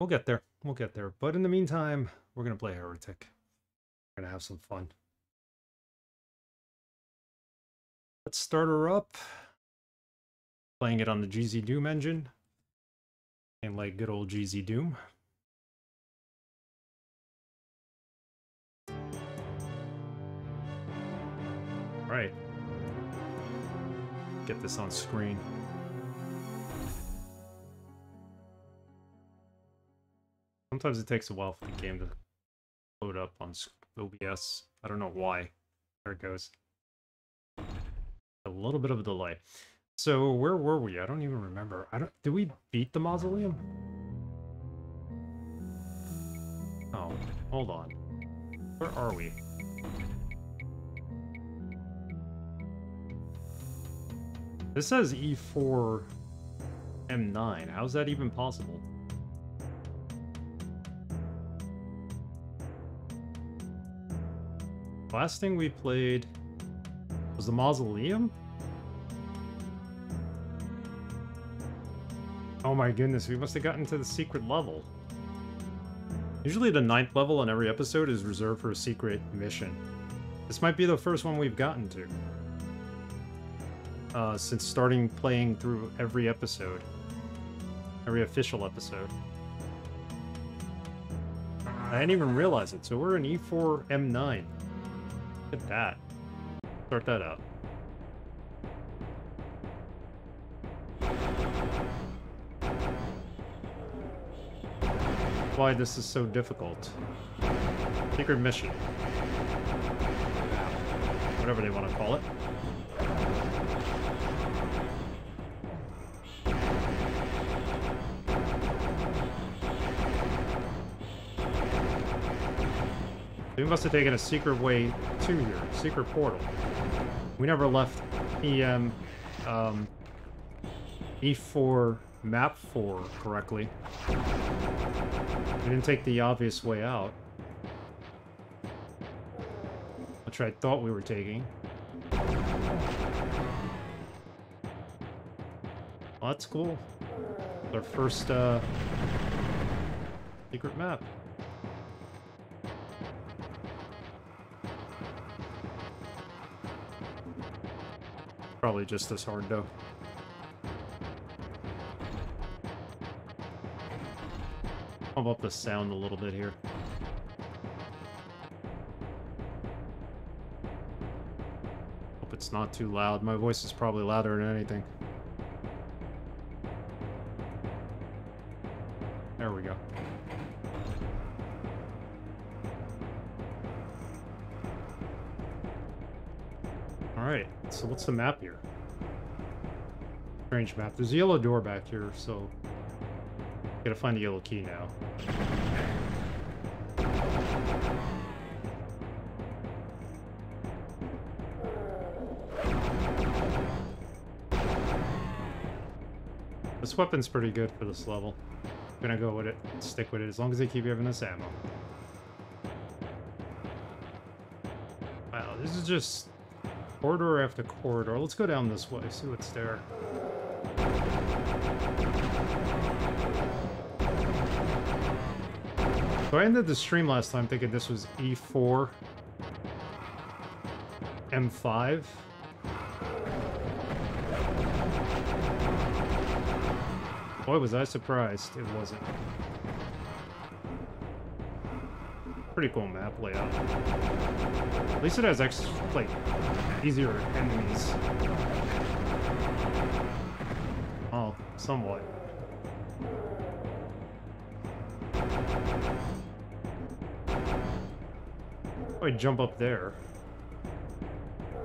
We'll get there. We'll get there. But in the meantime, we're going to play Heretic. We're going to have some fun. Let's start her up. Playing it on the GZDoom engine. And like good old GZDoom. Right. Get this on screen. Sometimes it takes a while for the game to load up on OBS. I don't know why. There it goes. A little bit of a delay. So where were we? I don't even remember. Did we beat the mausoleum? Oh, hold on. Where are we? This says E4 M9. How's that even possible? Last thing we played was the mausoleum? Oh my goodness, we must have gotten to the secret level. Usually the 9th level on every episode is reserved for a secret mission. This might be the first one we've gotten to. Since starting playing through every episode. Every official episode. I didn't even realize it, so we're in E4 M9. Look at that. Start that out. Why this is so difficult. Secret mission. Whatever they want to call it. We must have taken a secret way to here, secret portal. We never left E4 map 4 correctly. We didn't take the obvious way out, which I thought we were taking. Well, that's cool. Our first secret map. Probably just as hard, though. Pump up the sound a little bit here. Hope it's not too loud. My voice is probably louder than anything. There we go. Alright, so what's the map here? Strange map. There's a yellow door back here, so... Gotta find the yellow key now. This weapon's pretty good for this level. I'm gonna go with it, stick with it, as long as they keep giving us ammo. Wow, this is just... corridor after corridor. Let's go down this way, see what's there. So I ended the stream last time thinking this was E4 M5. Boy, was I surprised it wasn't. Pretty cool map layout. At least it has extra, like, easier enemies. Oh, somewhat. Probably jump up there.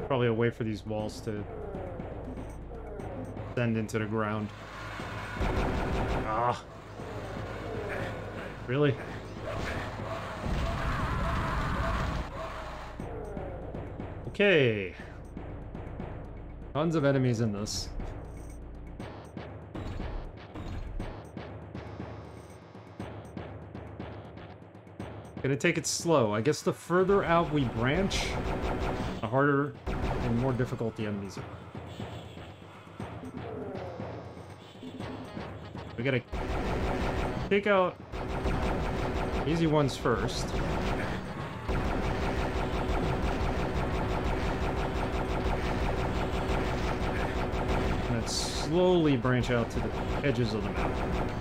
Probably a way for these walls to descend into the ground. Ah. Really? Okay, tons of enemies in this. Gonna take it slow. I guess the further out we branch, the harder and more difficult the enemies are. We gotta take out Easy ones first. Let's slowly branch out to the edges of the mountain.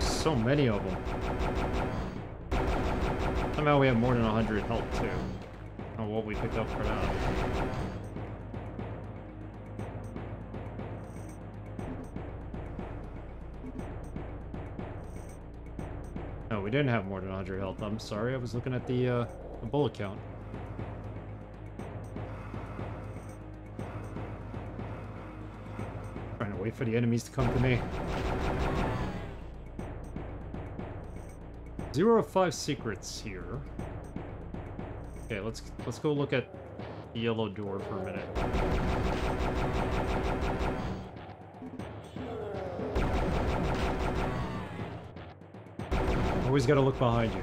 So many of them. Somehow we have more than 100 health too. On what we picked up for that. We didn't have more than 100 health. I'm sorry, I was looking at the bullet count. Trying to wait for the enemies to come to me. 0 of 5 secrets here. Okay, let's go look at the yellow door for a minute. Always gotta look behind you.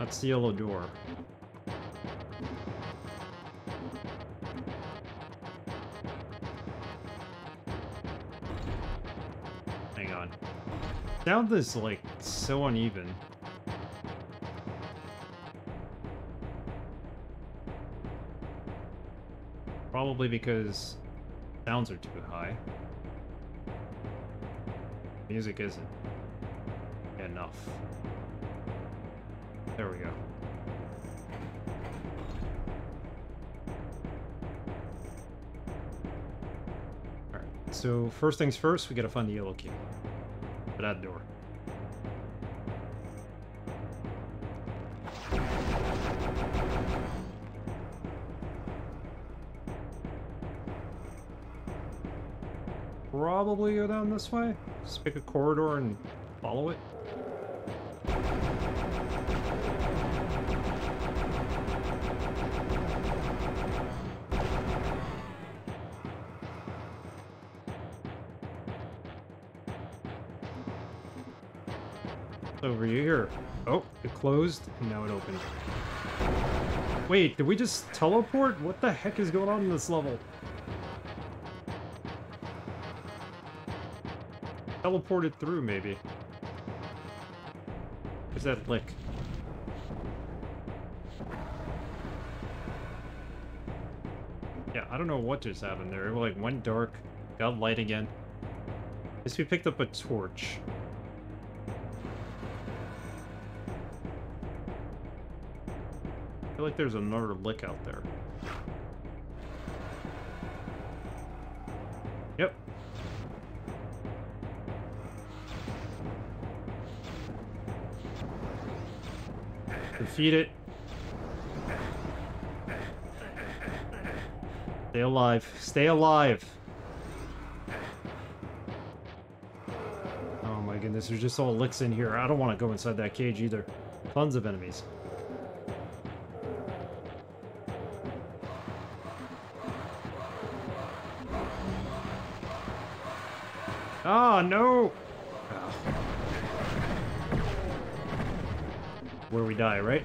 That's the yellow door. Hang on. Sound is like so uneven. Probably because sounds are too high. Music isn't enough. There we go. Alright, so first things first, we gotta find the yellow key for that door. Probably go down this way. Just pick a corridor and follow it. Over here. Oh, it closed and now it opened. Wait, did we just teleport? What the heck is going on in this level? Teleported through, maybe. Where's that lick? Yeah, I don't know what just happened there. It like went dark, got light again. I guess we picked up a torch. I feel like there's another lick out there. Defeat it. Stay alive. Stay alive. Oh my goodness, there's just all licks in here. I don't want to go inside that cage either. Tons of enemies. Ah, no! Where we die, right?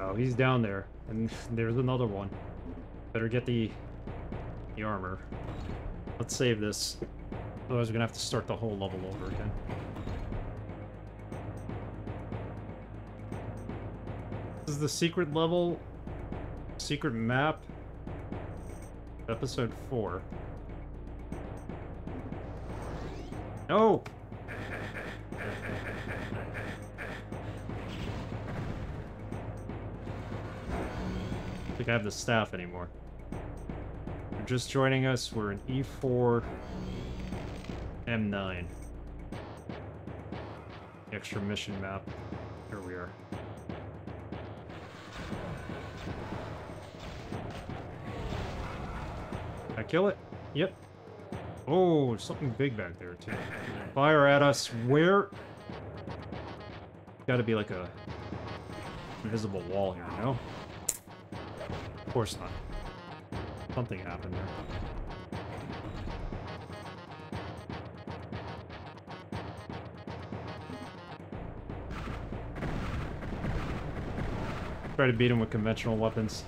Oh, he's down there. And there's another one. Better get the armor. Let's save this. Otherwise we're gonna have to start the whole level over again. This is the secret level. Secret map. Episode 4. No! I think I have the staff anymore. If you're just joining us, we're in E4 M9. The extra mission map. Here we are. Kill it. Yep. Oh, there's something big back there, too. Fire at us. Where? Gotta be like a invisible wall here, no? Of course not. Something happened there. Try to beat him with conventional weapons.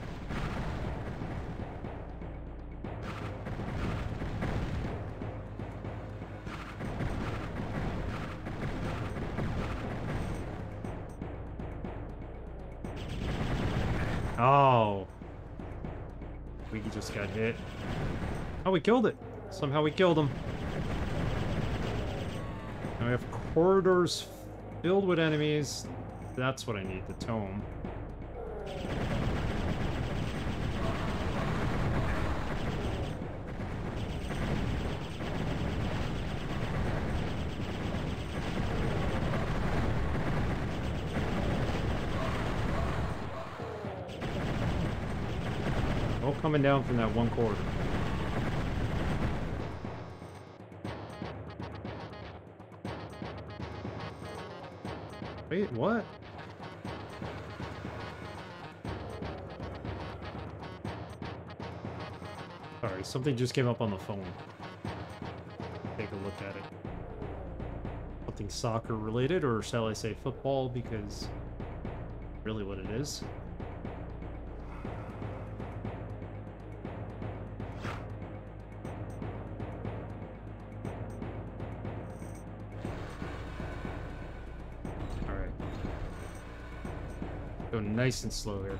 Oh. We just got hit. Oh, we killed it. Somehow we killed him. Now we have corridors filled with enemies. That's what I need, the tome. All coming down from that one corridor. Wait, what? Sorry, something just came up on the phone. Take a look at it. Something soccer related, or shall I say football, because really what it is. Nice and slow here.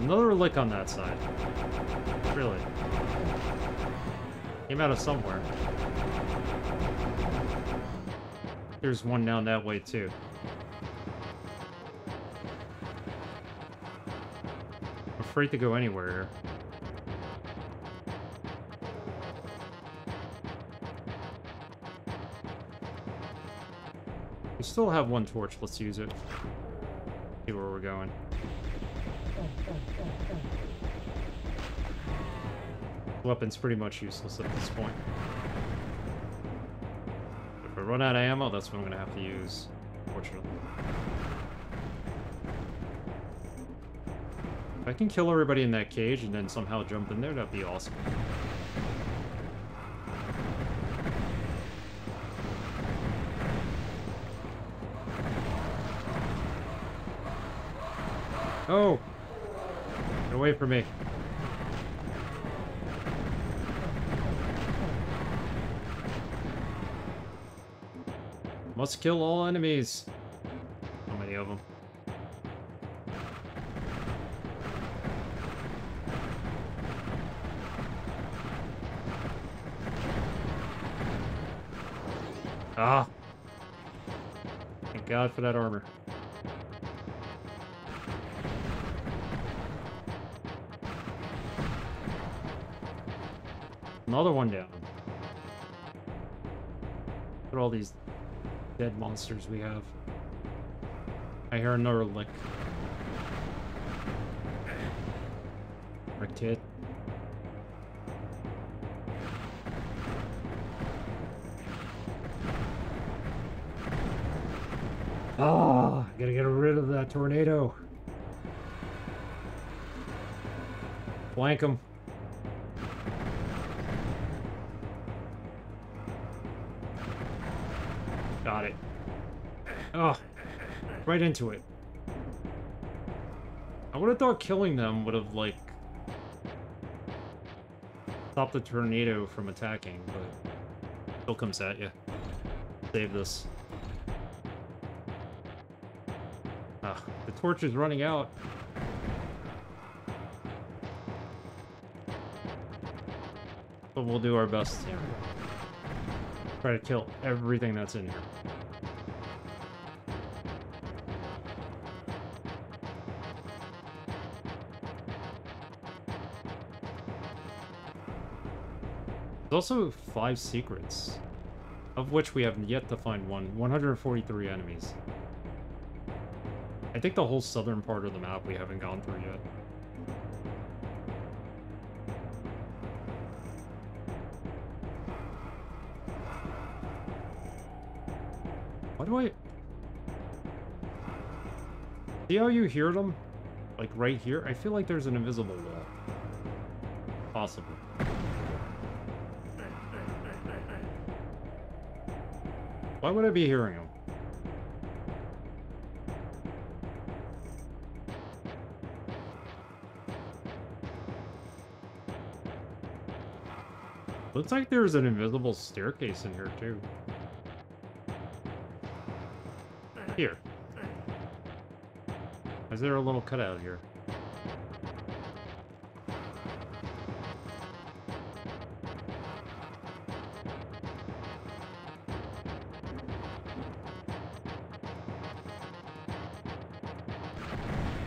Another lick on that side. Really. Came out of somewhere. There's one down that way, too. I'm afraid to go anywhere here. We still have one torch. Let's use it. See where we're going. Weapon's pretty much useless at this point. If I run out of ammo, that's what I'm gonna have to use, fortunately. If I can kill everybody in that cage and then somehow jump in there, that'd be awesome. Oh! Get away from me. Must kill all enemies. How many of them? Ah! Thank God for that armor. Another one down. Look at all these dead monsters we have. I hear another lick. Ricked hit. Ah, gotta get rid of that tornado. Blank him. Got it. Oh, right into it. I would have thought killing them would have, like, stopped the tornado from attacking, but it still comes at you. Save this. Ah, the torch is running out. But we'll do our best here. Try to kill everything that's in here. There's also 5 secrets, of which we have yet to find one. 143 enemies. I think the whole southern part of the map we haven't gone through yet. do I... See how you hear them? Like right here? I feel like there's an invisible wall. Possible. Why would I be hearing them? Looks like there's an invisible staircase in here, too. Here. Is there a little cutout here?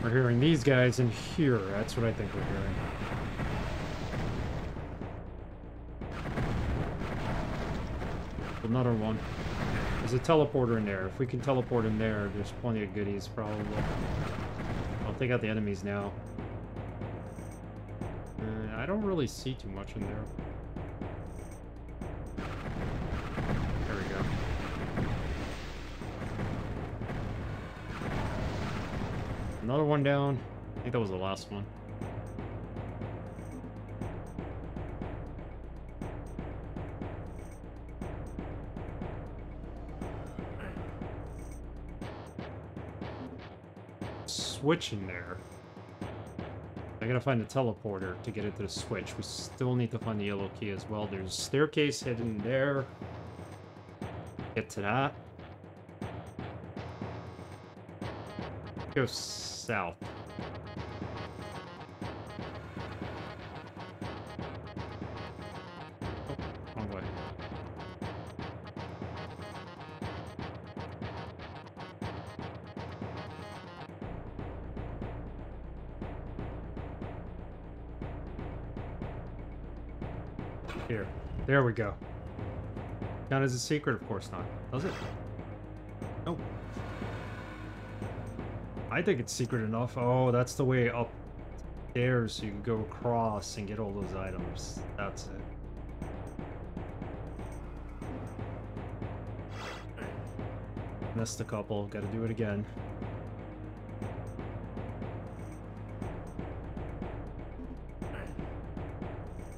We're hearing these guys in here. That's what I think we're hearing. Another one. There's a teleporter in there. If we can teleport in there, there's plenty of goodies, probably. I'll take out the enemies now. I don't really see too much in there. There we go. Another one down. I think that was the last one. Switch in there. I gotta find the teleporter to get it to the switch. We still need to find the yellow key as well. There's a staircase hidden there. Get to that. Go south. There we go. Not as a secret, of course not. Does it? Nope. I think it's secret enough. Oh, that's the way up there, so you can go across and get all those items. That's it. Missed a couple. Gotta do it again.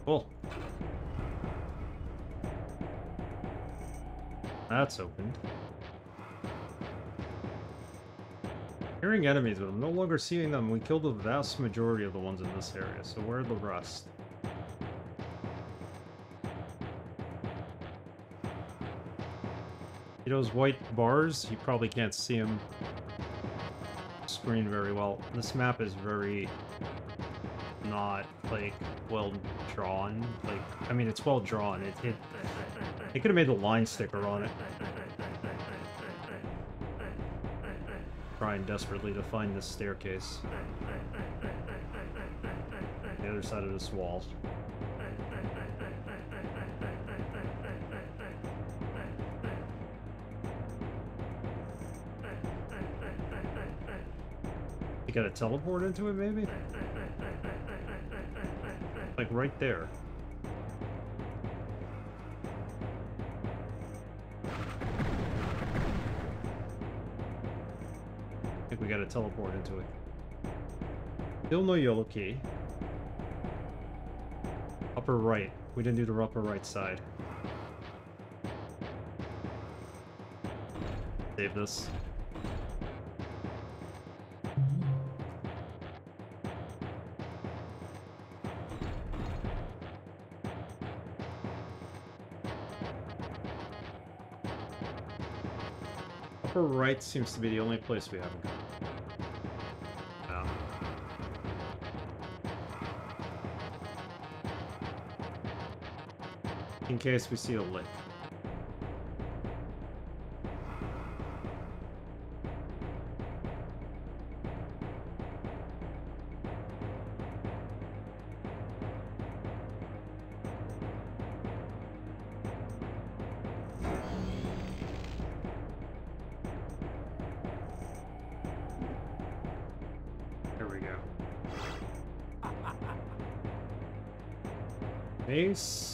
Cool. That's opened. Hearing enemies, but I'm no longer seeing them. We killed the vast majority of the ones in this area, so where are the rest? See those white bars? You probably can't see them screen very well. This map is very not, like, well drawn. Like, I mean, it's well drawn. It could have made the line sticker on it. Trying desperately to find this staircase. The other side of this wall. You gotta teleport into it, maybe? Like right there. We gotta teleport into it. Still no yellow key. Upper right. We didn't do the upper right side. Save this. Upper right seems to be the only place we haven't gone. In case we see a lick. There we go. Ace.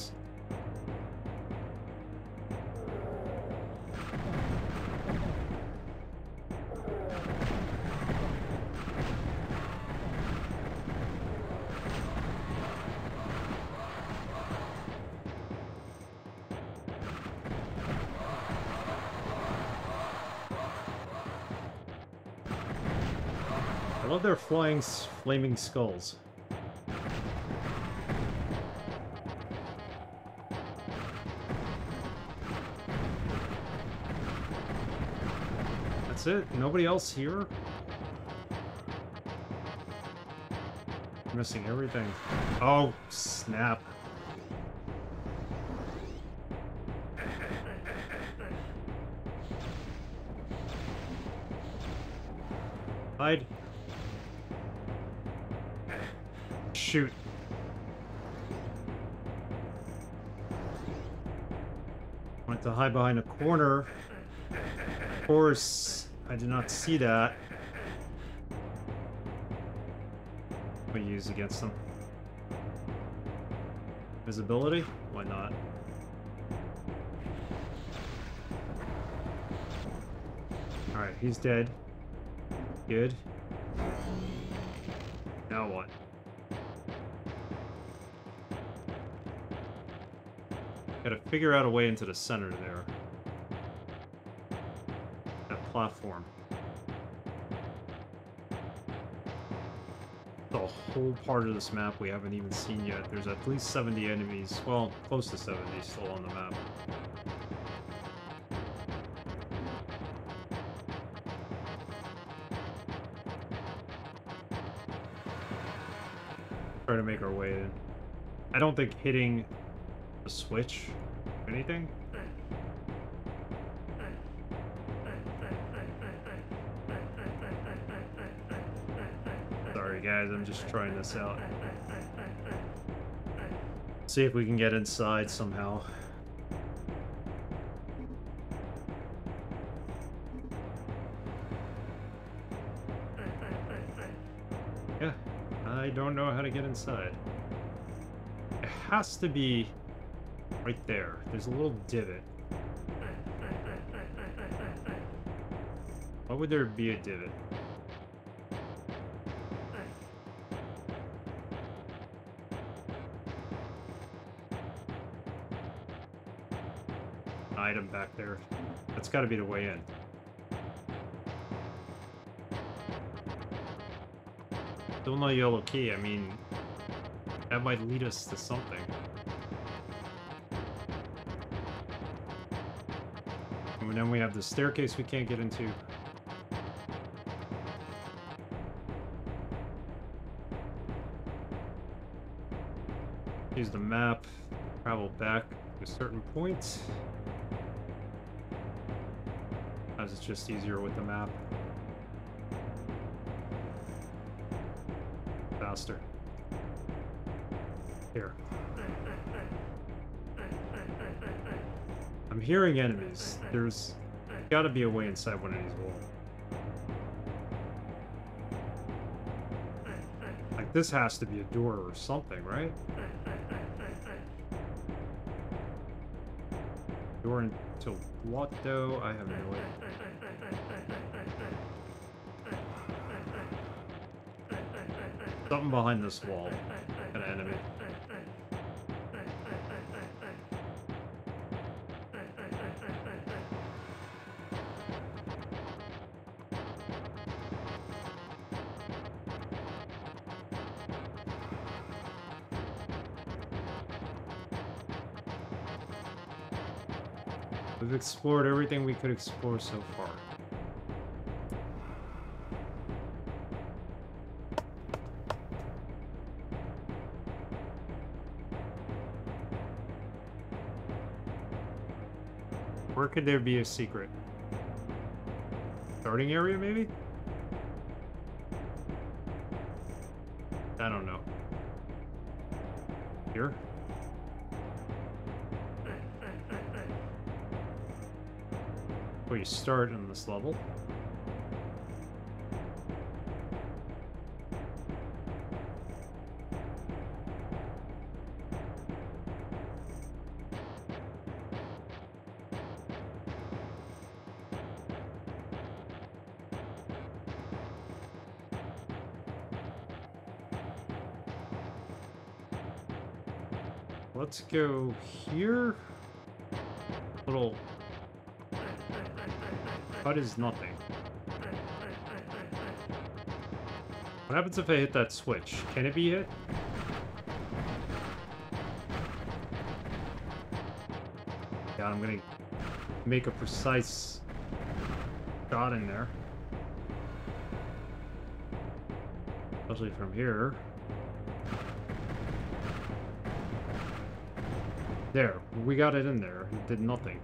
love their flying flaming skulls. That's it? Nobody else here? I'm missing everything. Oh, snap. Hide. Shoot. Went to hide behind a corner. Of course, I did not see that. We use against them. Visibility? Why not? Alright, he's dead. Good. Now what? Gotta figure out a way into the center there. That platform. The whole part of this map we haven't even seen yet. There's at least 70 enemies. Well, close to 70 still on the map. To make our way in. I don't think hitting the switch or anything. Sorry guys, I'm just trying this out. See if we can get inside somehow. Know how to get inside. It has to be right there. There's a little divot. Why would there be a divot? Item back there. That's got to be the way in. Still no yellow key, I mean, that might lead us to something. And then we have the staircase we can't get into. Use the map, travel back to a certain point. Sometimes it's just easier with the map. Here. I'm hearing enemies. There's gotta be a way inside one of these walls. Like, this has to be a door or something, right? Door until what, though? I have no idea. Something behind this wall. An enemy. We've explored everything we could explore so far. Could there be a secret? Starting area, maybe? I don't know. Here? Well, you start in this level. Let's go here. Little cut is nothing. What happens if I hit that switch? Can it be hit? Yeah, I'm gonna make a precise shot in there. Especially from here. There, we got it in there. It did nothing.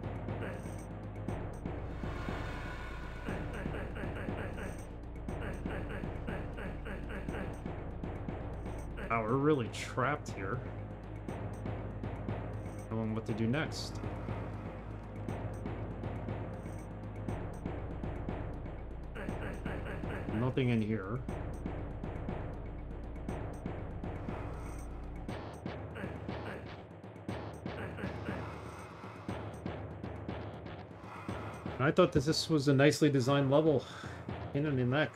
Wow, we're really trapped here. I don't know what to do next. Nothing in here. I thought that this was a nicely designed level. Pain in the neck.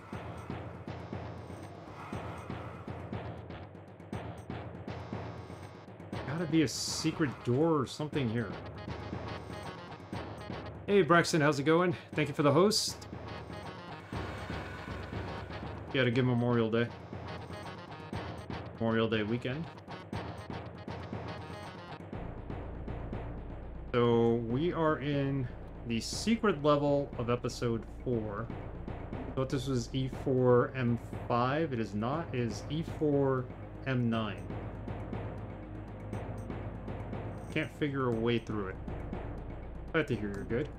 Gotta be a secret door or something here. Hey Braxton, how's it going? Thank you for the host. You had a good Memorial Day. Memorial Day weekend. So we are in the secret level of episode 4. I thought this was E4 M5. It is not. It is E4 M9. Can't figure a way through it. Glad to hear you're good.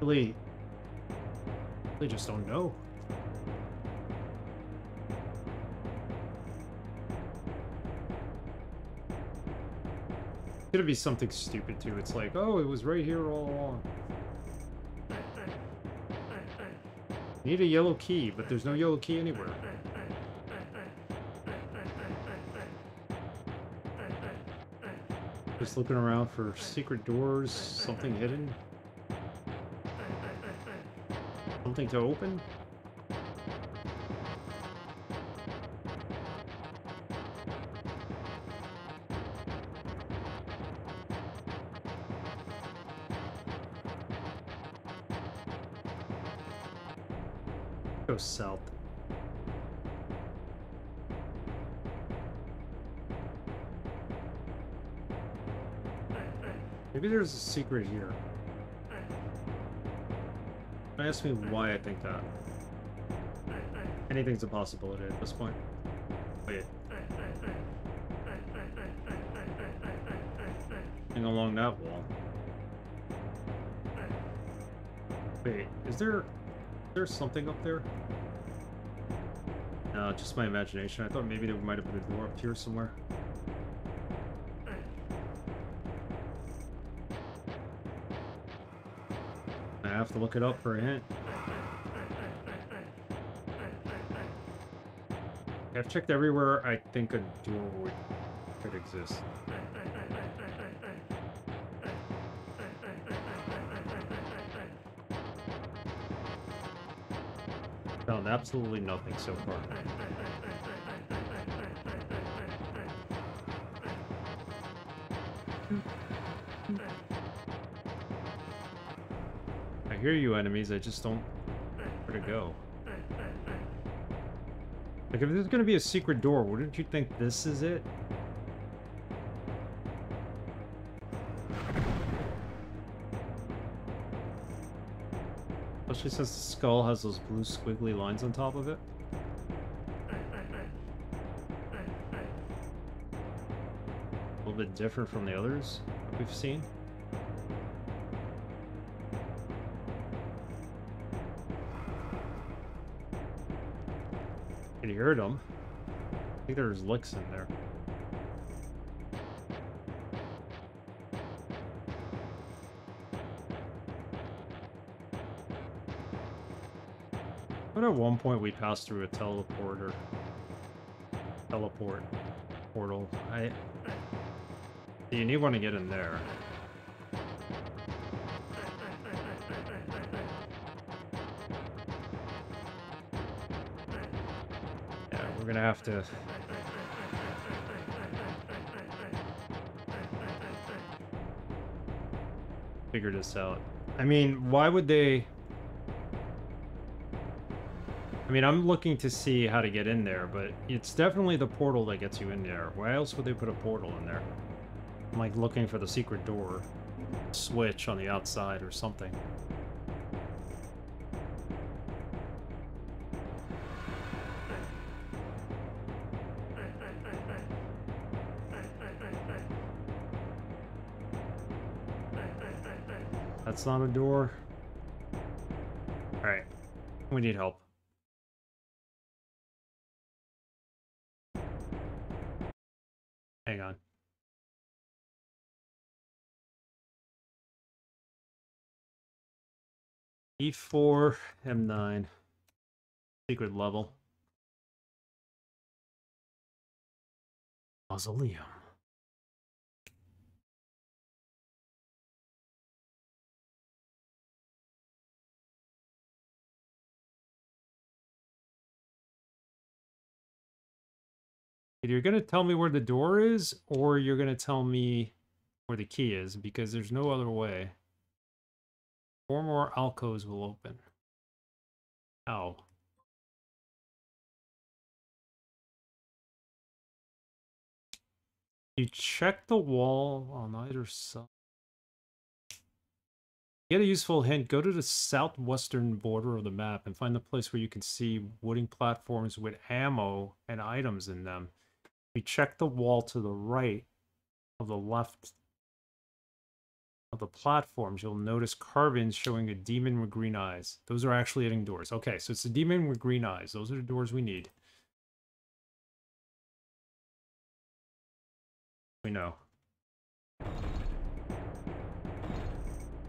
Really, they just don't know. Could be something stupid too. It's like, oh, it was right here all along. Need a yellow key, but there's no yellow key anywhere. Just looking around for secret doors, something hidden. Something to open. South. Maybe there's a secret here. Don't ask me why I think that. Anything's a possibility at this point. Wait. And along that wall. Wait, is there something up there? No, just my imagination. I thought maybe there might have been a door up here somewhere. I have to look it up for a hint. I've checked everywhere. I think a door could exist. Found absolutely nothing so far. I hear you, enemies. I just don't know where to go. Like, if there's going to be a secret door, wouldn't you think this is it? Especially since the skull has those blue squiggly lines on top of it. A little bit different from the others that we've seen. Can you hear them? I think there's licks in there. But at one point we passed through a teleport portal. You need one to get in there. Yeah, we're gonna have to. Figure this out. I mean, why would they... I mean, I'm looking to see how to get in there, but it's definitely the portal that gets you in there. Why else would they put a portal in there? I'm, like, looking for the secret door switch on the outside or something. That's not a door. Alright, we need help. Hang on. E4 M9. Secret level. Mausoleum. You're going to tell me where the door is, or you're going to tell me where the key is, because there's no other way. 4 more alcoves will open. Ow. You check the wall on either side. Get a useful hint. Go to the southwestern border of the map and find the place where you can see wooden platforms with ammo and items in them. We check the wall to the right of the left of the platforms. You'll notice carvings showing a demon with green eyes. Those are actually hitting doors. Okay, so it's the demon with green eyes. Those are the doors we need. We know.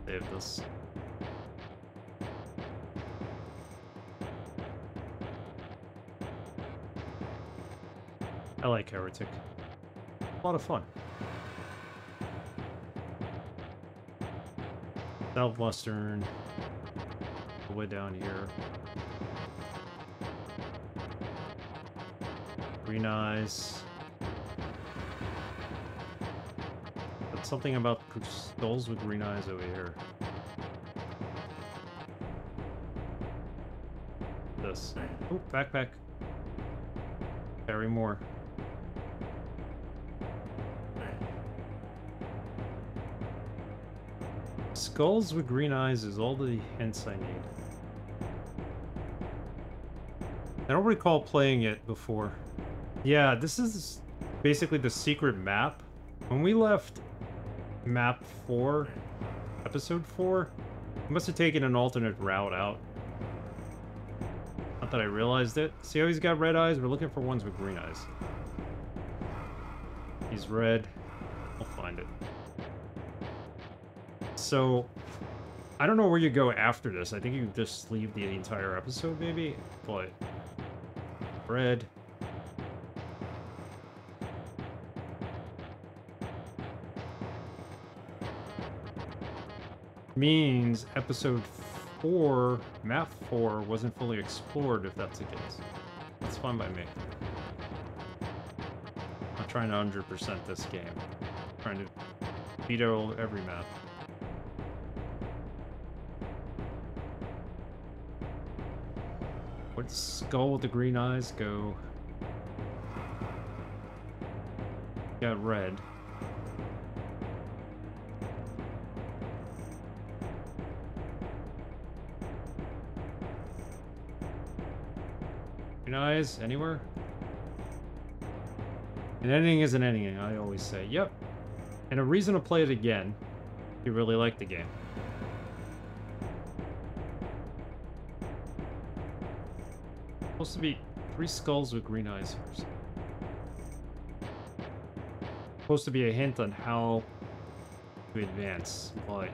Save this. I like Heretic. A lot of fun. Southwestern. The way down here. Green eyes. That's something about skulls with green eyes over here. This. Oh, backpack. Carry more. Skulls with green eyes is all the hints I need. I don't recall playing it before. Yeah, this is basically the secret map. When we left map 4, episode 4, we must have taken an alternate route out. Not that I realized it. See how he's got red eyes? We're looking for ones with green eyes. He's red. I'll find it. So, I don't know where you go after this. I think you just leave the entire episode, maybe? But... red. Means episode 4, map 4, wasn't fully explored, if that's the case. That's fine by me. I'm trying to 100% this game. I'm trying to beat out every map. Where'd the skull with the green eyes go? Got red. Green eyes anywhere? An ending is an ending, I always say. Yep. And a reason to play it again if you really like the game. Supposed to be 3 skulls with green eyes first. Supposed to be a hint on how to advance, but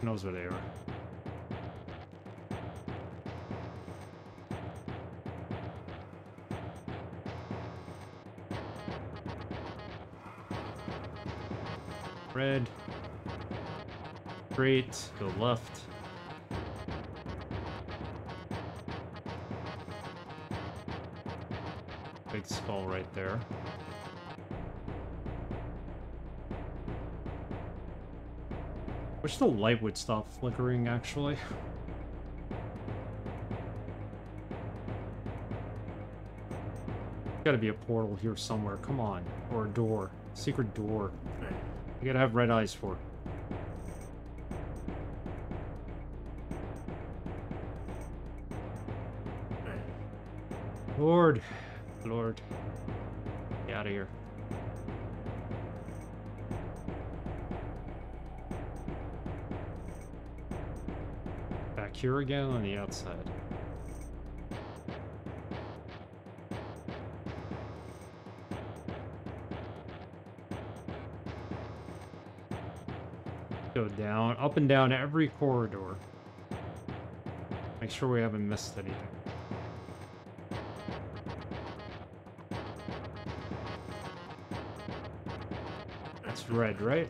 who knows where they are. Red. Great. Go left. Big skull right there. wish the light would stop flickering, actually. There's gotta be a portal here somewhere, come on. Or a door. Secret door. You gotta have red eyes for it. Lord, Lord, get out of here. Back here again on the outside. Go down, up and down every corridor. Make sure we haven't missed anything. Red, right?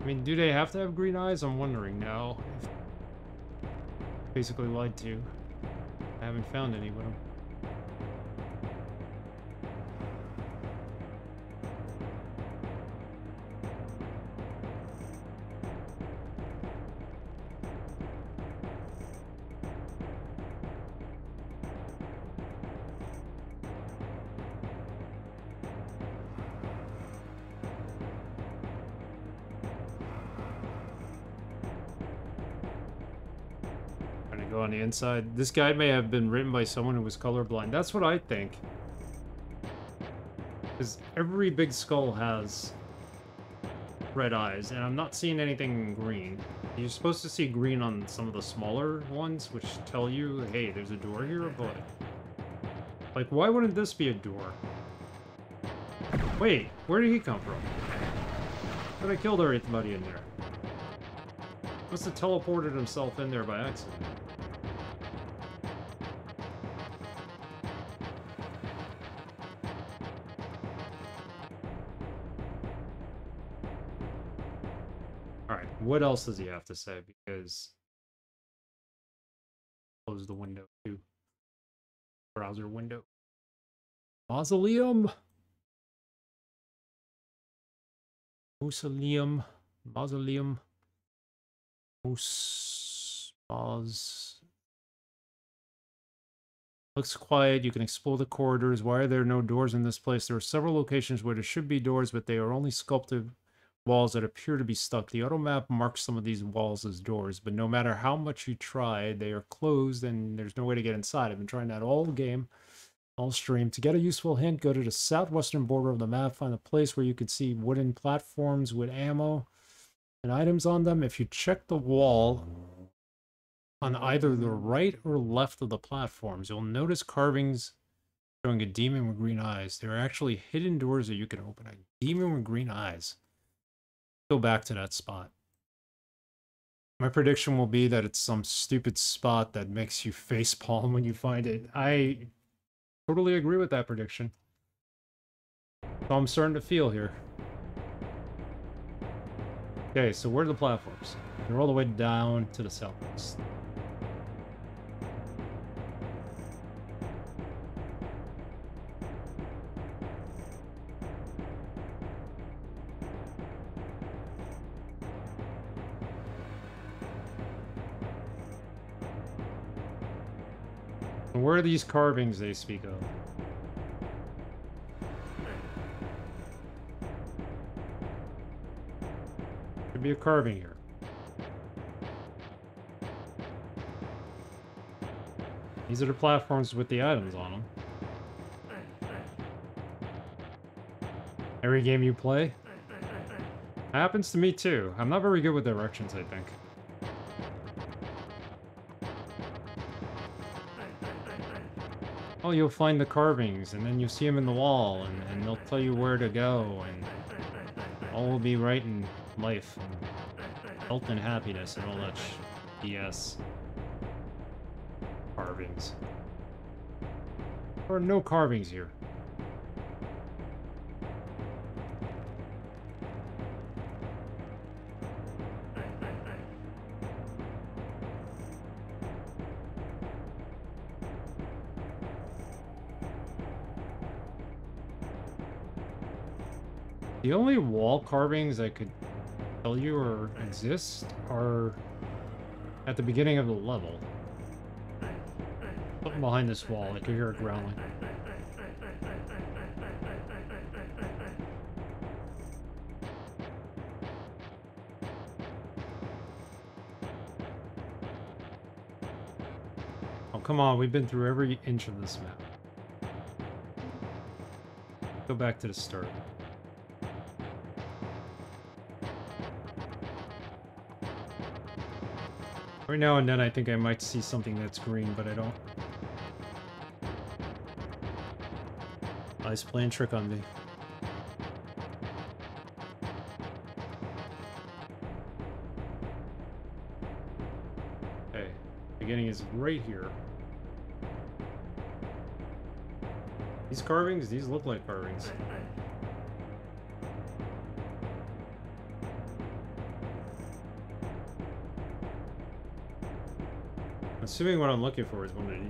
I mean, do they have to have green eyes? I'm wondering now. Basically lied to. I haven't found any with them. Inside. This guide may have been written by someone who was colorblind. That's what I think. Because every big skull has red eyes, and I'm not seeing anything green. You're supposed to see green on some of the smaller ones, which tell you, hey, there's a door here, but... like, why wouldn't this be a door? Wait, where did he come from? But I killed everybody in there. Must have teleported himself in there by accident. What else does he have to say? Because close the window too. Browser window. Mausoleum. Mausoleum. Mausoleum. Looks quiet. You can explore the corridors. Why are there no doors in this place? There are several locations where there should be doors, but they are only sculpted walls that appear to be stuck. The auto map marks some of these walls as doors, but no matter how much you try, they are closed and there's no way to get inside. I've been trying that all game, all stream. To get a useful hint, go to the southwestern border of the map, find a place where you could see wooden platforms with ammo and items on them. If you check the wall on either the right or left of the platforms, you'll notice carvings showing a demon with green eyes. There are actually hidden doors that you can open. A demon with green eyes. Go back to that spot. My prediction will be that it's some stupid spot that makes you facepalm when you find it. I totally agree with that prediction. So I'm starting to feel here. Okay, so where are the platforms? They're all the way down to the southwest. Where are these carvings they speak of? Could be a carving here. These are the platforms with the items on them. Every game you play? That happens to me too. I'm not very good with directions, I think. You'll find the carvings and then you see them in the wall and they'll tell you where to go, and all will be right in life and health and happiness and all that BS. Carvings. There are no carvings here. The only wall carvings I could tell you or exist are at the beginning of the level. Something behind this wall, I could hear it growling. Come on, we've been through every inch of this map. Go back to the start. Every now and then I think I might see something that's green, but I don't. Nice playing trick on me. Okay, beginning is right here. These carvings? These look like carvings. Assuming what I'm looking for is one of these.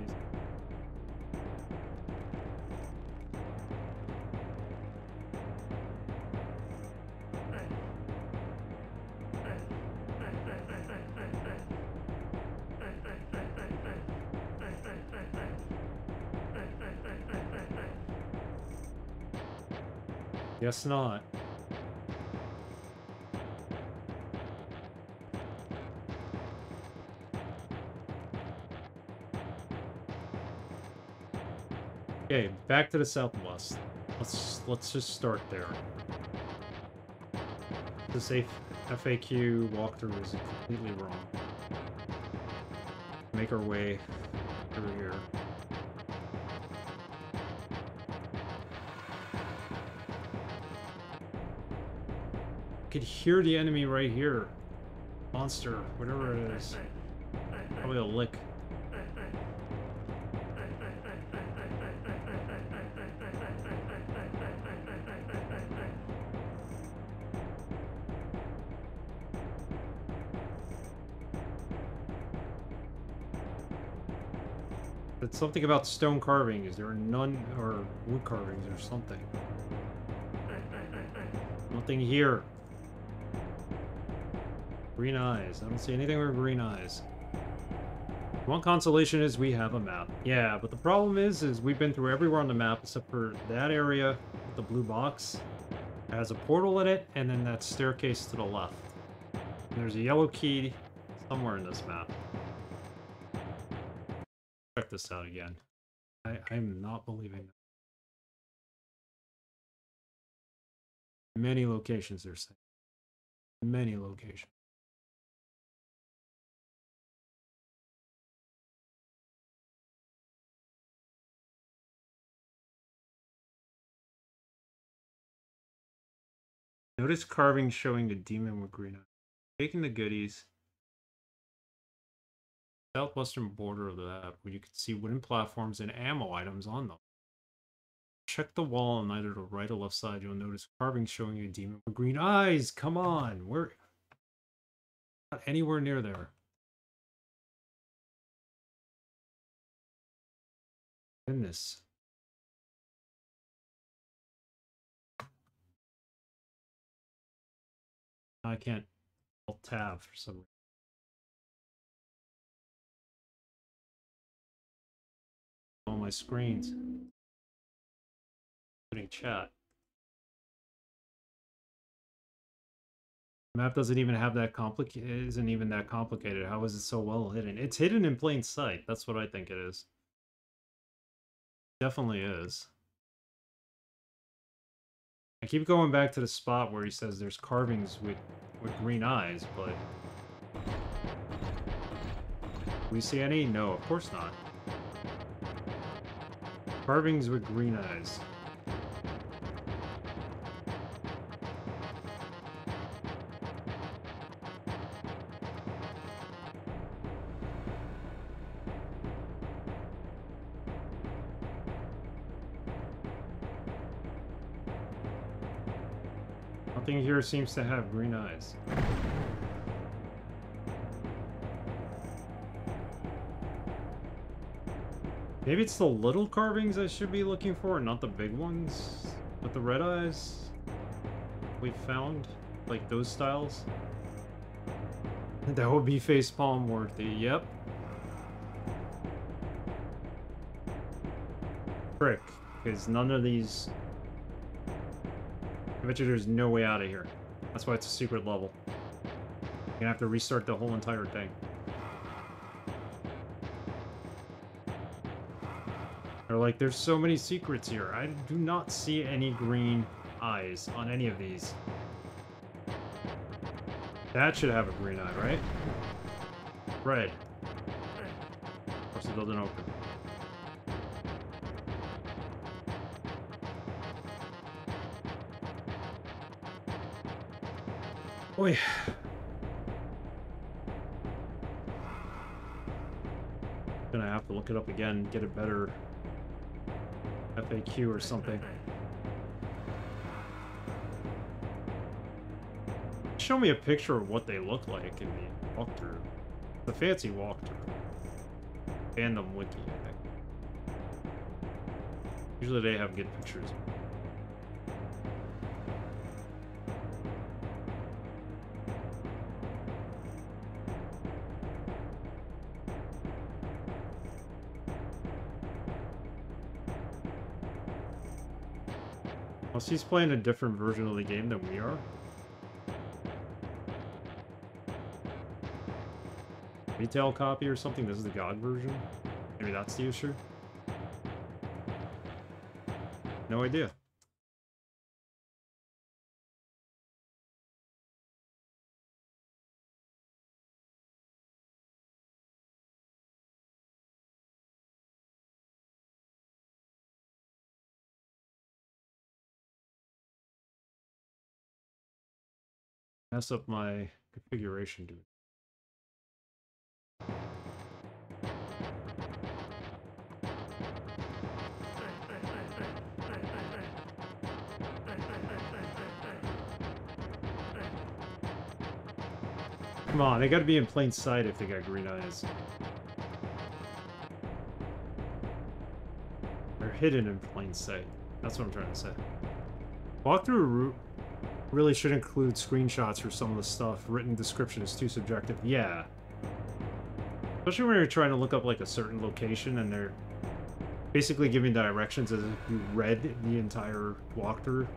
Guess not. Okay, back to the southwest. Let's just start there. This FAQ walkthrough is completely wrong. Make our way through here. Could hear the enemy right here. Monster, whatever it is. Probably a lick. It's something about stone carvings. There are none, or wood carvings or something. Nothing here. Green eyes. I don't see anything with green eyes. One consolation is we have a map. Yeah, but the problem is we've been through everywhere on the map except for that area with the blue box. It has a portal in it, and then that staircase to the left. And there's a yellow key somewhere in this map. Check this out again. I'm not believing that. Many locations they're saying. Many locations. Notice carving showing the demon with green eyes. Taking the goodies. Southwestern border of the map, where you can see wooden platforms and ammo items on them. Check the wall on either the right or left side. You'll notice carving showing a demon with green eyes. Come on, we're not anywhere near there. Goodness. I can't alt-tab for some reason. On my screens. Putting chat. The map doesn't even have that complicated, isn't even that complicated. How is it so well hidden? It's hidden in plain sight. That's what I think it is. Definitely is. I keep going back to the spot where he says there's carvings with green eyes, but... Do we see any? No, of course not. Carvings with green eyes. Nothing here seems to have green eyes. Maybe it's the little carvings I should be looking for, not the big ones with the red eyes. we've found, like those styles. That would be facepalm worthy, yep. Frick, because none of these... I bet you there's no way out of here. That's why it's a secret level. You're gonna have to restart the whole entire thing. They're like, there's so many secrets here. I do not see any green eyes on any of these. That should have a green eye, right? Red. Of course, it doesn't open. Oy. Gonna have to look it up again, get a better FAQ or something. Show me a picture of what they look like in the walkthrough. The fancy walkthrough. Fandom wiki, I think. Usually they have good pictures. Unless he's playing a different version of the game than we are. Retail copy or something? This is the God version? Maybe that's the issue? No idea. Mess up my configuration, dude. Come on, they gotta be in plain sight if they got green eyes. They're hidden in plain sight. That's what I'm trying to say. Walkthrough really should include screenshots for some of the stuff. Written description is too subjective. Yeah. Especially when you're trying to look up like a certain location and they're basically giving directions as if you read the entire walkthrough.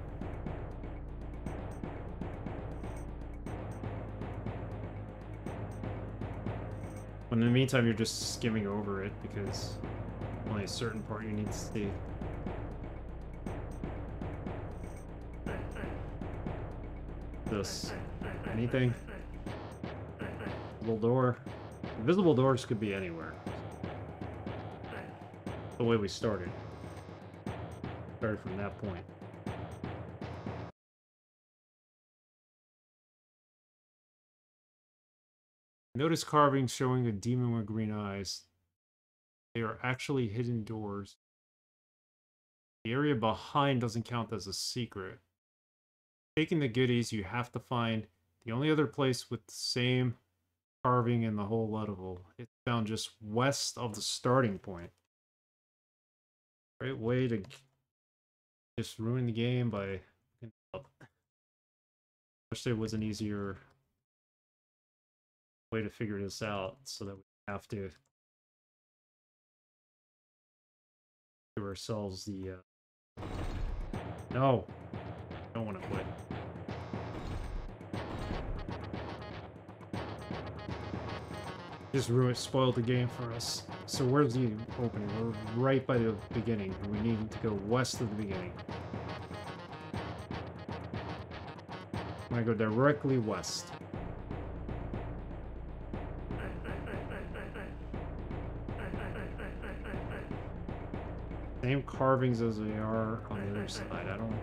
In the meantime, you're just skimming over it because only a certain part you need to see. This. Anything. Little door. Invisible doors could be anywhere. The way we started. Started from that point. Notice carvings showing a demon with green eyes. They are actually hidden doors. The area behind doesn't count as a secret. Taking the goodies, you have to find the only other place with the same carving in the whole level. It's found just west of the starting point. Great way to just ruin the game by... I wish there was an easier... way to figure this out so that we have to give ourselves the no, I don't want to quit. Just ruined, spoiled the game for us. So where's the opening? We're right by the beginning. We need to go west of the beginning. I'm gonna go directly west. Same carvings as they are on the other side. I don't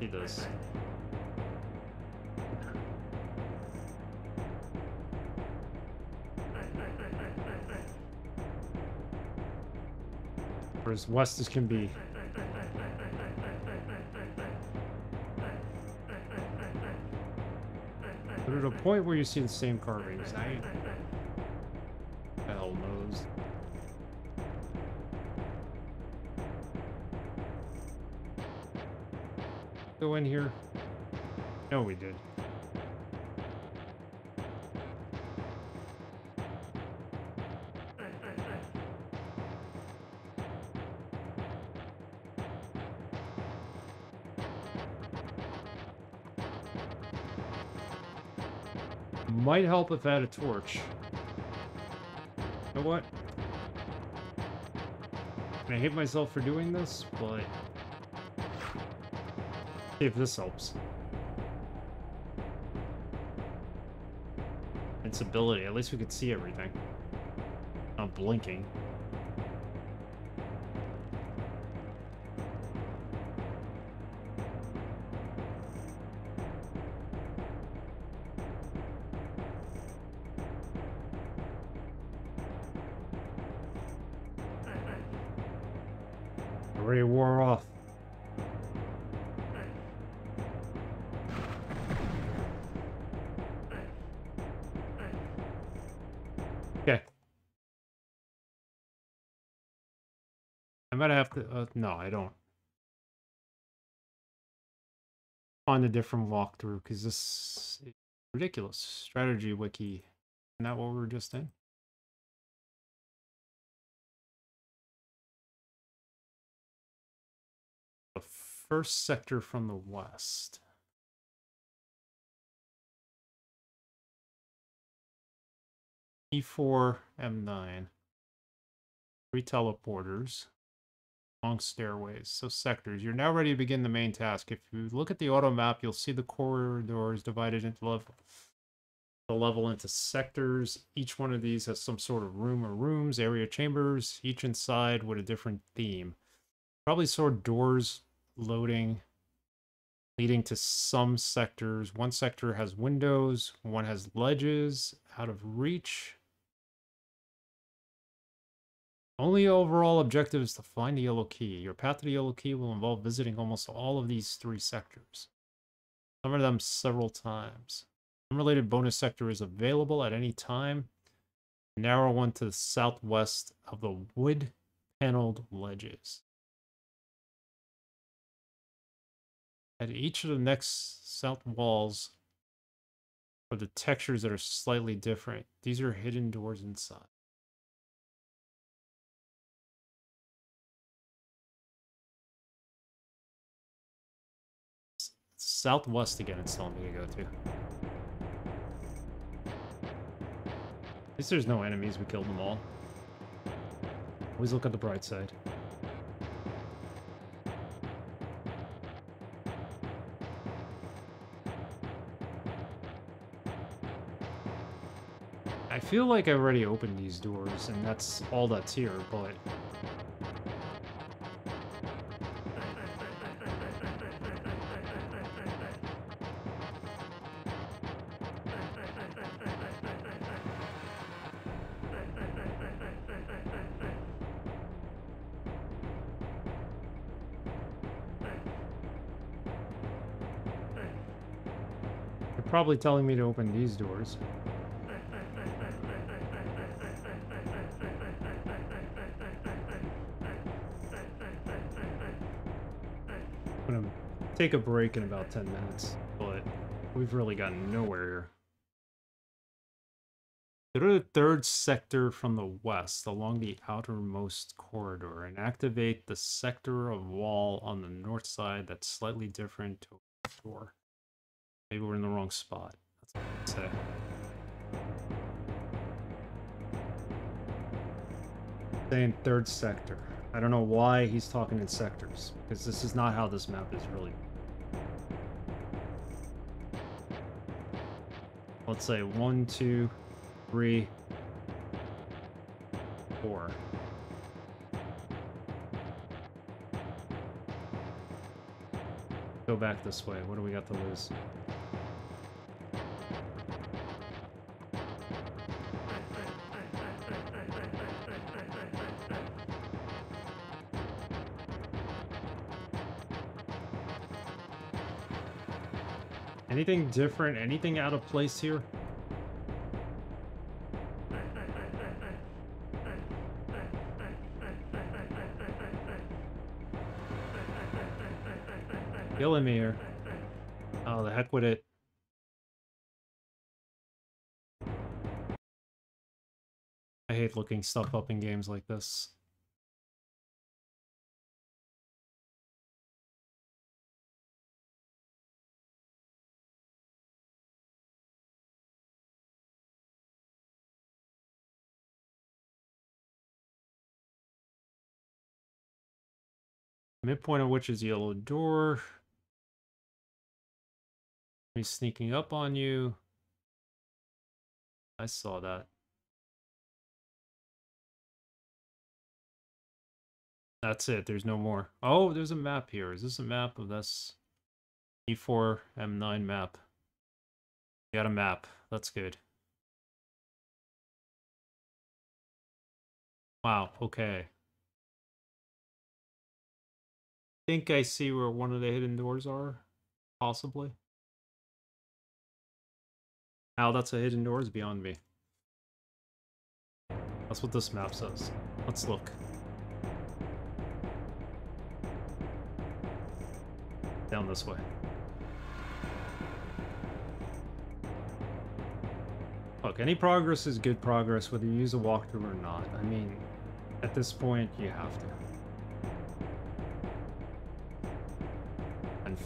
see this. Or as west as can be. But at a point where you see the same carvings, I... hell knows. Go in here. No, we did. Might help if I had a torch. You know what? And I hate myself for doing this, but see if this helps. It's ability. At least we could see everything. Not blinking. No, I don't. Find a different walkthrough because this is ridiculous. Strategy wiki. Isn't that what we were just in? The first sector from the west. E4 M9. 3 teleporters. Long stairways, so sectors. You're now ready to begin the main task. If you look at the auto map, you'll see the corridors divided into the level into sectors. Each one of these has some sort of room or rooms, area chambers, each inside with a different theme. Probably saw doors loading, leading to some sectors. One sector has windows, one has ledges, out of reach. Only overall objective is to find the yellow key. Your path to the yellow key will involve visiting almost all of these 3 sectors. Some of them several times. Unrelated bonus sector is available at any time. Narrow one to the southwest of the wood-paneled ledges. At each of the next south walls are the textures that are slightly different. These are hidden doors inside. Southwest again, it's telling me to go to. At least there's no enemies, we killed them all. Always look at the bright side. I feel like I already opened these doors, and that's all that's here, but... probably telling me to open these doors. I'm gonna take a break in about 10 minutes, but we've really gotten nowhere here. Go to the third sector from the west along the outermost corridor and activate the sector of wall on the north side that's slightly different to the door. Maybe we're in the wrong spot. That's what I'd say. Saying third sector. I don't know why he's talking in sectors, because this is not how this map is really. Let's say 1, 2, 3, 4. Go back this way. What do we got to lose? Anything different? Anything out of place here? Killing me here. Oh, the heck with it. I hate looking stuff up in games like this. Midpoint of which is yellow door. He's sneaking up on you. I saw that. That's it. There's no more. Oh, there's a map here. Is this a map of this E4 M9 map? Got a map. That's good. Wow. Okay. I think I see where one of the hidden doors are, possibly. How that's a hidden door is beyond me. That's what this map says. Let's look. Down this way. Look, any progress is good progress, whether you use a walkthrough or not. I mean, at this point, you have to.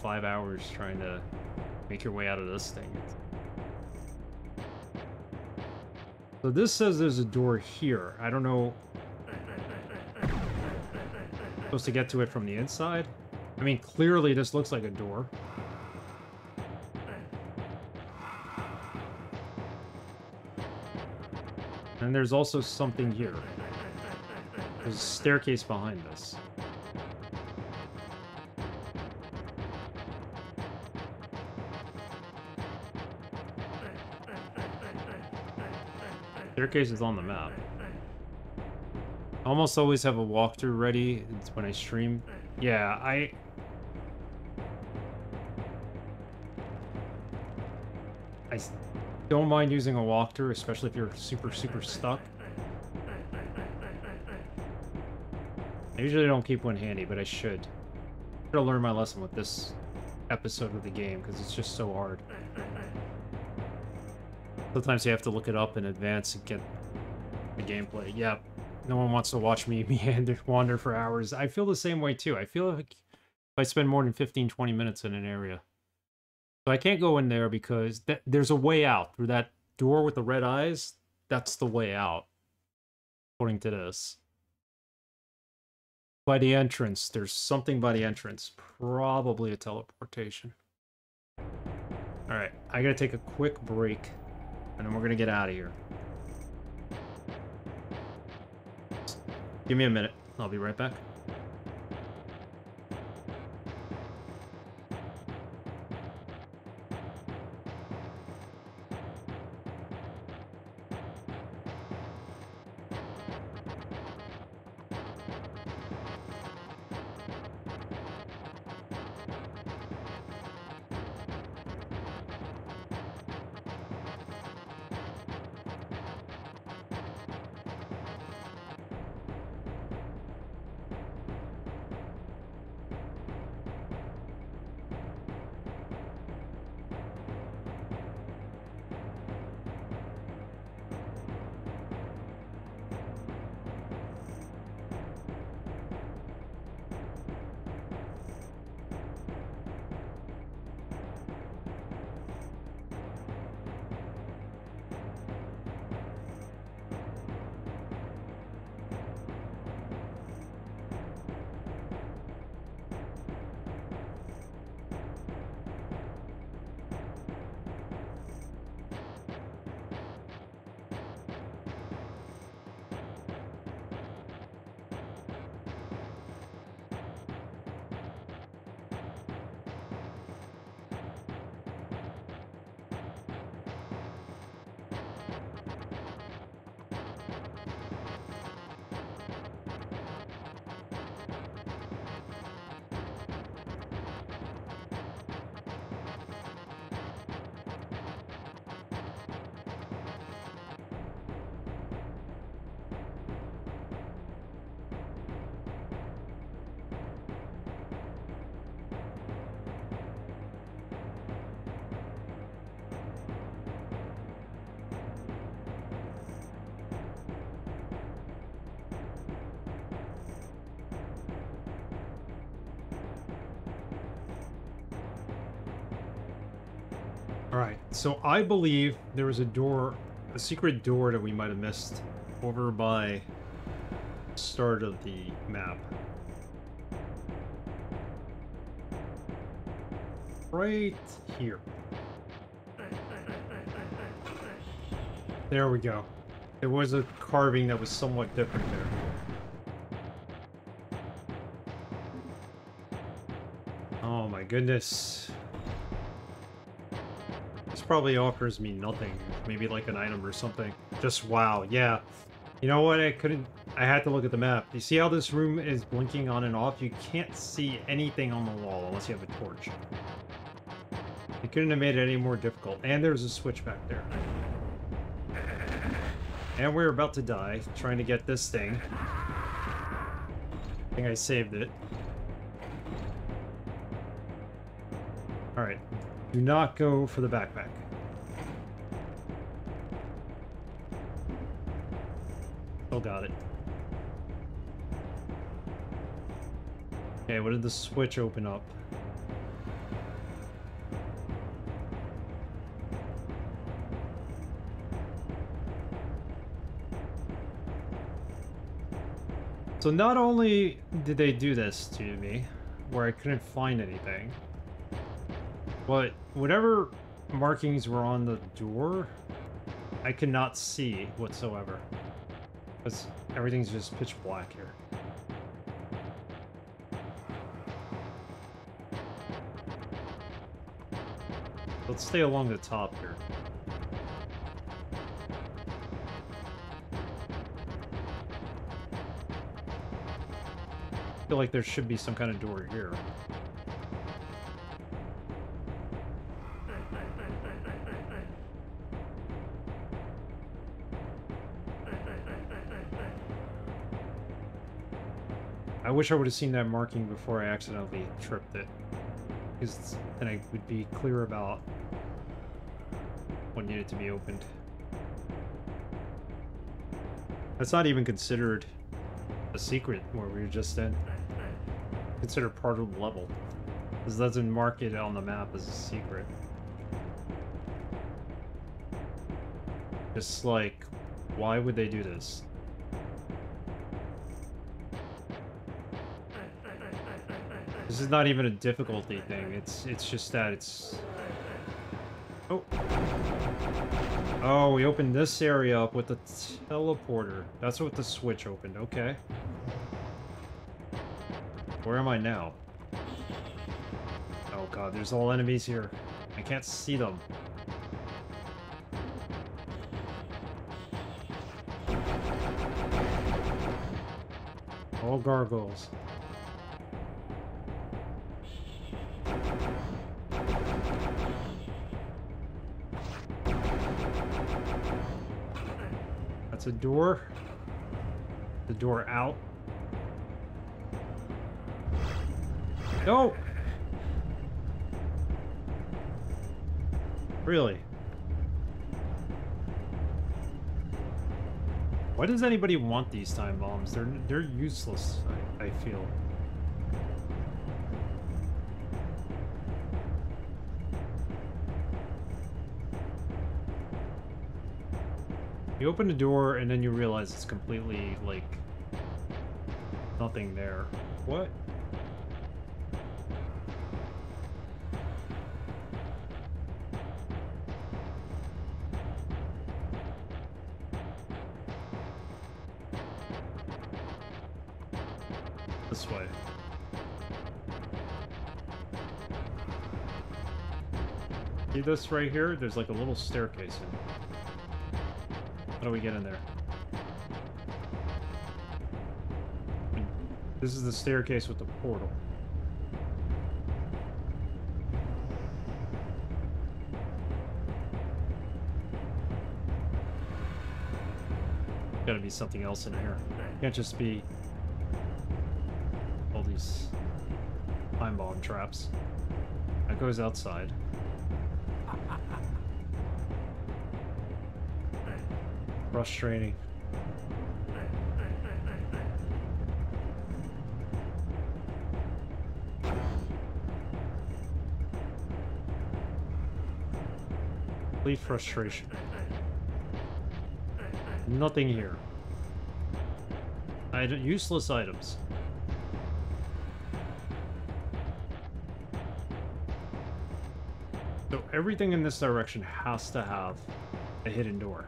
5 hours trying to make your way out of this thing. So this says there's a door here. I don't know. Supposed to get to it from the inside? I mean, clearly this looks like a door. And there's also something here. There's a staircase behind us. Staircase is on the map. I almost always have a walkthrough ready. It's when I stream. Yeah, I don't mind using a walkthrough, especially if you're super stuck. I usually don't keep one handy, but I should. I gotta learn my lesson with this episode of the game because it's just so hard. Sometimes you have to look it up in advance and get the gameplay. Yeah, no one wants to watch me meander, wander for hours. I feel the same way too. I feel like if I spend more than 15-20 minutes in an area. So I can't go in there because there's a way out. Through that door with the red eyes, that's the way out, according to this. By the entrance, there's something by the entrance. Probably a teleportation. Alright, I gotta take a quick break. And then we're gonna get out of here. Just give me a minute. I'll be right back. Alright, so I believe there was a door, a secret door that we might have missed over by the start of the map. Right here. There we go. There was a carving that was somewhat different there. Oh my goodness. This probably offers me nothing. Maybe like an item or something. Just wow, yeah. You know what, I had to look at the map. You see how this room is blinking on and off? You can't see anything on the wall unless you have a torch. It couldn't have made it any more difficult. And there's a switch back there. And we're about to die trying to get this thing. I think I saved it. Alright. Do not go for the backpack. Still got it. Okay, what did the switch open up? So not only did they do this to me, where I couldn't find anything, but whatever markings were on the door, I could not see whatsoever. Because everything's just pitch black here. Let's stay along the top here. I feel like there should be some kind of door here. I wish I would have seen that marking before I accidentally tripped it, because then I would be clear about what needed to be opened. That's not even considered a secret where we were just in. Considered part of the level, because it doesn't mark it on the map as a secret. Just like, why would they do this? This is not even a difficulty thing. It's just that it's... Oh. Oh, we opened this area up with the teleporter. That's what the switch opened. Okay. Where am I now? Oh god, there's all enemies here. I can't see them. All gargoyles. That's a door. The door out. No! Really? Why does anybody want these time bombs? They're useless, I feel. You open the door and then you realize it's completely, like, nothing there. What? This way. See this right here? There's like a little staircase in here. How do we get in there? This is the staircase with the portal. Gotta be something else in here. Can't just be all these time bomb traps. That goes outside. Frustrating. Complete frustration. Nothing here. Useless items. So everything in this direction has to have a hidden door.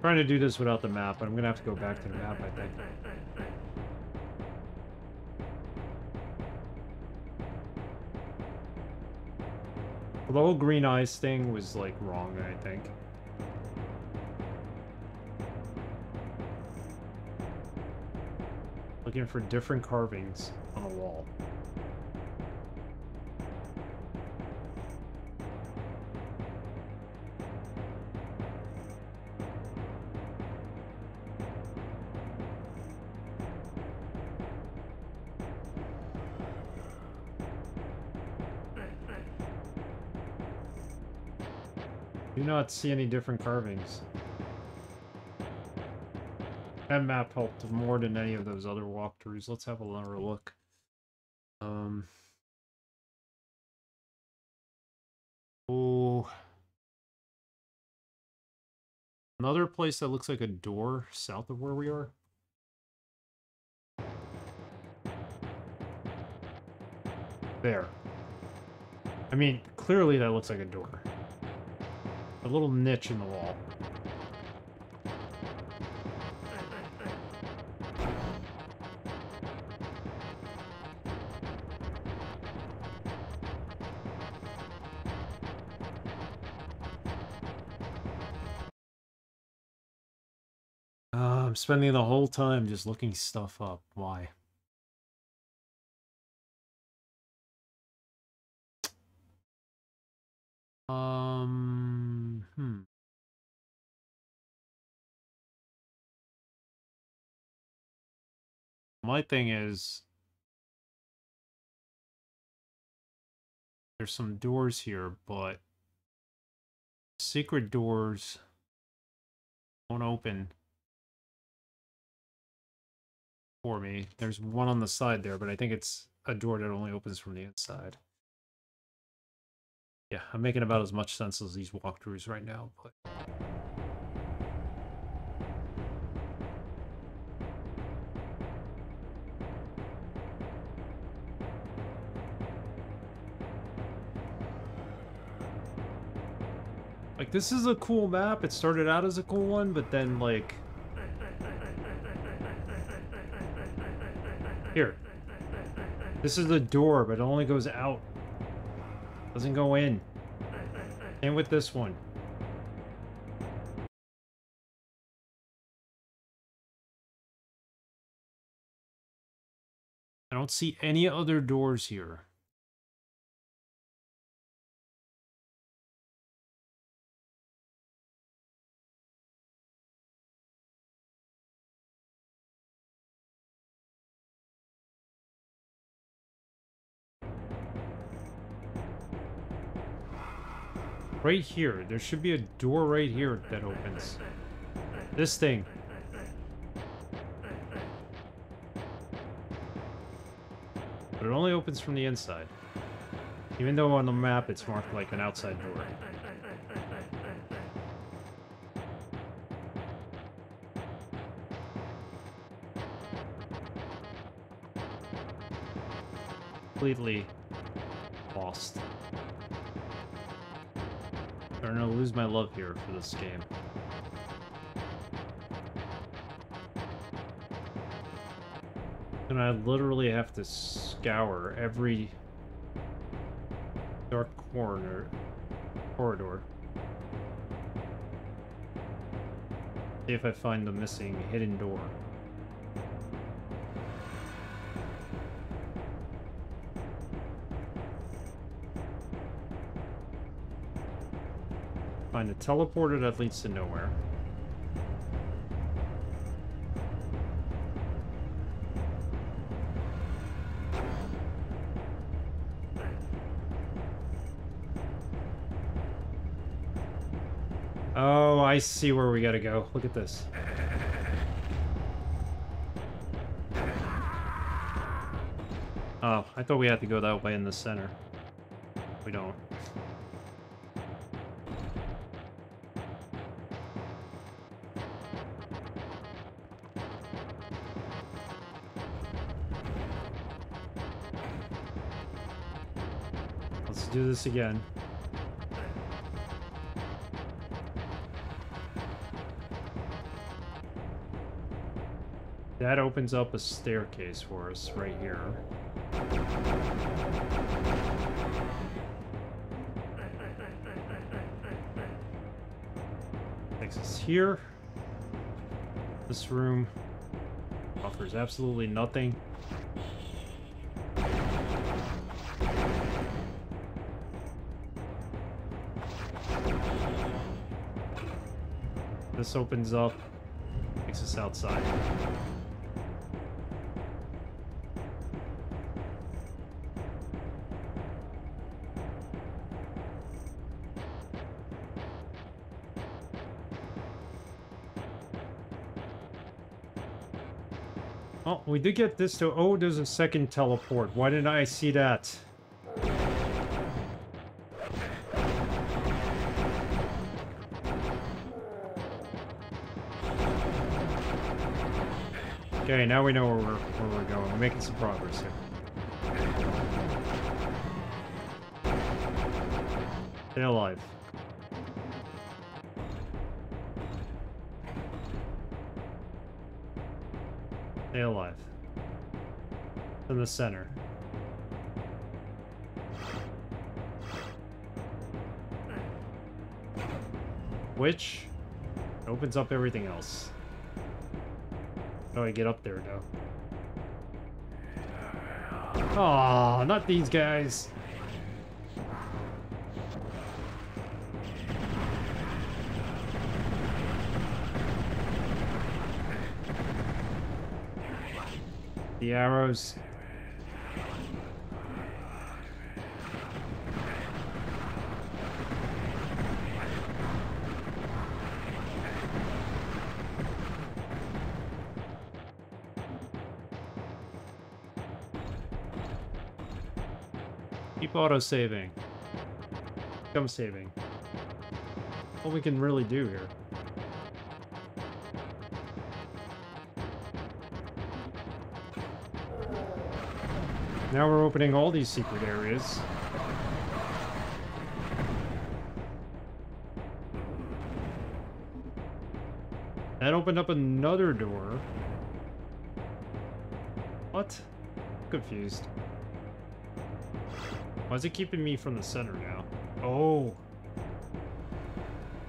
I'm trying to do this without the map, but I'm gonna have to go back to the map, I think. Well, the whole green eyes thing was like wrong, I think. Looking for different carvings on a wall. Not see any different carvings. That map helped more than any of those other walkthroughs. Let's have another look. Oh, another place that looks like a door south of where we are. There. I mean, clearly that looks like a door. A little niche in the wall. I'm spending the whole time just looking stuff up. Why? My thing is, there's some doors here, but secret doors won't open for me. There's one on the side there, but I think it's a door that only opens from the inside. Yeah, I'm making about as much sense as these walkthroughs right now, but... Like, this is a cool map. It started out as a cool one, but then, like... Here. This is the door, but it only goes out. Doesn't go in. And with this one. I don't see any other doors here. Right here. There should be a door right here that opens. This thing. But it only opens from the inside. Even though on the map it's marked like an outside door. Completely lost. I'm gonna lose my love here for this game. And I literally have to scour every dark corridor. See if I find the missing hidden door. Find a teleporter that leads to nowhere. Oh, I see where we gotta go. Look at this. Oh, I thought we had to go that way in the center. We don't. Let's do this again. That opens up a staircase for us right here. Takes us here. This room offers absolutely nothing. This opens up, takes us outside. We did get this to... Oh, there's a second teleport. Why didn't I see that? Okay, now we know where we're going. We're making some progress here. Stay alive. Stay alive. In the center. Which opens up everything else. How do I get up there now? Aw, not these guys. The arrows. Keep auto-saving. Come saving. All we can really do here. Now we're opening all these secret areas. That opened up another door. What? I'm confused. Why is it keeping me from the center now? Oh.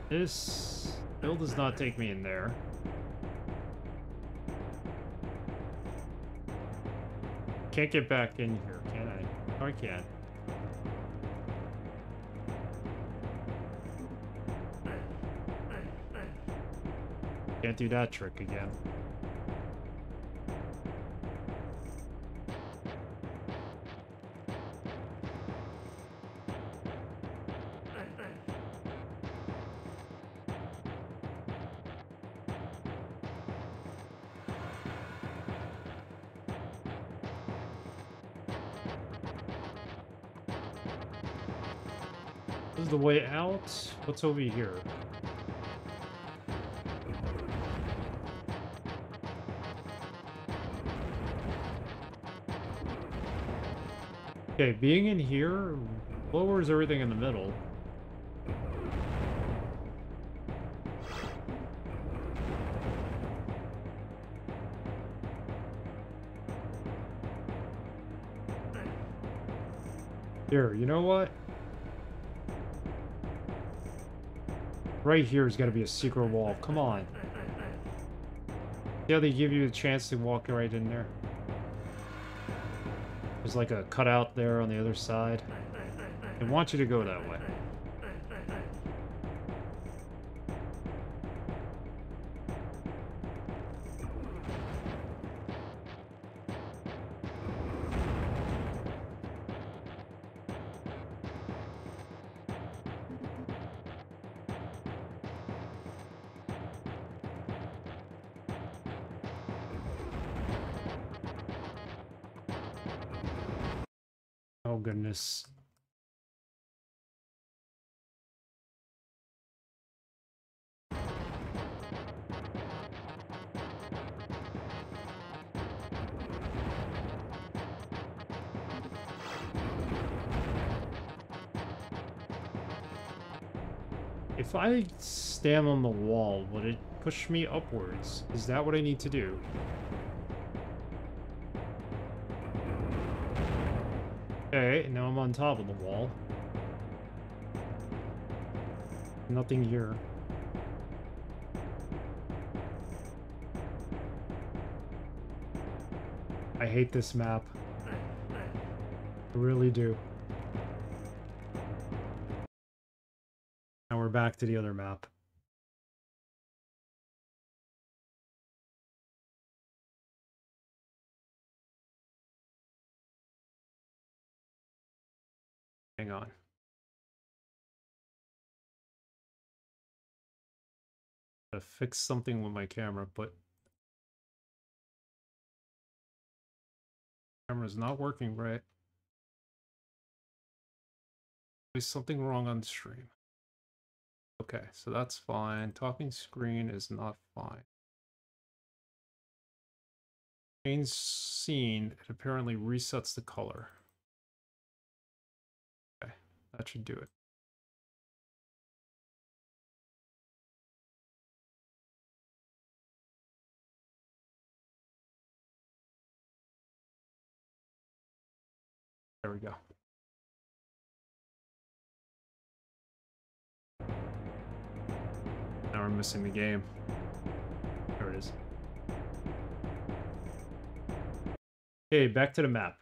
This still does not take me in there. Can't get back in here, can I? Oh, I can. Can't do that trick again. The way out. What's over here? Okay, being in here lowers everything in the middle. Here, you know what? Right here is going to be a secret wall. Come on. Yeah, they give you a chance to walk right in there. There's like a cutout there on the other side. They want you to go that way. Oh, goodness. If I stand on the wall, would it push me upwards? Is that what I need to do? Okay, now I'm on top of the wall. Nothing here. I hate this map. I really do. Now we're back to the other map. Hang on. I fixed something with my camera, but camera's not working right. There's something wrong on the stream. Okay, so that's fine. Talking screen is not fine. Main scene, it apparently resets the color. That should do it. There we go. Now we're missing the game. There it is. Okay, back to the map.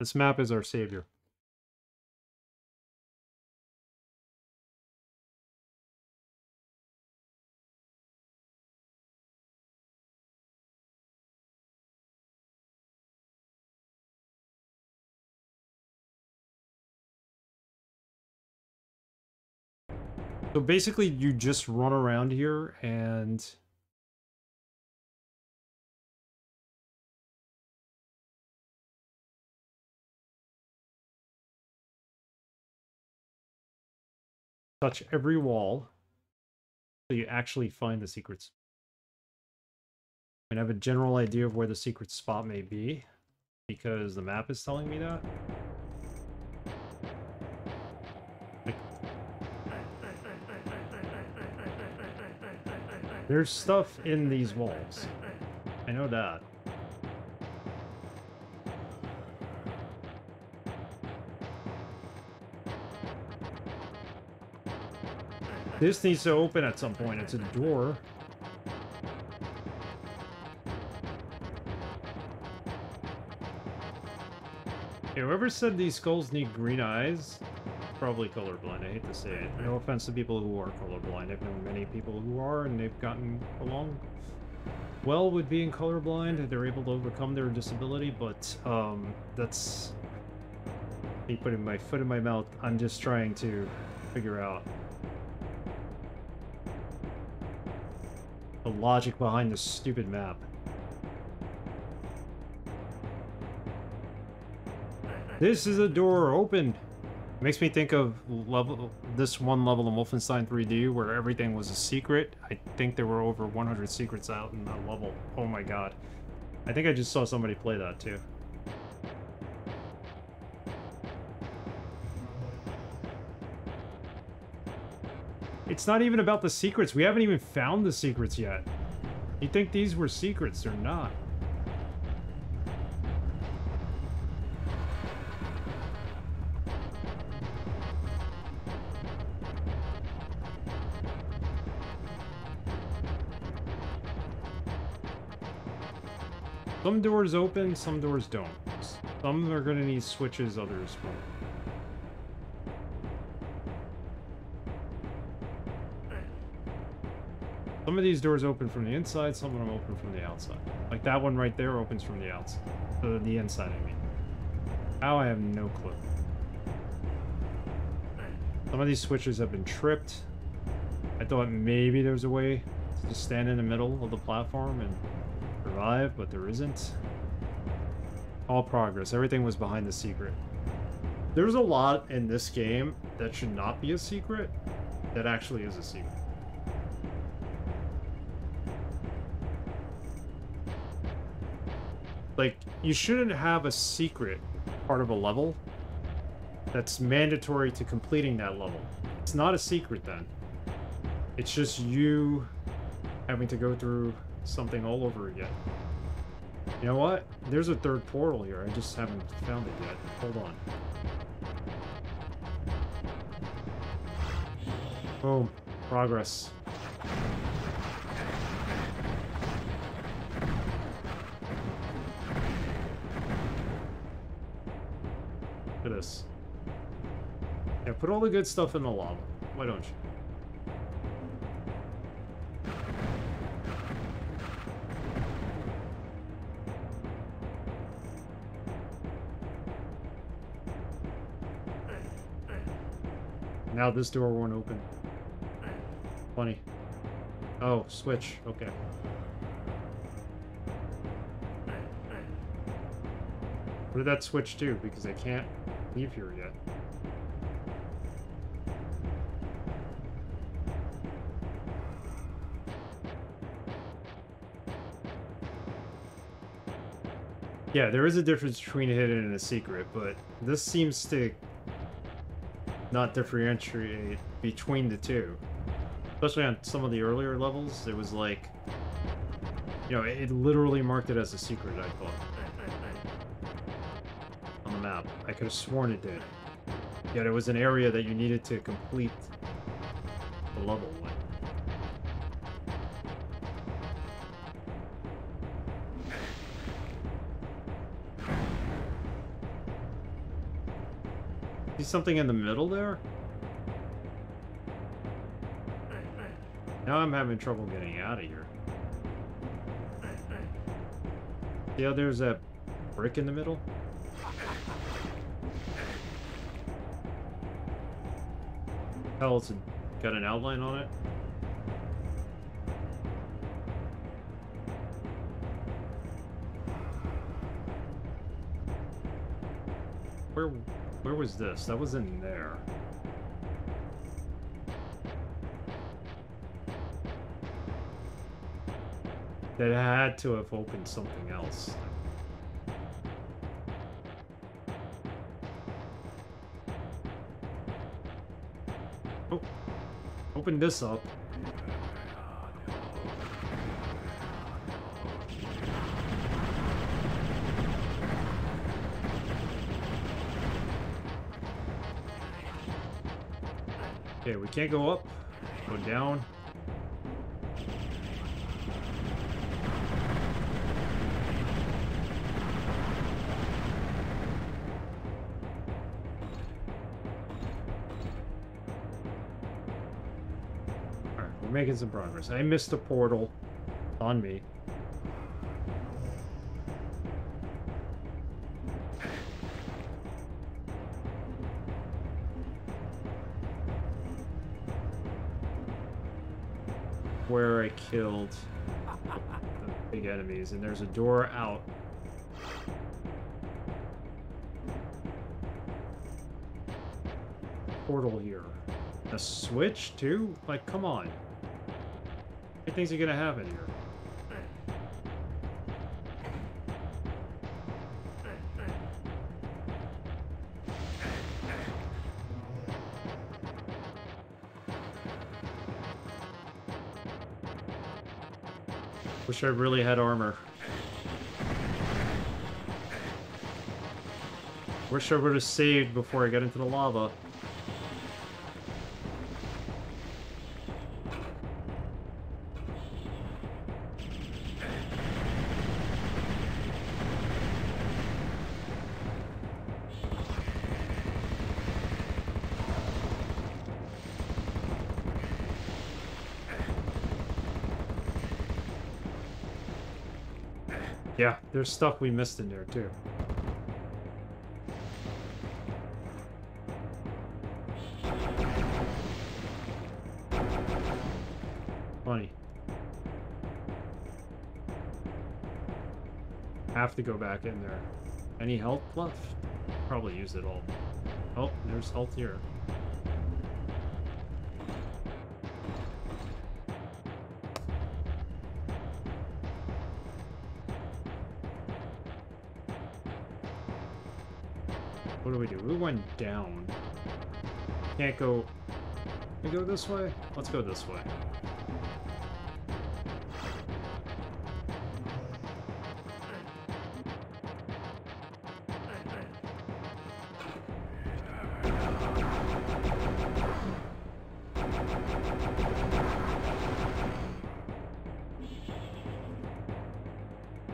This map is our savior. So basically, you just run around here and touch every wall so you actually find the secrets. I mean, I have a general idea of where the secret spot may be because the map is telling me that. There's stuff in these walls. I know that. This needs to open at some point. It's a door. Hey, whoever said these skulls need green eyes, probably colorblind. I hate to say it. No offense to people who are colorblind. I've known many people who are, and they've gotten along well with being colorblind. They're able to overcome their disability, but that's me putting my foot in my mouth. I'm just trying to figure out the logic behind this stupid map. This is a door open. Makes me think of this one level in Wolfenstein 3D where everything was a secret. I think there were over 100 secrets out in that level. Oh my god. I think I just saw somebody play that too. It's not even about the secrets. We haven't even found the secrets yet. You'd think these were secrets. They're not. Some doors open, some doors don't. Some are going to need switches, others won't. Some of these doors open from the inside, some of them open from the outside. Like that one right there opens from the outside. The inside, I mean. Now I have no clue. Some of these switches have been tripped. I thought maybe there was a way to just stand in the middle of the platform and survive, but there isn't. All progress. Everything was behind the secret. There's a lot in this game that should not be a secret that actually is a secret. Like, you shouldn't have a secret part of a level that's mandatory to completing that level. It's not a secret then. It's just you having to go through something all over again. You know what? There's a third portal here. I just haven't found it yet. Hold on. Boom. Progress. Look at this. Yeah, put all the good stuff in the lava. Why don't you? Now this door won't open. Funny. Oh, switch. Okay. What did that switch do? Because I can't leave here yet. Yeah, there is a difference between a hidden and a secret, but this seems to not differentiate between the two. Especially on some of the earlier levels, it was like, you know, it literally marked it as a secret, I thought. On the map. I could have sworn it did. Yet it was an area that you needed to complete the level with. See something in the middle there? Now I'm having trouble getting out of here. See how there's that brick in the middle? Hell, it's got an outline on it. Where was this? That was in there. That had to have opened something else. Oh, open this up. Okay, we can't go up, go down. Alright, we're making some progress. I missed the portal on me. Where I killed the big enemies, and there's a door out. Portal here. A switch too? Like, come on. How many things are gonna happen here? I really had armor. Wish I would have saved before I got into the lava. Yeah, there's stuff we missed in there, too. Funny. Have to go back in there. Any health left? Probably used it all. Oh, there's health here. What do? We went down. Can't go... Can we go this way? Let's go this way.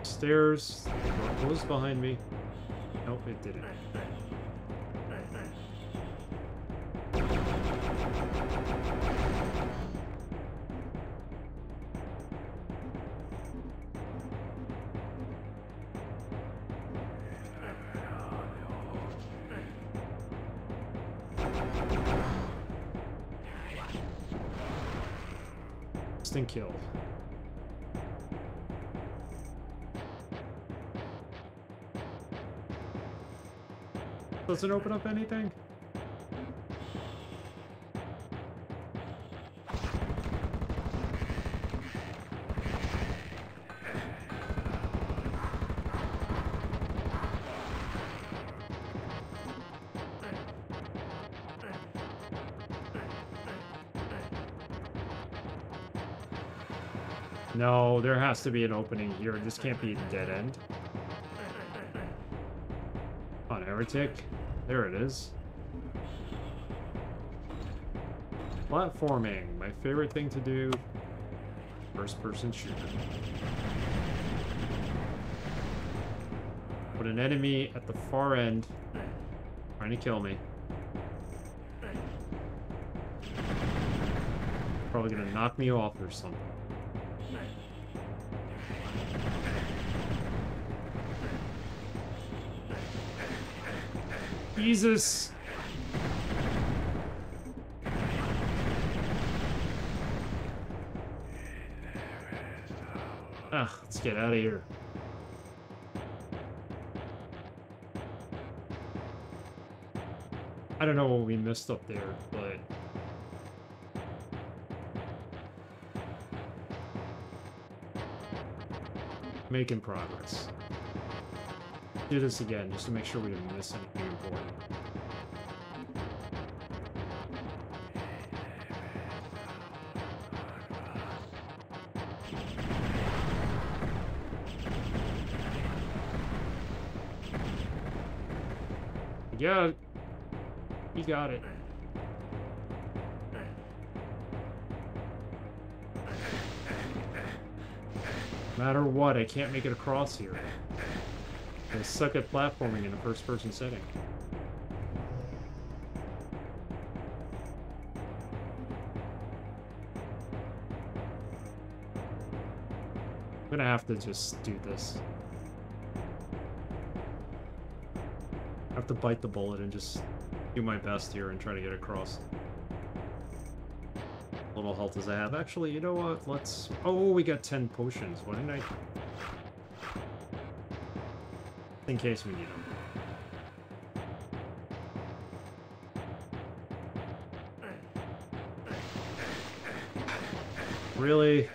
Stairs. The door closed behind me. Nope, it didn't. Instant kill. Doesn't open up anything? No, there has to be an opening here. This can't be a dead end. Come on, Heretic. There it is. Platforming, my favorite thing to do. First person shooter. Put an enemy at the far end, trying to kill me. Probably gonna knock me off or something. Jesus! Ugh, let's get out of here. I don't know what we missed up there, but... making progress. Do this again, just to make sure we didn't miss anything important. Yeah, he got it. No matter what, I can't make it across here. I suck at platforming in a first-person setting. I'm gonna have to just do this. I have to bite the bullet and just do my best here and try to get across. Little health as I have. Actually, you know what? Let's... Oh, we got 10 potions. Why didn't I... in case we need them. Really?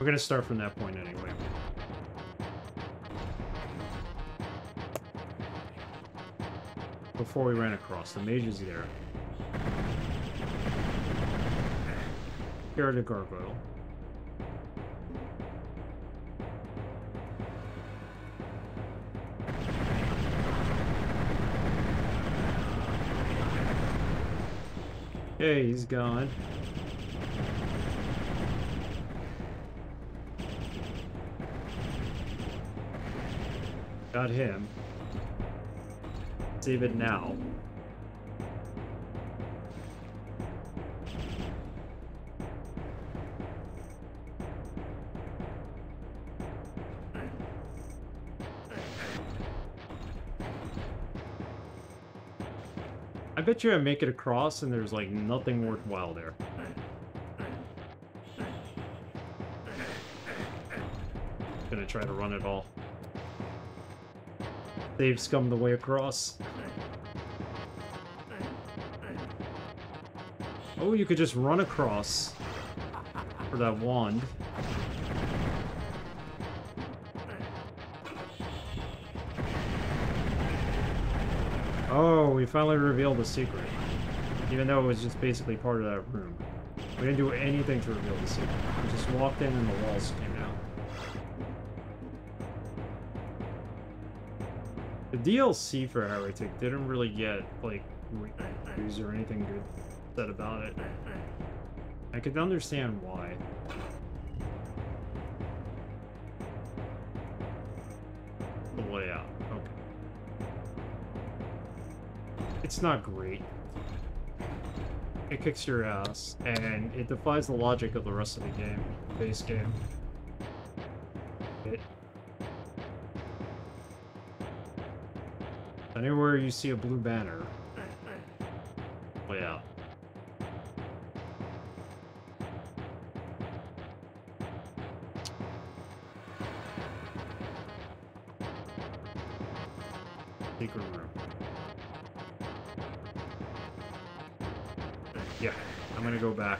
We're gonna start from that point anyway. Before we ran across, the mage is there. Here are the gargoyle. Hey, he's gone. Got him. Save it now. I bet you I make it across and there's like nothing worthwhile there. Gonna try to run it all. they've scummed the way across. Oh, you could just run across for that wand. Oh, we finally revealed the secret. Even though it was just basically part of that room. We didn't do anything to reveal the secret. We just walked in and the walls came out. The DLC for Heretic didn't really get, like, reviews or anything good said about it. I could understand why. The layout, okay. It's not great. It kicks your ass, and it defies the logic of the rest of the game, base game. Anywhere you see a blue banner, way out. Secret room. Yeah, I'm gonna go back.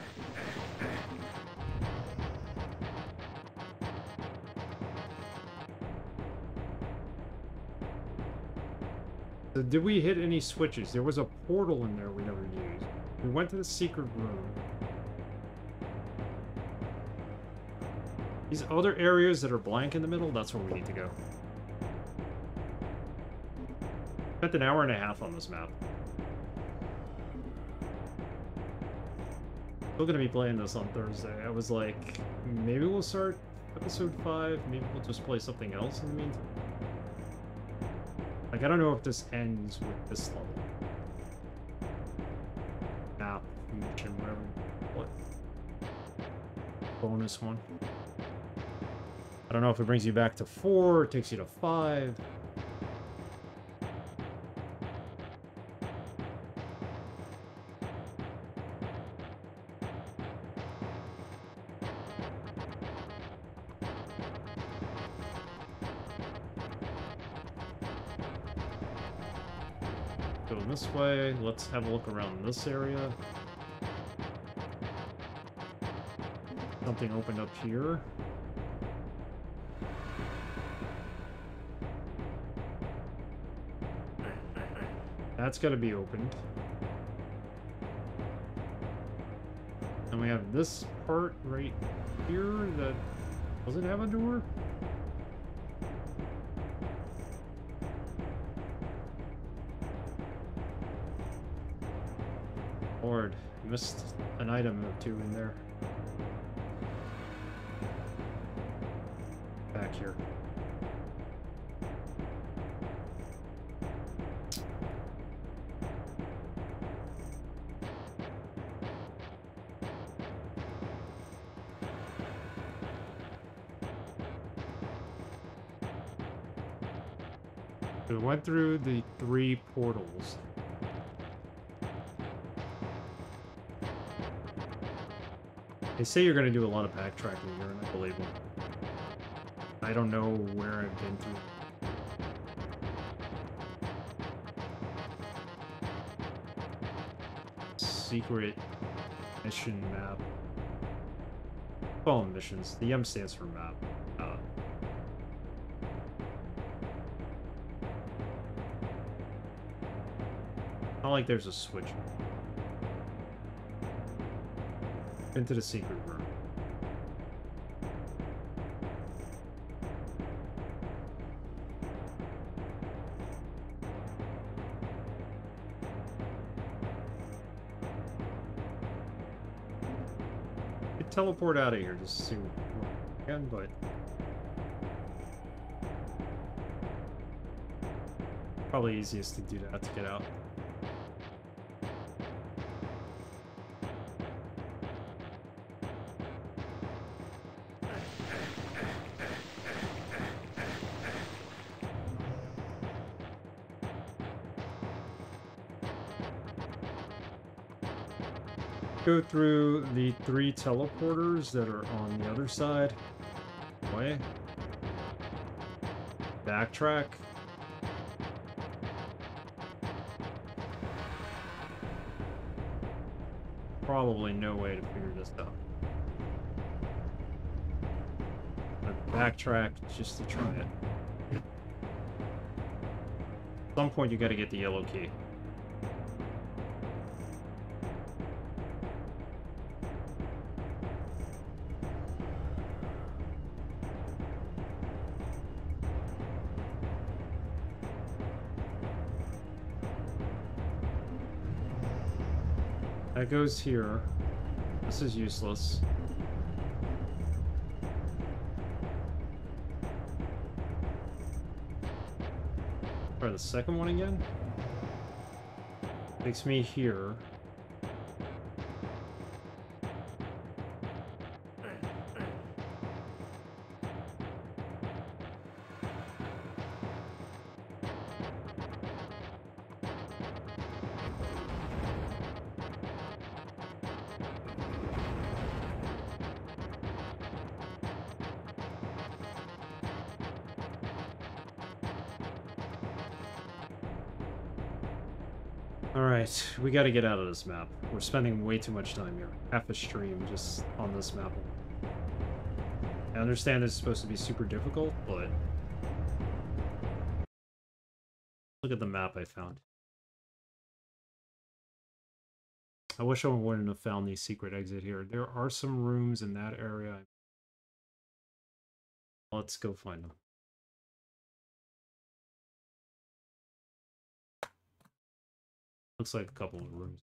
So did we hit any switches? There was a portal in there we never used. We went to the secret room. These other areas that are blank in the middle, that's where we need to go. Spent an hour and a half on this map. Still gonna be playing this on Thursday. I was like, maybe we'll start episode 5, maybe we'll just play something else in the meantime. Like, I don't know if this ends with this level. Map, mission, whatever. What? Bonus one. I don't know if it brings you back to 4, or takes you to 5. Way. Let's have a look around this area. Something opened up here. That's got to be opened. And we have this part right here that doesn't have a door. Missed an item or two in there. Back here. We went through the 3 portals. They say you're going to do a lot of backtracking here, and I believe them. I don't know where I've been through. Secret mission map. Call them missions. The M stands for map. Not like there's a switch. Into the secret room. You teleport out of here just to see what we can, but probably easiest to do that to get out. Go through the 3 teleporters that are on the other side. Way. Backtrack. probably no way to figure this out. I backtracked just to try it. At some point you gotta get the yellow key. That goes here. This is useless. Try the second one again. Takes me here. We gotta get out of this map. We're spending way too much time here. Half a stream just on this map. I understand it's supposed to be super difficult, but... Look at the map I found. I wish I wouldn't have found the secret exit here. There are some rooms in that area. Let's go find them. Looks like a couple of rooms.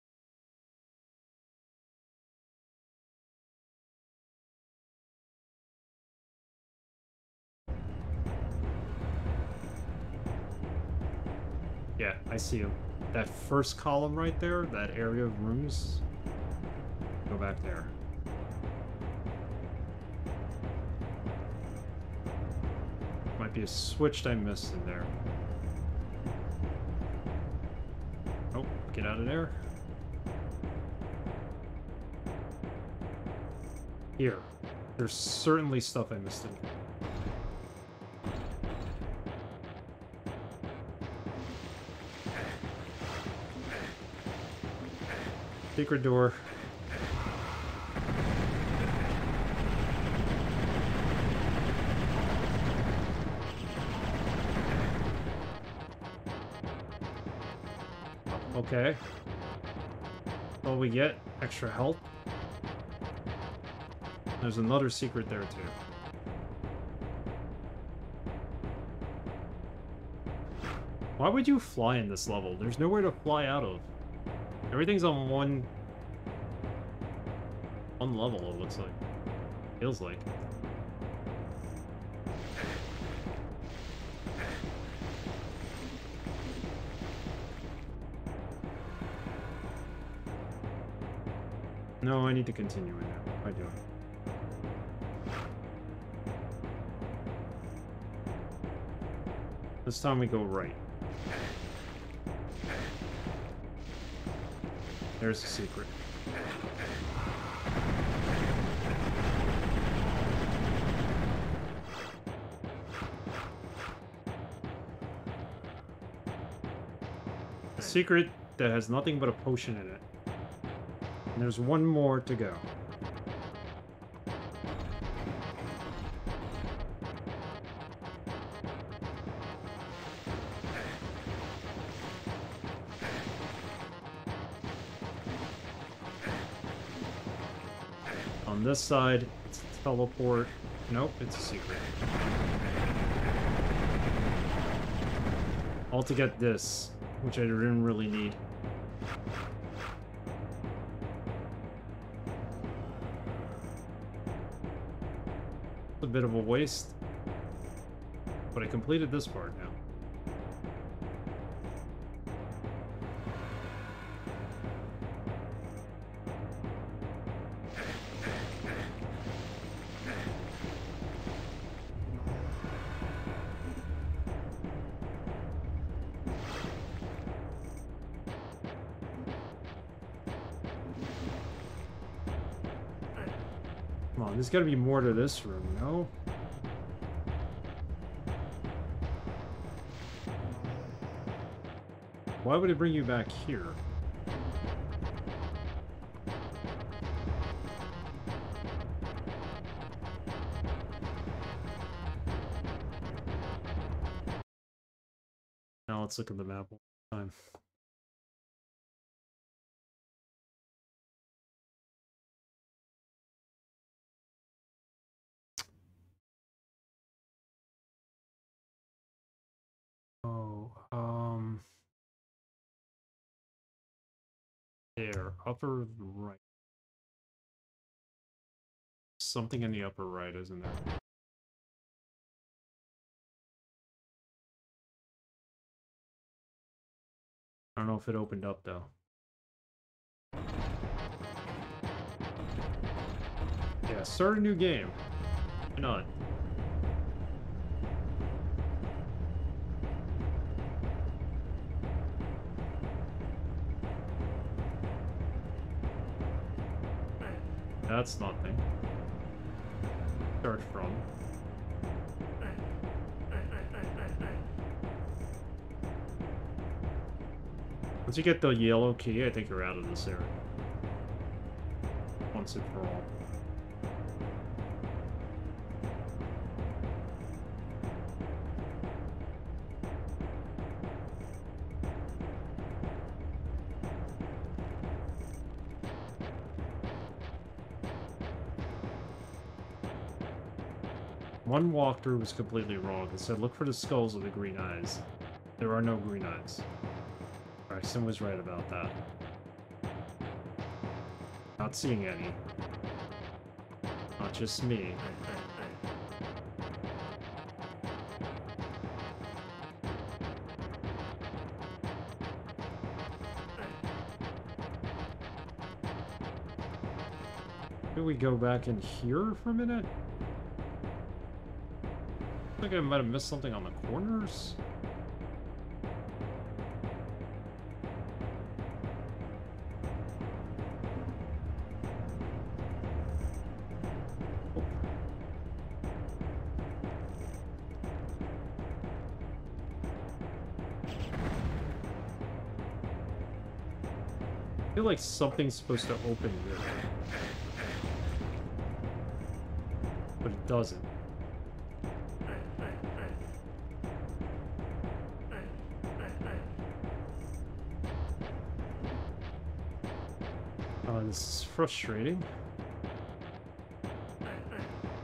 Yeah, I see him. That first column right there, that area of rooms. Go back there. Might be a switch I missed in there. Get out of there. Here. There's certainly stuff I missed in here. Secret door. Okay. Well, we get extra health. There's another secret there, too. Why would you fly in this level? There's nowhere to fly out of. Everything's on one level, it looks like. Feels like. No, I need to continue in there. I do. This time we go right. There's the secret. A secret that has nothing but a potion in it. There's one more to go. On this side, it's a teleport. Nope, it's a secret. All to get this, which I didn't really need. Bit of a waste, but I completed this part now. There's gotta be more to this room, no? Why would it bring you back here? Now let's look at the map one time. There, upper right. Something in the upper right, isn't there? I don't know if it opened up though. Yeah, start a new game. Why not? That's nothing. Start from. Once you get the yellow key, I think you're out of this area. Once and for all. One walkthrough was completely wrong. It said look for the skulls with the green eyes. There are no green eyes. Hexen was right about that. Not seeing any. Not just me. Can we go back in here for a minute? I think I might have missed something on the corners. Oh. I feel like something's supposed to open here, but it doesn't. Frustrating.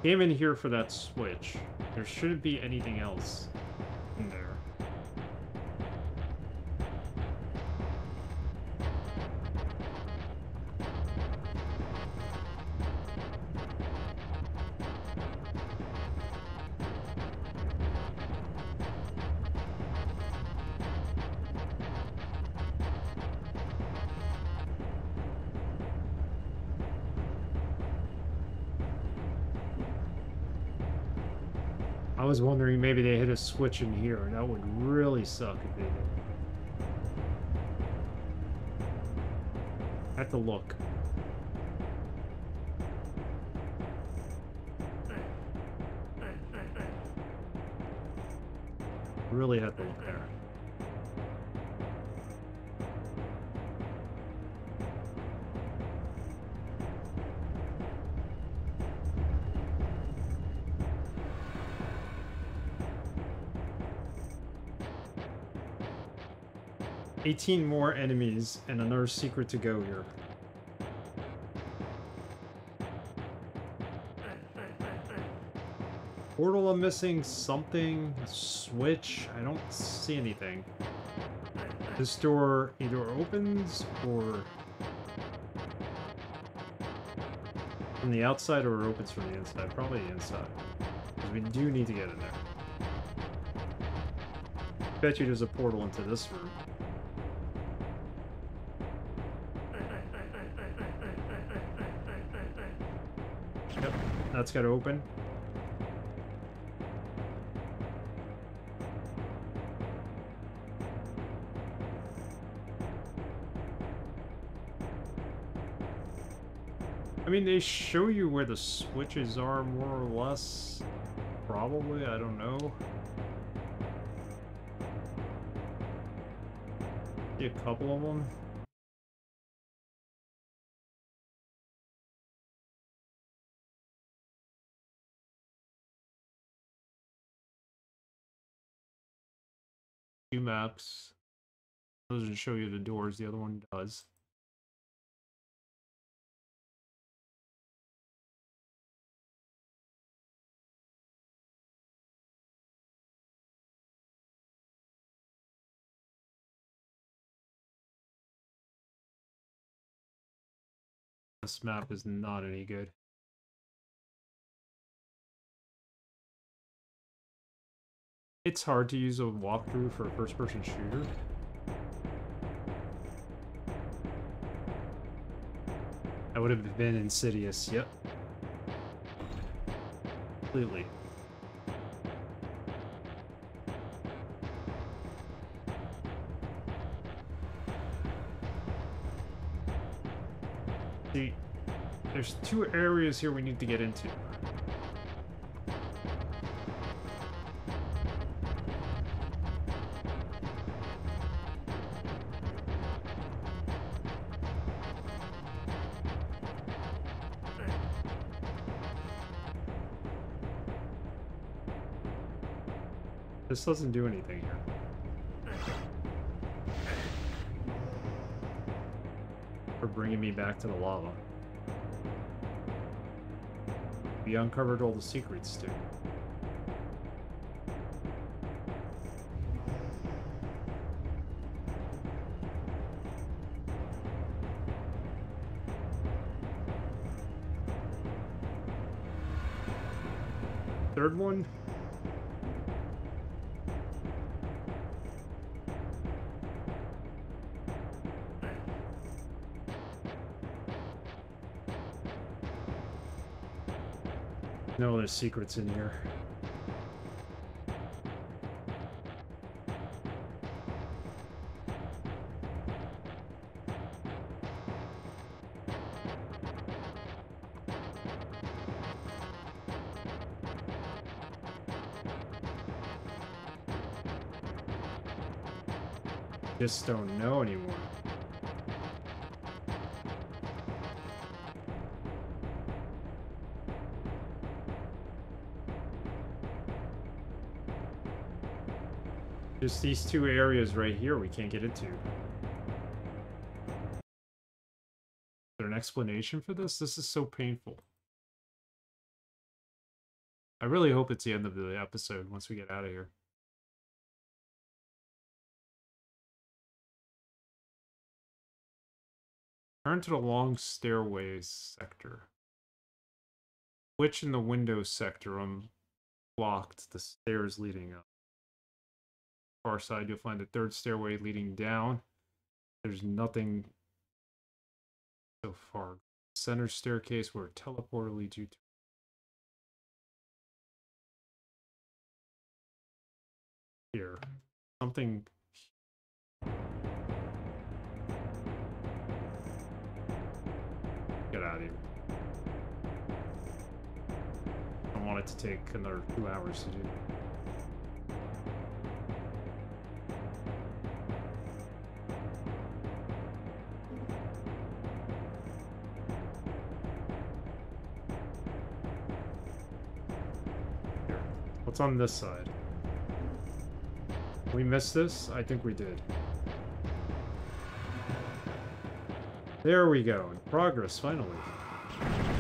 Came in here for that switch. There shouldn't be anything else in there. I was wondering maybe they hit a switch in here, and that would really suck if they did. I have to look. Really have to look there. "18 more enemies and another secret to go here." Portal I'm missing, something, a switch. I don't see anything. This door either opens or from the outside, or it opens from the inside. Probably the inside. Because we do need to get in there. Bet you there's a portal into this room. That's got to open. I mean, they show you where the switches are, more or less. Probably, I don't know. See a couple of them. two maps. It doesn't show you the doors, the other one does. This map is not any good. It's hard to use a walkthrough for a first-person shooter. That would have been Insidious, yep. Completely. See, there's two areas here we need to get into. This doesn't do anything here. For bringing me back to the lava. We uncovered all the secrets, too. Third one? No, there's secrets in here. Just don't know anymore. Just these two areas right here we can't get into. Is there an explanation for this? This is so painful. I really hope it's the end of the episode once we get out of here. Turn to the long stairways sector. Which in the window sector unblocked the stairs leading up. Far side, you'll find the third stairway leading down. There's nothing so far. Center staircase where a teleporter leads you to. Here. Something. Get out of here. I want it to take another 2 hours to do. What's on this side? We missed this? I think we did. There we go. In progress, finally. Wow.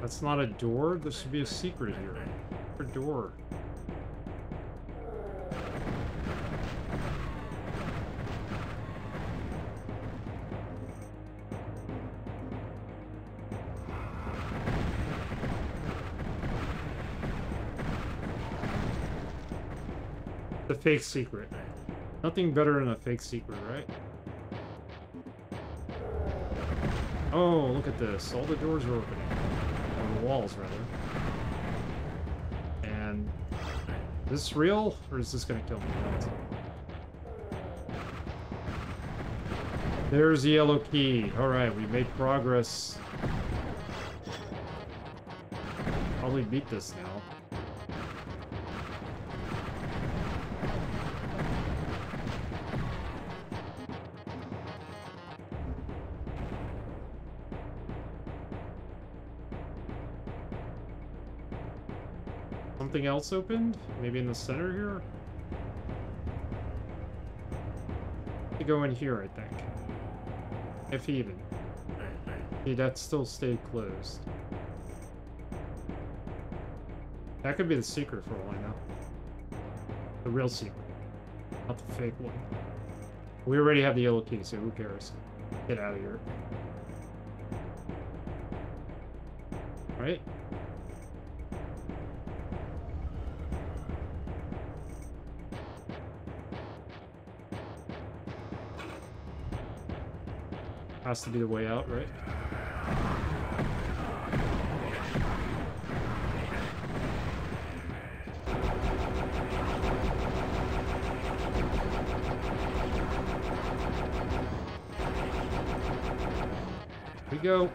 That's not a door? There should be a secret here. A door. The fake secret. Nothing better than a fake secret, right? Oh, look at this. All the doors are opening. Or the walls, rather. And... is this real? Or is this going to kill me? There's the yellow key. Alright, we made progress. Probably beat this now. Something else opened? Maybe in the center here? I have to go in here, I think. If even. See, that still stayed closed. That could be the secret for all I know. The real secret. Not the fake one. We already have the yellow key, so who cares? Get out of here. Right? Has to be the way out, right? Here we go.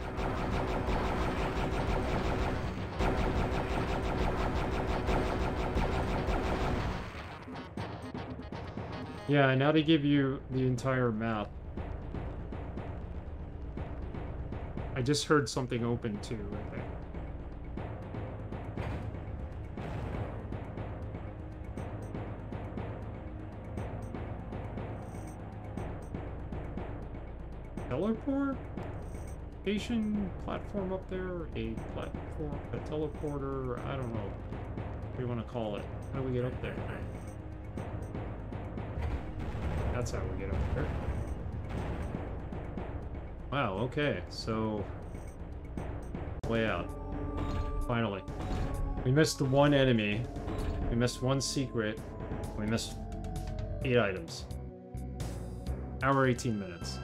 Yeah, now they give you the entire map. I just heard something open too, I think. Teleportation platform up there? A platform, a teleporter, I don't know what we want to call it. How do we get up there? That's how we get up there. Wow, okay, so way out. Finally. We missed the one enemy. We missed one secret. We missed 8 items. Hour 18 minutes.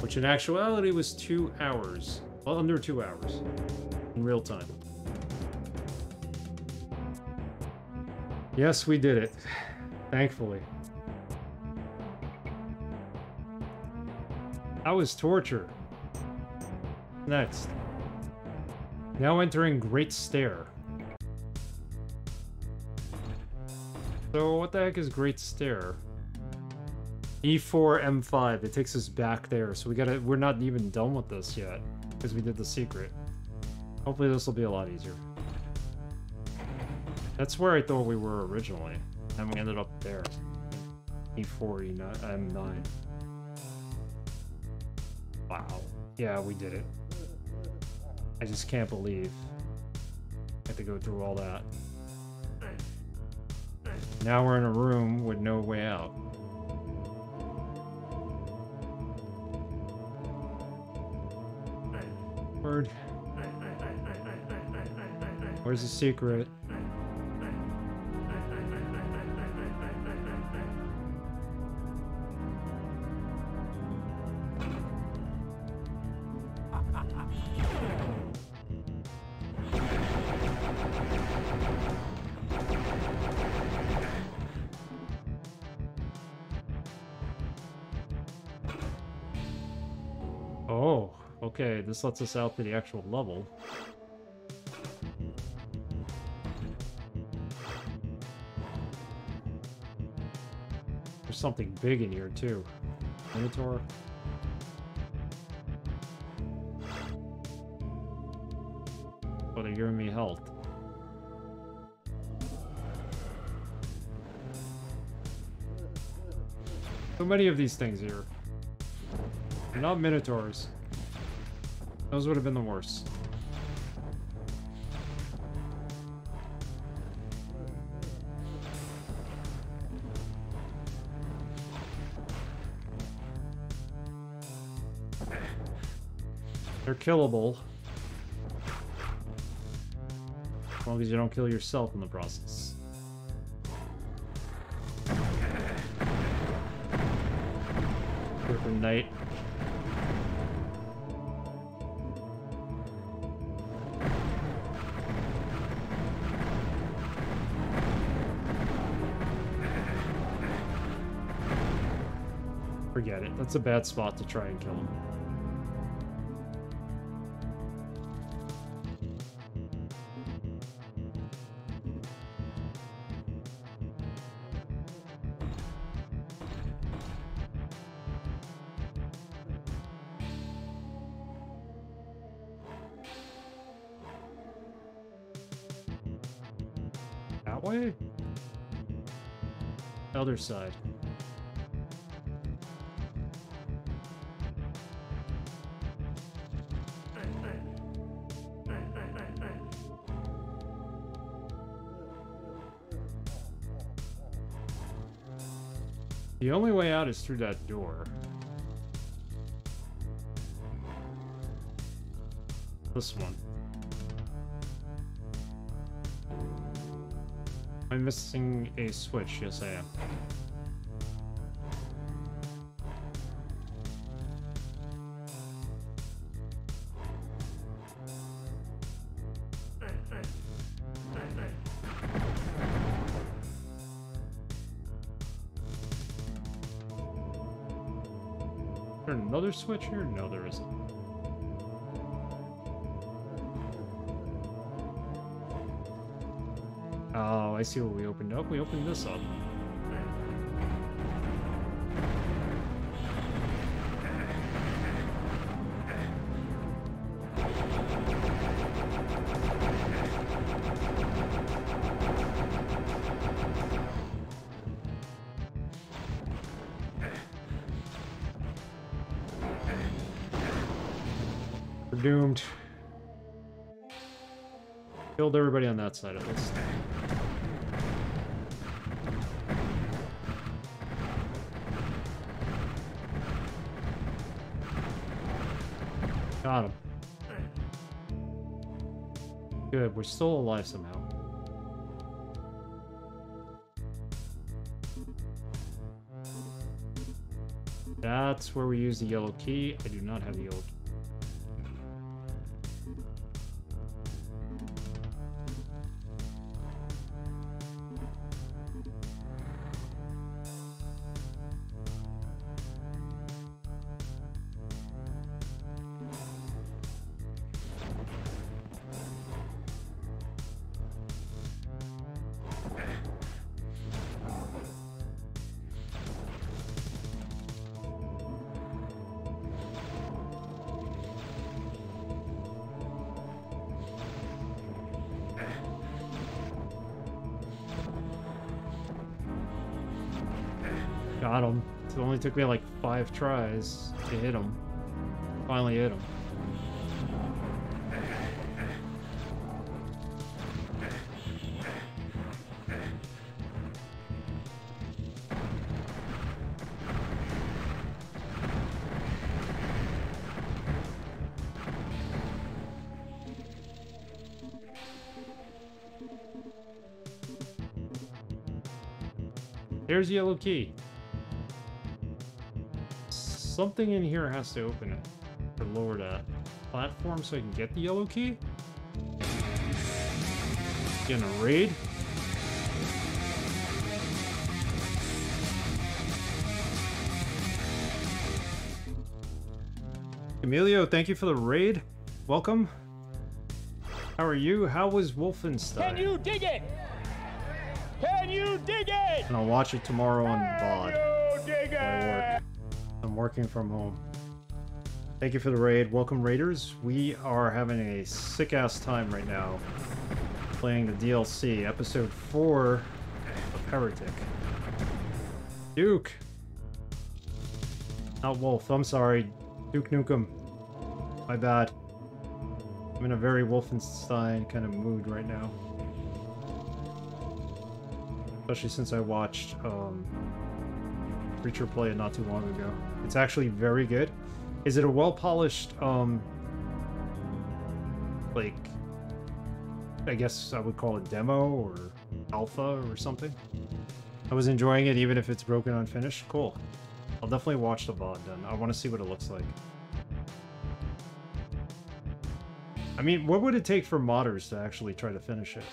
Which in actuality was 2 hours. Well, under 2 hours. In real time. Yes, we did it. Thankfully. That was torture. Next. Now entering Great Stair. So what the heck is Great Stair? E4 M5. It takes us back there. So we're not even done with this yet because we did the secret. Hopefully this will be a lot easier. That's where I thought we were originally. And we ended up there. E4 M9. Wow. Yeah, we did it. I just can't believe I had to go through all that. Now we're in a room with no way out. Word. Where's the secret? Okay, this lets us out to the actual level. There's something big in here too. Minotaur. Oh, they're giving me health. So many of these things here. They're not Minotaurs. Those would have been the worst. They're killable. As long as you don't kill yourself in the process. with the night. Forget it. That's a bad spot to try and kill him. That way? Other side. The only way out is through that door. This one. Am I missing a switch? Yes, I am. Another switch here? No, there isn't. Oh, I see what we opened up. We opened this up. Doomed. Killed everybody on that side of this. Got him. Good, we're still alive somehow. That's where we use the yellow key. I do not have the yellow key. Got him. It only took me like 5 tries to hit him. Finally hit him. There's the yellow key. Something in here has to open it, or lower that platform so I can get the yellow key? Getting a raid? Emilio, thank you for the raid. Welcome. How are you? How was Wolfenstein? Can you dig it? Can you dig it? And I'll watch it tomorrow on VOD. Can you dig it? I'm working from home. Thank you for the raid. Welcome, raiders. We are having a sick ass time right now playing the DLC, episode 4 of Heretic. Duke! Not Wolf, I'm sorry. Duke Nukem. My bad. I'm in a very Wolfenstein kind of mood right now. Especially since I watched Preacher play not too long ago. It's actually very good. Is it a well-polished, like, I guess I would call it demo or alpha or something? I was enjoying it even if it's broken unfinished. Cool. I'll definitely watch the VOD then. I want to see what it looks like. I mean, what would it take for modders to actually try to finish it?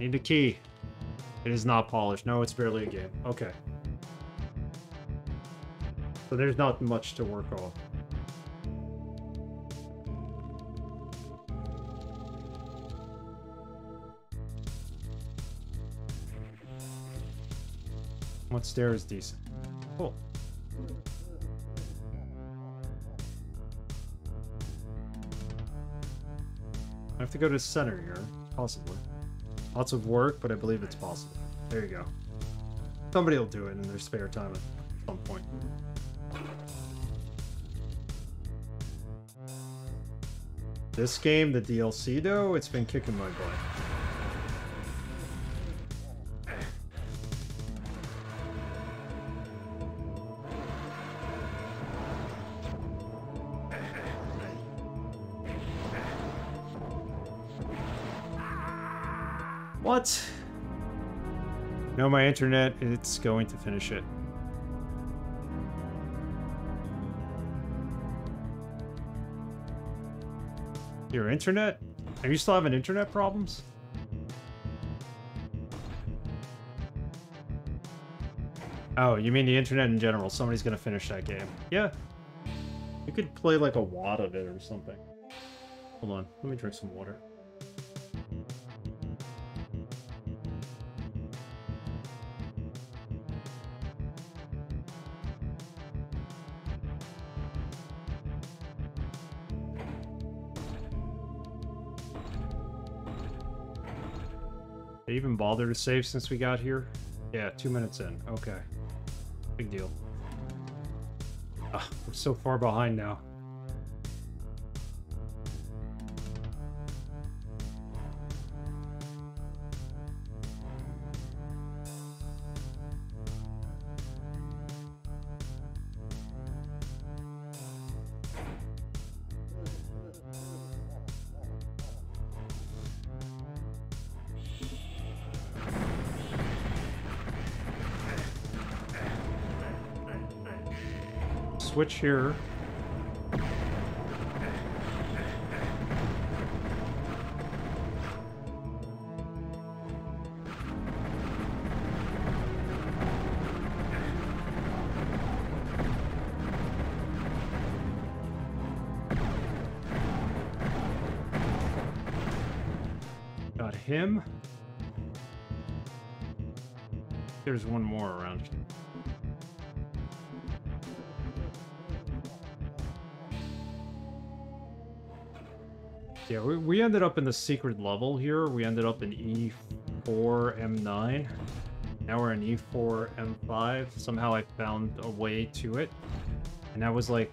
Need a key. It is not polished. No, it's barely a game. Okay. So there's not much to work on. What stair is decent? Cool. I have to go to center here, possibly. Lots of work, but I believe it's possible. There you go. Somebody will do it in their spare time at some point. This game, the DLC though, it's been kicking my butt. What? No, my internet, it's going to finish it. Your internet? Are you still having internet problems? Oh, you mean the internet in general. Somebody's gonna finish that game. Yeah. You could play like a wad of it or something. Hold on, let me drink some water. Even bother to save since we got here? Yeah, 2 minutes in. Okay. Big deal. Ugh, I'm so far behind now. Switch here. Got him. There's one more around here. Yeah, we ended up in the secret level here. We ended up in E4 M9. Now we're in E4 M5. Somehow I found a way to it. And that was like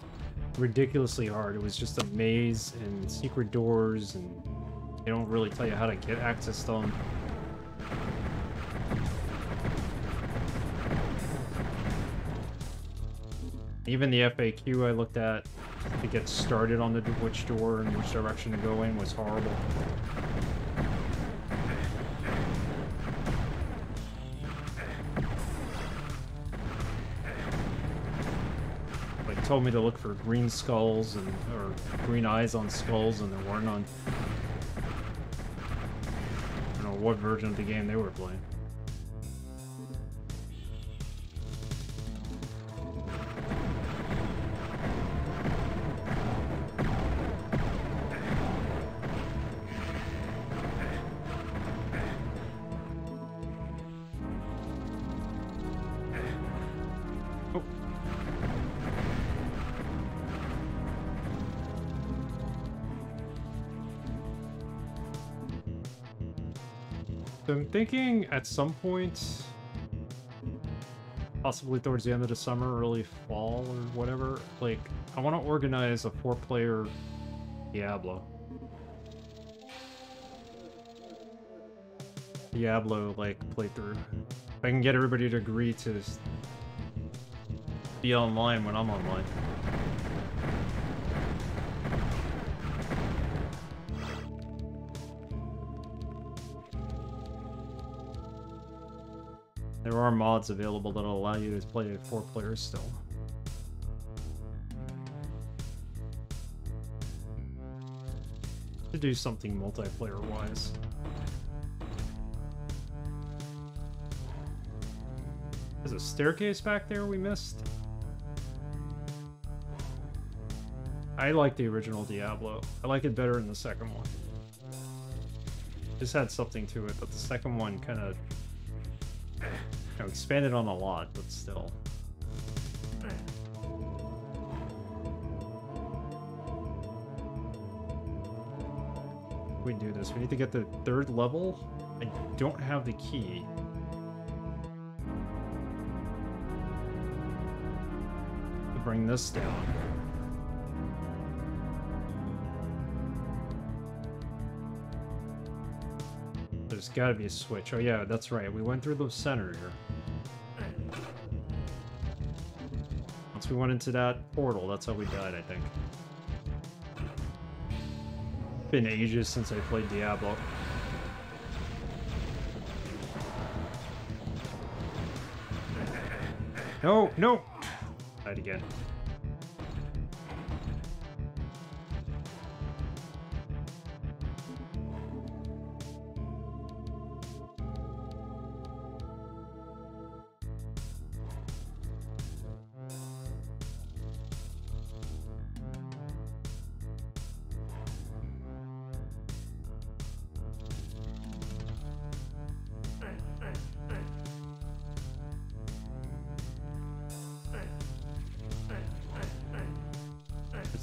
ridiculously hard. It was just a maze and secret doors, and they don't really tell you how to get access to them. Even the FAQ I looked at to get started on the which door and which direction to go in was horrible. Like told me to look for green skulls and or green eyes on skulls, and there weren't none. I don't know what version of the game they were playing. Thinking at some point, possibly towards the end of the summer, early fall or whatever, like I want to organize a 4-player Diablo. Like playthrough. If I can get everybody to agree to be online when I'm online. There are mods available that'll allow you to play 4 players still. To do something multiplayer-wise. There's a staircase back there we missed. I like the original Diablo. I like it better than the second one. Just had something to it, but the second one kind of expanded on a lot, but still. We do this. We need to get the 3rd level. I don't have the key. To bring this down. There's gotta be a switch. Oh yeah, that's right. We went through the center here. Once we went into that portal, that's how we died, I think. Been ages since I played Diablo. No, no! Died again.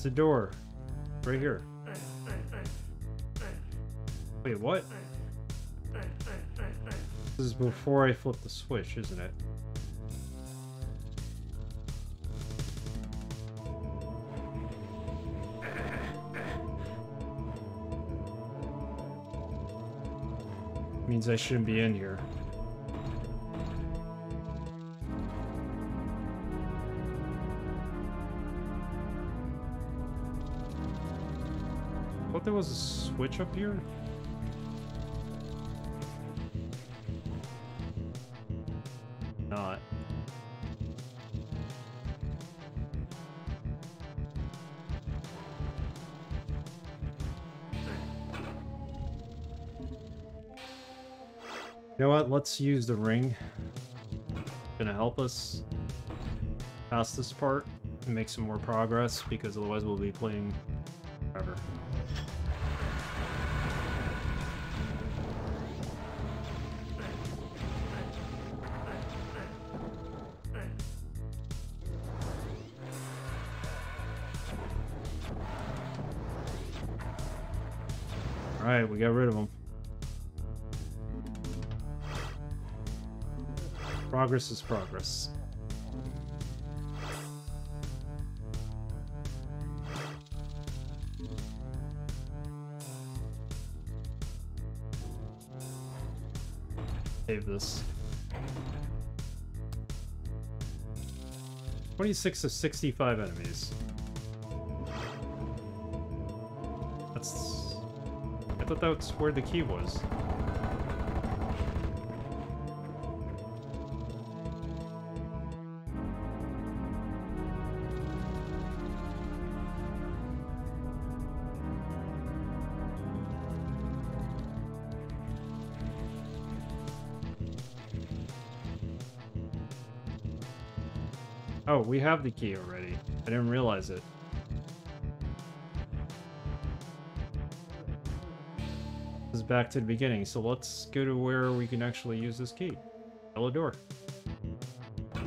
The door right here. Wait, what? This is before I flip the switch, isn't it? Means I shouldn't be in here. There was a switch up here? Not. You know what? Let's use the ring. Gonna help us pass this part and make some more progress, because otherwise we'll be playing forever. Alright, we got rid of them. Progress is progress. Save this. 26 of 65 enemies. I thought that's where the key was. Oh, we have the key already. I didn't realize it. Back to the beginning, so let's go to where we can actually use this key. Yellow door. I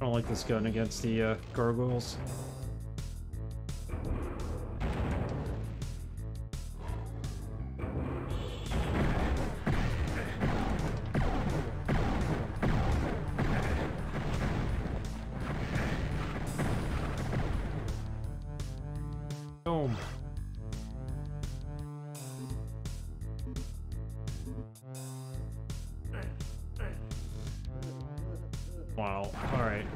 don't like this gun against the gargoyles. Wow, alright.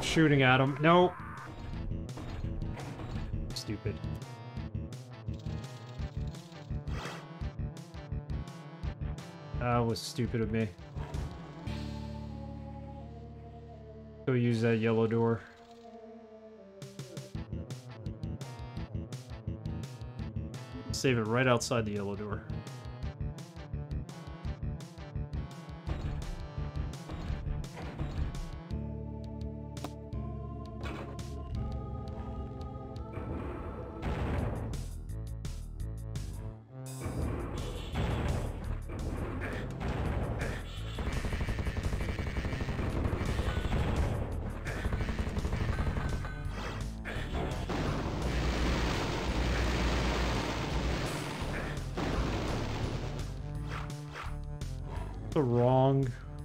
Shooting at him. Nope. Stupid. That was stupid of me. Go use that yellow door. Save it right outside the yellow door.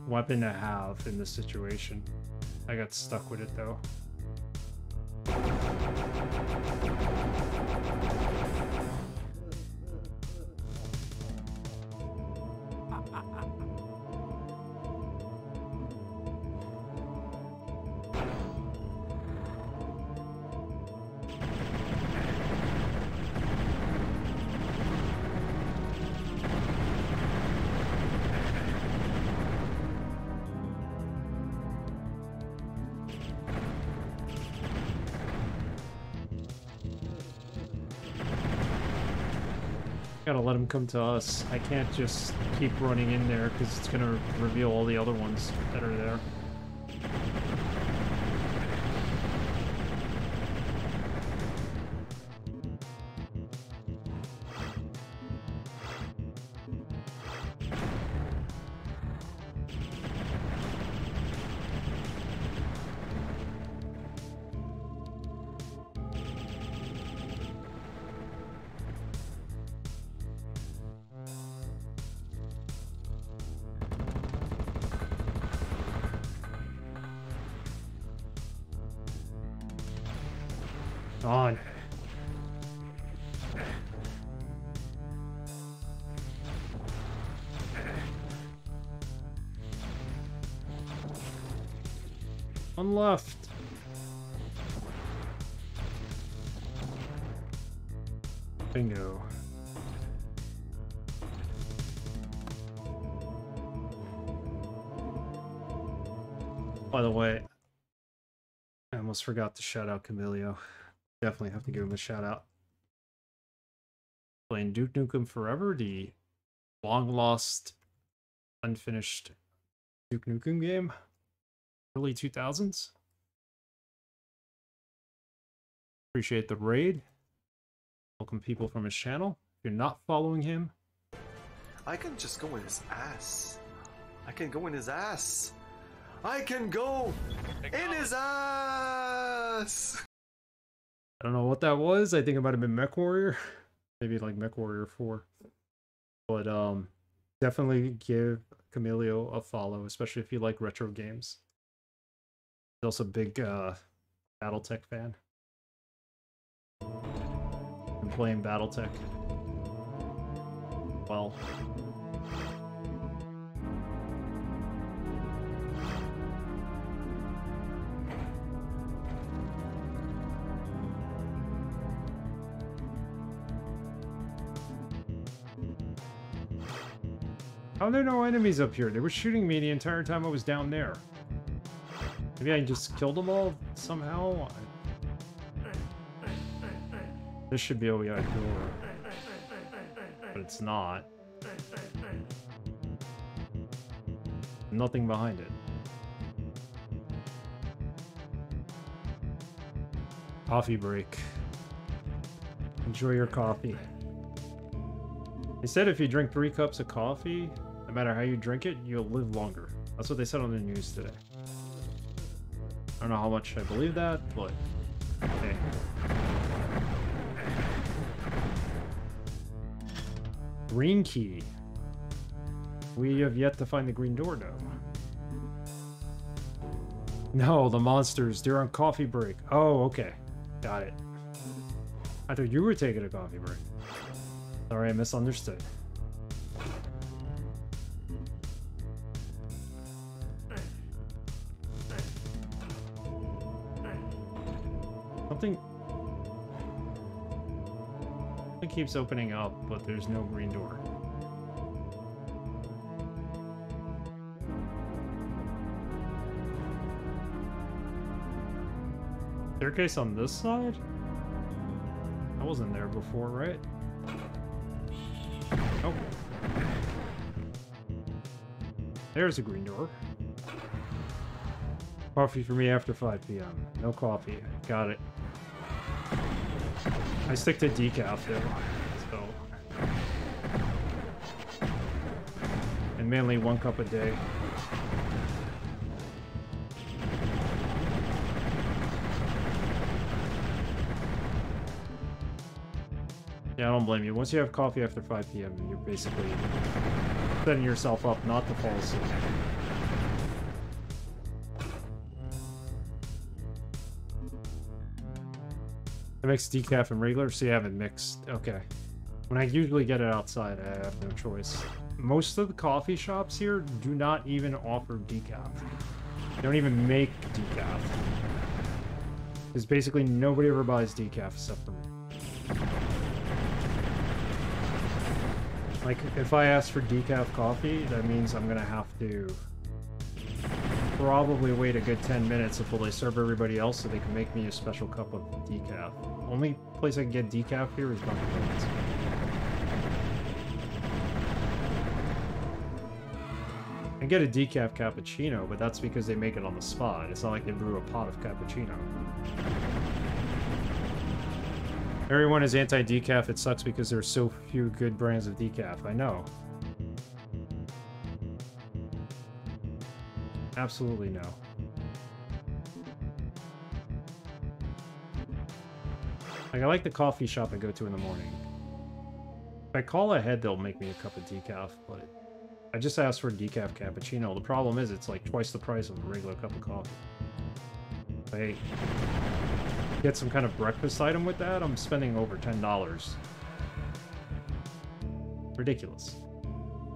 Weapon to have in this situation. I got stuck with it though. Let them come to us. I can't just keep running in there because it's gonna reveal all the other ones that are there. Left. Bingo. By the way, I almost forgot to shout out Camilio. Definitely have to give him a shout out. Playing Duke Nukem Forever, the long lost, unfinished Duke Nukem game. Early 2000s. Appreciate the raid. Welcome people from his channel. If you're not following him, I can just go in his ass. I can go in his ass. I can go in his ass. I don't know what that was. I think it might have been MechWarrior. Maybe like MechWarrior 4. But definitely give Camilio a follow, especially if you like retro games. Also big Battletech fan. I'm playing Battletech. Well. How are there no enemies up here? They were shooting me the entire time I was down there. Maybe I just killed them all somehow? This should be OEI door. But it's not. Nothing behind it. Coffee break. Enjoy your coffee. They said if you drink 3 cups of coffee, no matter how you drink it, you'll live longer. That's what they said on the news today. I don't know how much I believe that, but hey. Green key. We have yet to find the green door, though. No, the monsters. They're on coffee break. Oh, okay. Got it. I thought you were taking a coffee break. Sorry, I misunderstood. Something... it keeps opening up, but there's no green door. Staircase on this side? I wasn't there before, right? Oh. There's a green door. Coffee for me after 5 p.m. No coffee. Got it. I stick to decaf there, so. And mainly 1 cup a day. Yeah, I don't blame you. Once you have coffee after 5 p.m., you're basically setting yourself up not to fall asleep. I mix decaf and regular, so you haven't mixed. Okay. When I usually get it outside, I have no choice. Most of the coffee shops here do not even offer decaf. They don't even make decaf. Because basically nobody ever buys decaf except for me. Like, if I ask for decaf coffee, that means I'm gonna have to probably wait a good 10 minutes until they serve everybody else so they can make me a special cup of decaf. Only place I can get decaf here is Dunkin' Donuts. I get a decaf cappuccino, but that's because they make it on the spot. It's not like they brew a pot of cappuccino. Everyone is anti-decaf. It sucks because there's so few good brands of decaf. I know. Absolutely no. Like, I like the coffee shop I go to in the morning. If I call ahead, they'll make me a cup of decaf, but I just asked for a decaf cappuccino. The problem is it's like twice the price of a regular cup of coffee. Hey. Get some kind of breakfast item with that, I'm spending over $10. Ridiculous.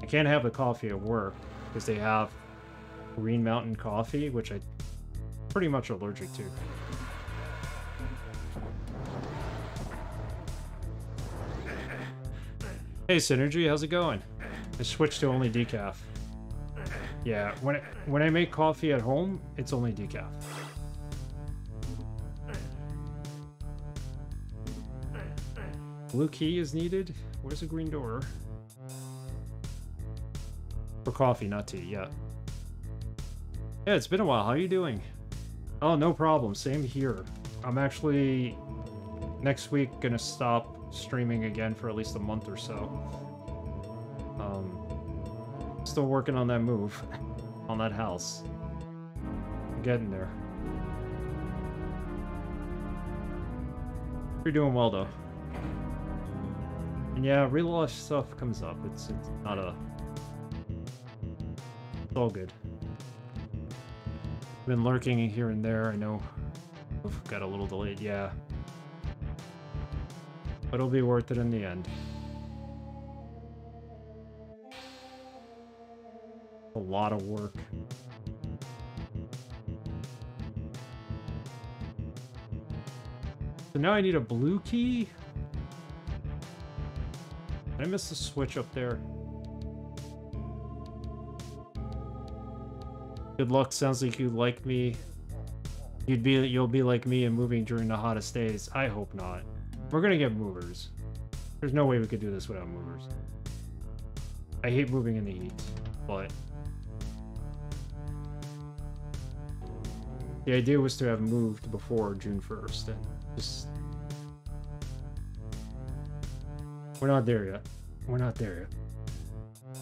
I can't have the coffee at work because they have Green Mountain Coffee, which I'm pretty much allergic to. Hey Synergy, how's it going? I switched to only decaf. Yeah, when I make coffee at home, it's only decaf. Blue key is needed. Where's the green door? For coffee, not tea, yeah. Yeah, it's been a while. How are you doing? Oh, no problem. Same here. I'm actually next week gonna stop streaming again for at least a month or so. Still working on that move, on that house. I'm getting there. You're doing well though. And yeah, real life stuff comes up. It's not a... It's all good. Been lurking here and there, I know. Oof, got a little delayed, yeah. But it'll be worth it in the end. A lot of work. So now I need a blue key? I missed the switch up there. Good luck, sounds like you like me. You'll be like me and moving during the hottest days. I hope not. We're gonna get movers. There's no way we could do this without movers. I hate moving in the heat, but the idea was to have moved before June 1st and just... We're not there yet. We're not there yet.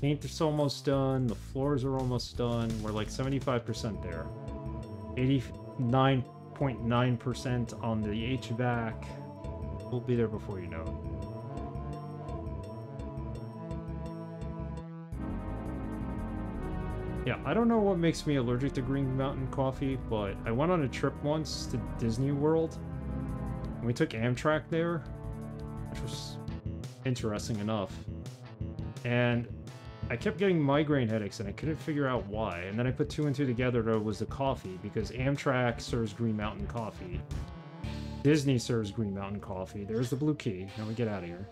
Paint is almost done. The floors are almost done. We're like 75% there. 89% 0.9% on the HVAC. We'll be there before you know it. Yeah, I don't know what makes me allergic to Green Mountain Coffee, but I went on a trip once to Disney World. And we took Amtrak there, which was interesting enough. And I kept getting migraine headaches, and I couldn't figure out why. And then I put two and two together, though, was the coffee, because Amtrak serves Green Mountain Coffee. Disney serves Green Mountain Coffee. There's the blue key. Now we get out of here.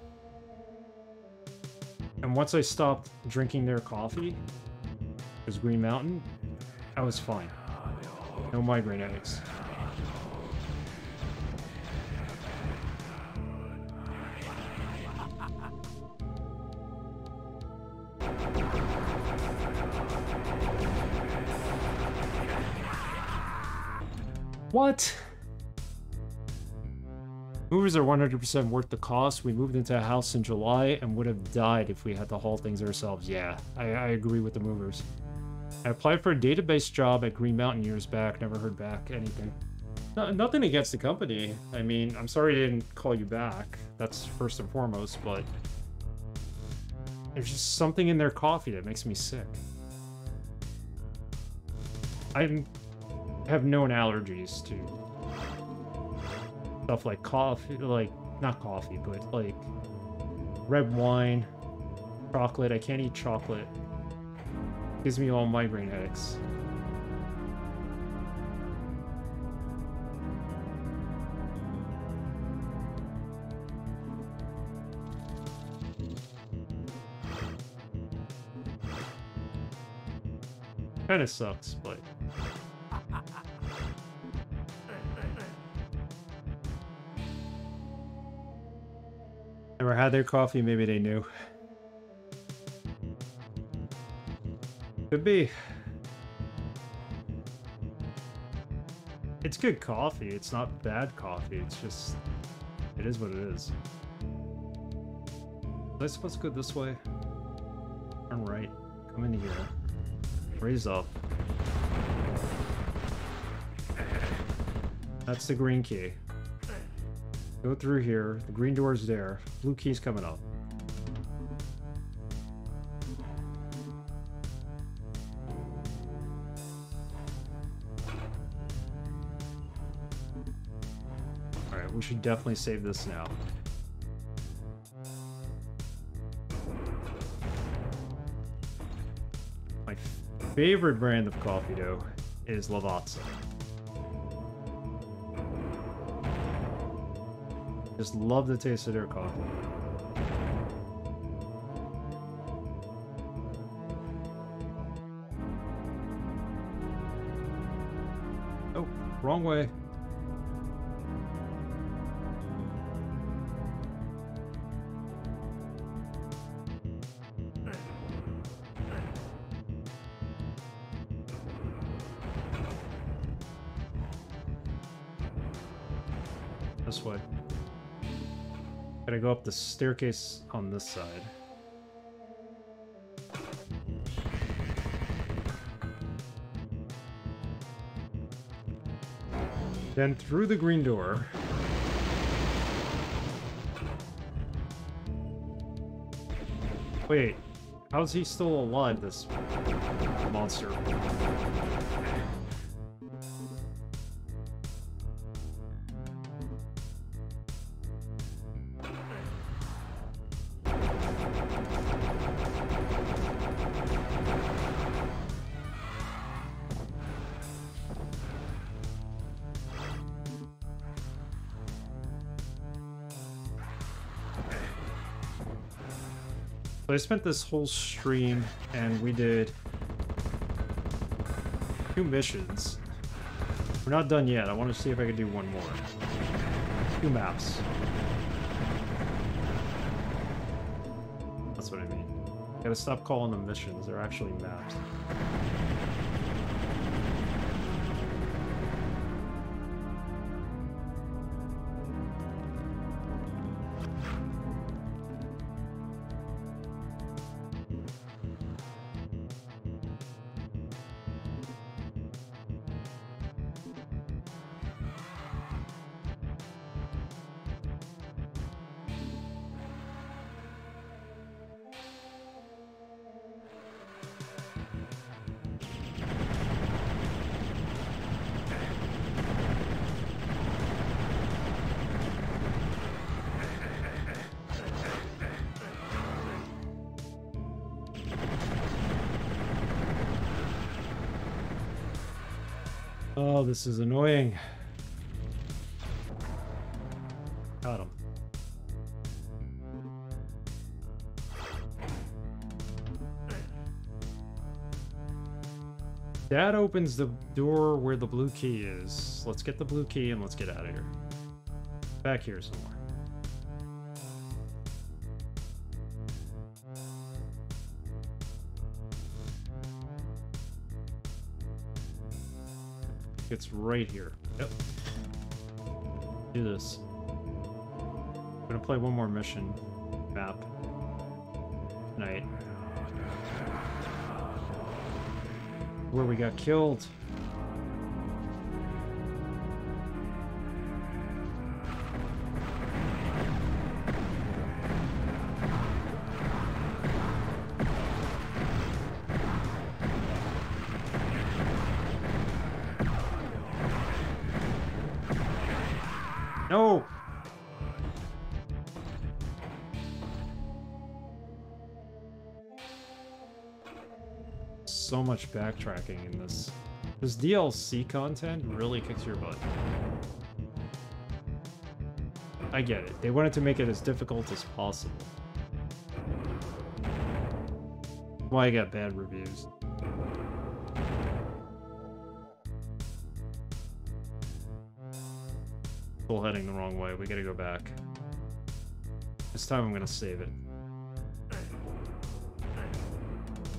And once I stopped drinking their coffee... was Green Mountain, I was fine. No migraine headaches. What? Movies are 100% worth the cost. We moved into a house in July and would have died if we had to haul things ourselves. Yeah, I agree with the movers. I applied for a database job at Green Mountain years back, never heard back anything. No, nothing against the company. I mean, I'm sorry I didn't call you back. That's first and foremost, but... there's just something in their coffee that makes me sick. I have known allergies to stuff like coffee, like, not coffee, but like red wine, chocolate. I can't eat chocolate. Gives me all migraine headaches. Kinda sucks, but... never had their coffee, maybe they knew. Could be. It's good coffee. It's not bad coffee. It's just... it is what it is. Am I supposed to go this way? Turn right. Come in here. Raise up. That's the green key. Go through here. The green door's there. Blue key's coming up. We should definitely save this now. My favorite brand of coffee, though, is Lavazza. Just love the taste of their coffee. Oh, wrong way. Gotta go up the staircase on this side. Then through the green door. Wait, how's he still alive, this monster? I spent this whole stream and we did 2 missions. We're not done yet. I want to see if I can do one more. 2 maps. That's what I mean. Gotta stop calling them missions. They're actually maps. Oh, this is annoying. Got him. That opens the door where the blue key is. Let's get the blue key and let's get out of here. Back here somewhere. It's right here. Yep. Do this. I'm gonna play one more mission map tonight. Where we got killed. No. So much backtracking in this. This DLC content really kicks your butt. I get it. They wanted to make it as difficult as possible. Why I got bad reviews. Still heading the wrong way. We gotta go back. This time I'm gonna save it.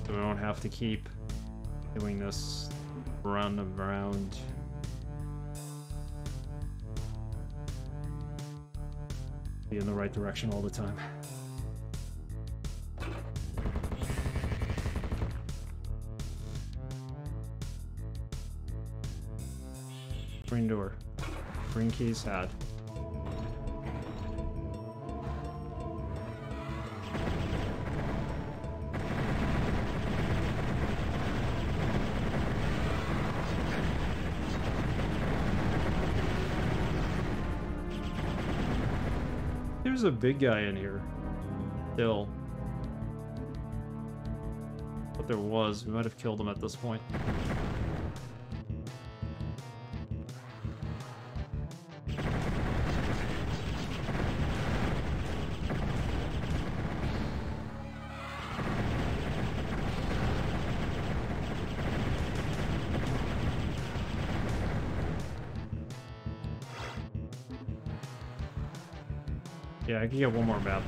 So we don't have to keep doing this round and round. Be in the right direction all the time. Green door. Green keys had. There's a big guy in here. Still. But there was. We might have killed him at this point. I can get one more map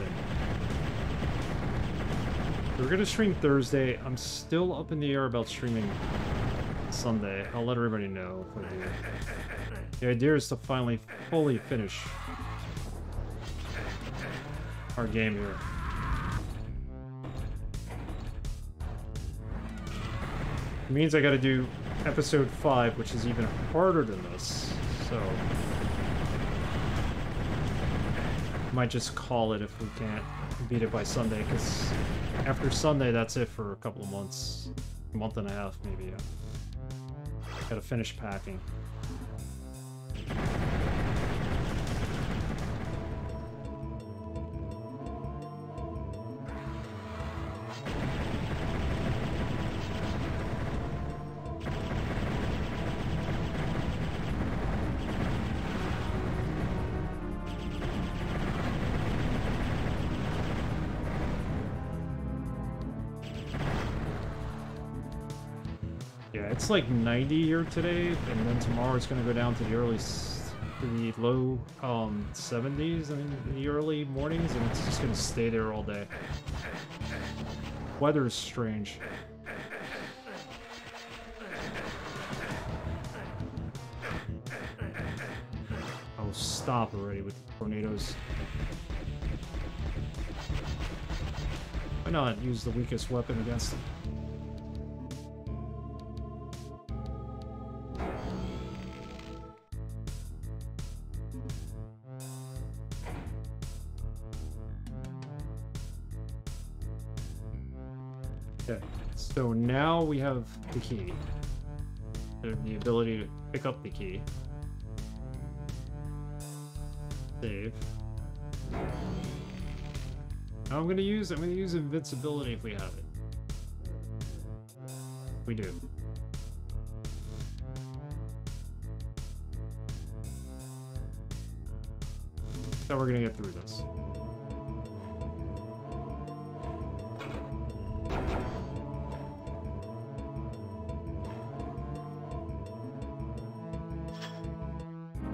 in. We're gonna stream Thursday. I'm still up in the air about streaming Sunday. I'll let everybody know. The idea is to finally fully finish our game here. It means I gotta do episode 5, which is even harder than this. So might just call it if we can't beat it by Sunday, because after Sunday that's it for a couple of months, a month and a half maybe. Gotta finish packing. It's like 90 here today, and then tomorrow it's going to go down to the low 70s in the early mornings, and it's just going to stay there all day. Weather is strange. Oh, stop already with the tornadoes. Why not use the weakest weapon against them? So now we have the key. The ability to pick up the key. Save. Now I'm gonna use invincibility if we have it. We do. that we're going to get through this.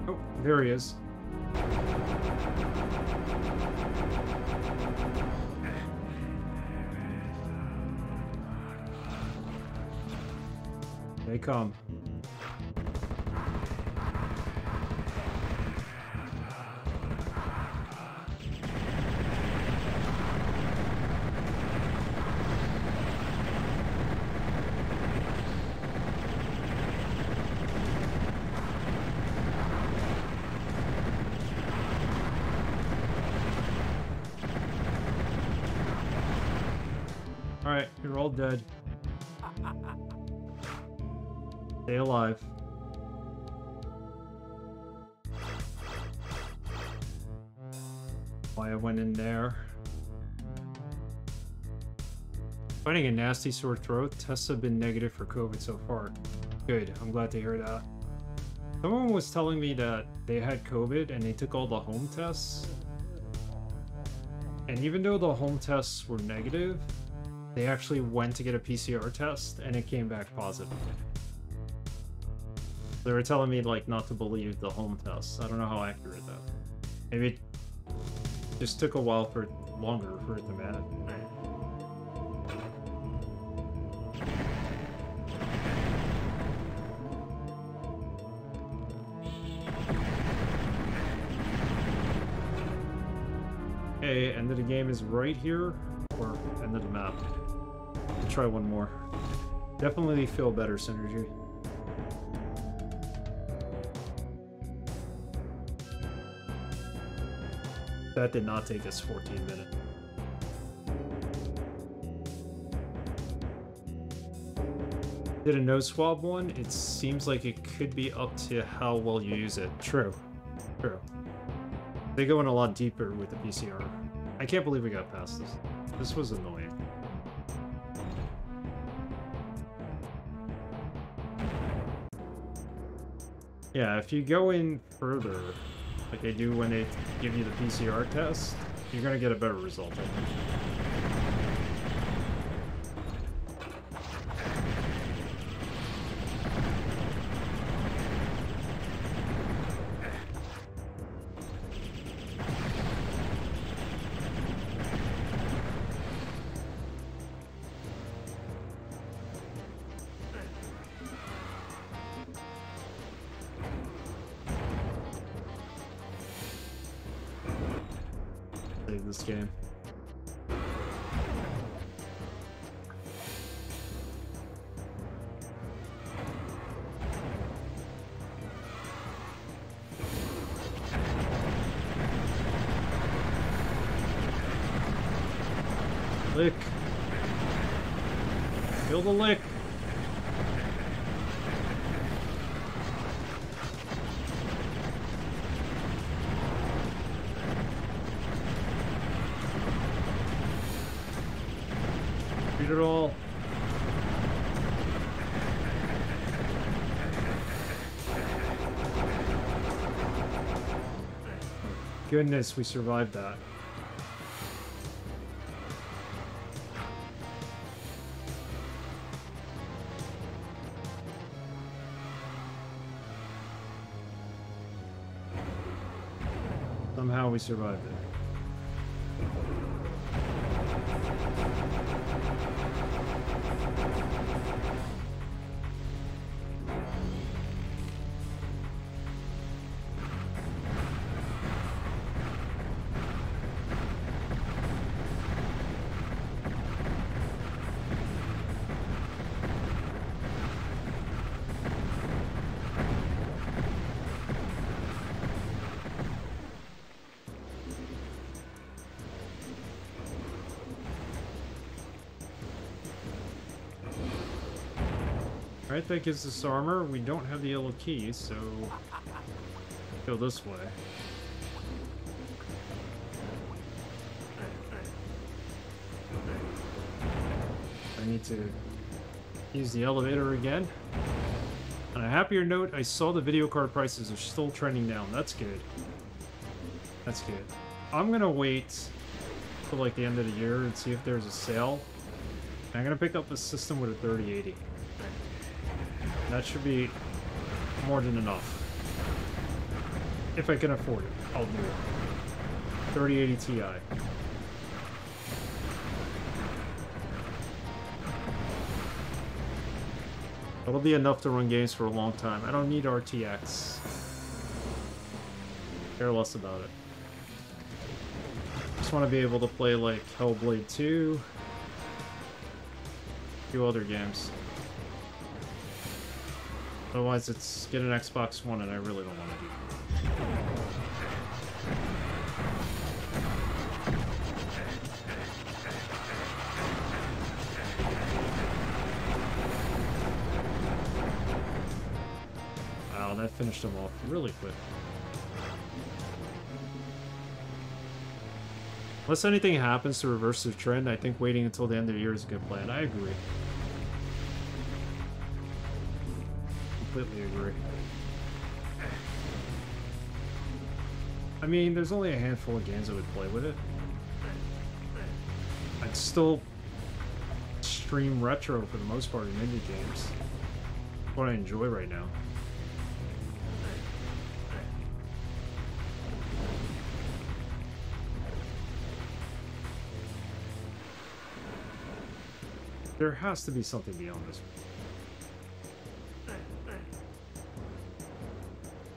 Oh, there he is. They come. Alright, you're all dead. Stay alive. Why I went in there. Fighting a nasty sore throat. Tests have been negative for COVID so far. Good, I'm glad to hear that. Someone was telling me that they had COVID and they took all the home tests. And even though the home tests were negative, they actually went to get a PCR test and it came back positive. They were telling me, like, not to believe the home tests. I don't know how accurate that is. Maybe it just took a while for longer for it to matter. Okay, end of the game is right here, or end of the map. I'll try one more. Definitely feel better, Synergy. That did not take us 14 minutes. Did a nose swab one? It seems like it could be up to how well you use it. True. True. They go in a lot deeper with the PCR. I can't believe we got past this. This was annoying. Yeah, if you go in further, like they do when they give you the PCR test, you're going to get a better result, I think. This game. Lick. Kill the lick. It all. Goodness, we survived that. Somehow we survived it. Alright, that gives us armor. We don't have the yellow key, so go this way. I need to use the elevator again. On a happier note, I saw the video card prices are still trending down. That's good. That's good. I'm gonna wait till like the end of the year and see if there's a sale. I'm gonna pick up a system with a 3080. That should be more than enough. If I can afford it, I'll do it. 3080 Ti. That'll be enough to run games for a long time. I don't need RTX. Care less about it. Just want to be able to play like Hellblade 2, a few other games. Otherwise, it's get an Xbox One, and I really don't want to do that. Wow, that finished them off really quick. Unless anything happens to reverse the trend, I think waiting until the end of the year is a good plan. I agree. Completely agree. I mean, there's only a handful of games I would play with it. I'd still stream retro for the most part of indie games. What I enjoy right now. There has to be something beyond this.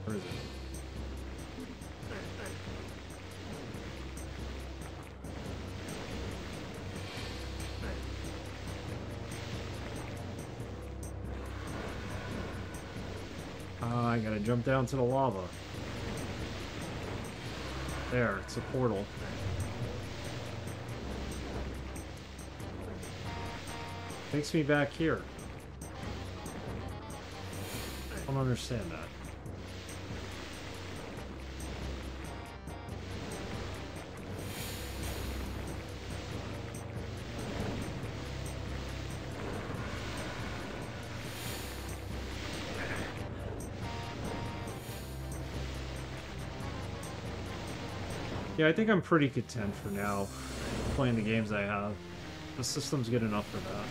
Where is it? I gotta jump down to the lava. There, it's a portal. Takes me back here. I don't understand that. Yeah, I think I'm pretty content for now, playing the games I have. The system's good enough for that.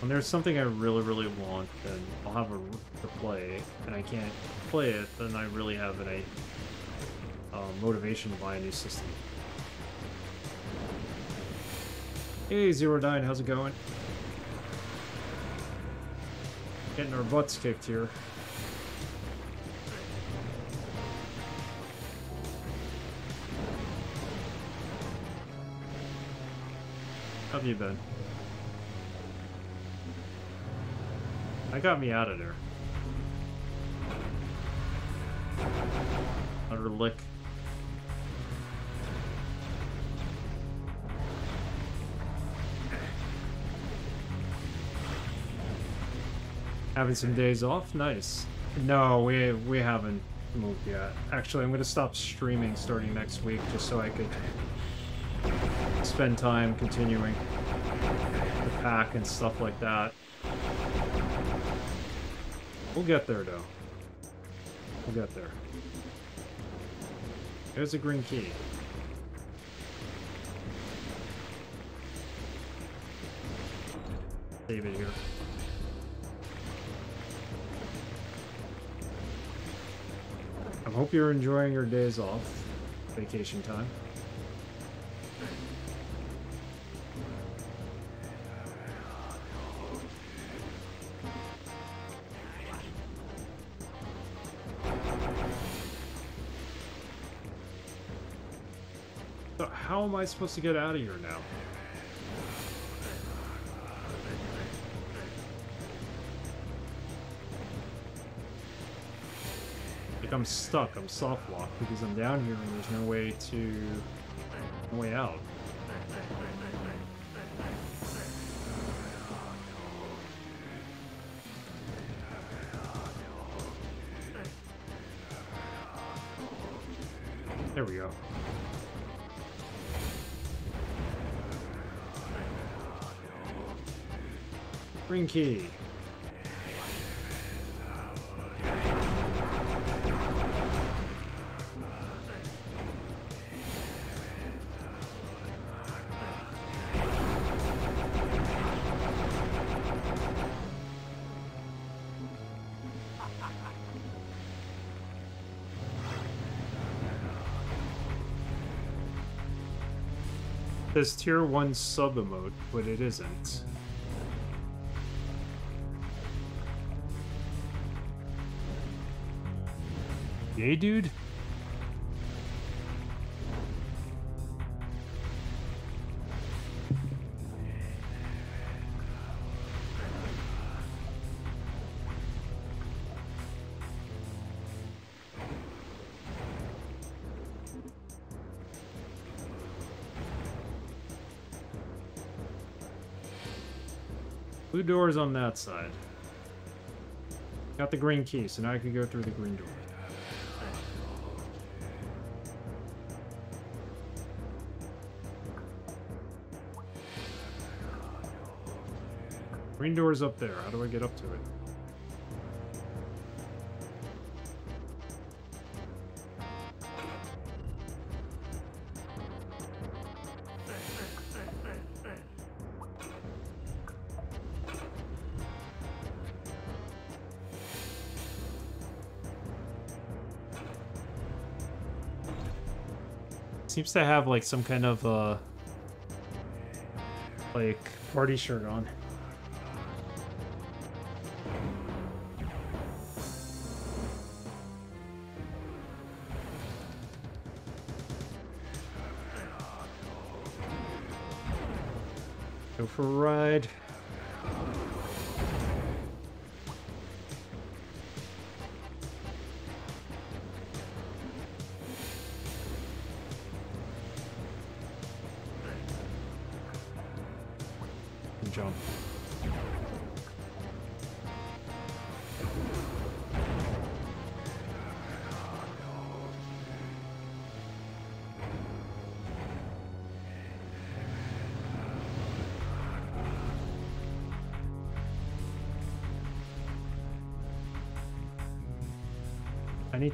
When there's something I really want, then I'll have to play, and I can't play it, then I really have any motivation to buy a new system. Hey, 09, how's it going? Getting our butts kicked here. Have you been? That got me out of there. Another lick. Having some days off? Nice. No, we haven't moved yet. Actually, I'm gonna stop streaming starting next week just so I could spend time continuing the pack and stuff like that. We'll get there, though. We'll get there. There's a green key. Save it here. I hope you're enjoying your days off, vacation time. How am I supposed to get out of here now? Like, I'm stuck. I'm soft locked because I'm down here and there's no way out. There we go. Green key. says tier 1 sub emote, but it isn't. Yay, dude. Blue doors on that side. Got the green key, so now I can go through the green door. Green door's up there. How do I get up to it? Seems to have like some kind of like party shirt on. Go for a ride.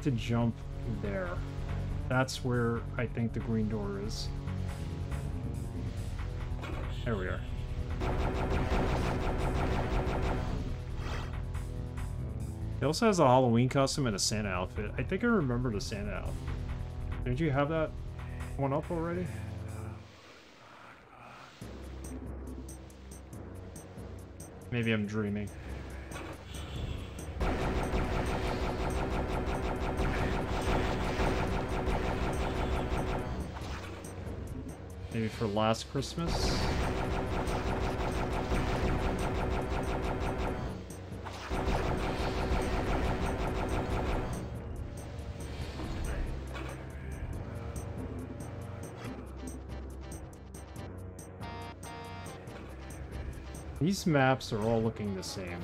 To jump there. That's where I think the green door is. There we are. It also has a Halloween costume and a Santa outfit. I think I remember the Santa outfit. Didn't you have that one up already? Maybe I'm dreaming. Maybe for last Christmas? These maps are all looking the same.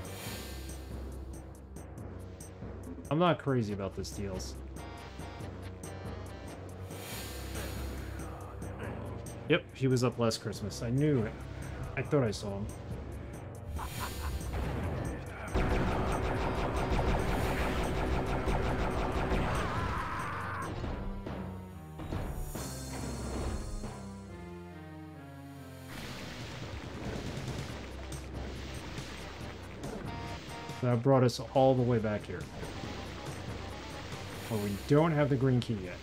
I'm not crazy about this DLC. Yep, he was up last Christmas. I knew it. I thought I saw him. That brought us all the way back here. But we don't have the green key yet.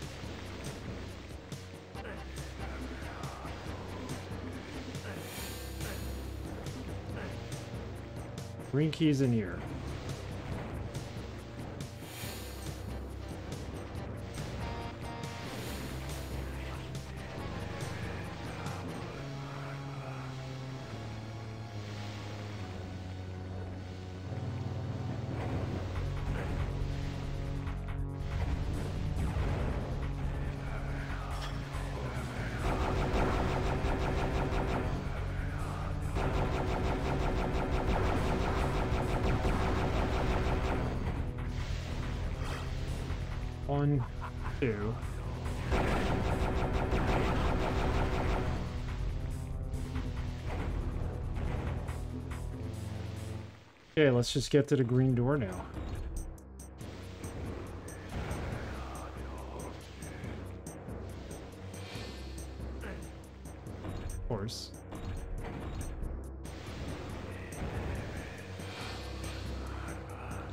Green key's in here. Okay, let's just get to the green door now. Of course.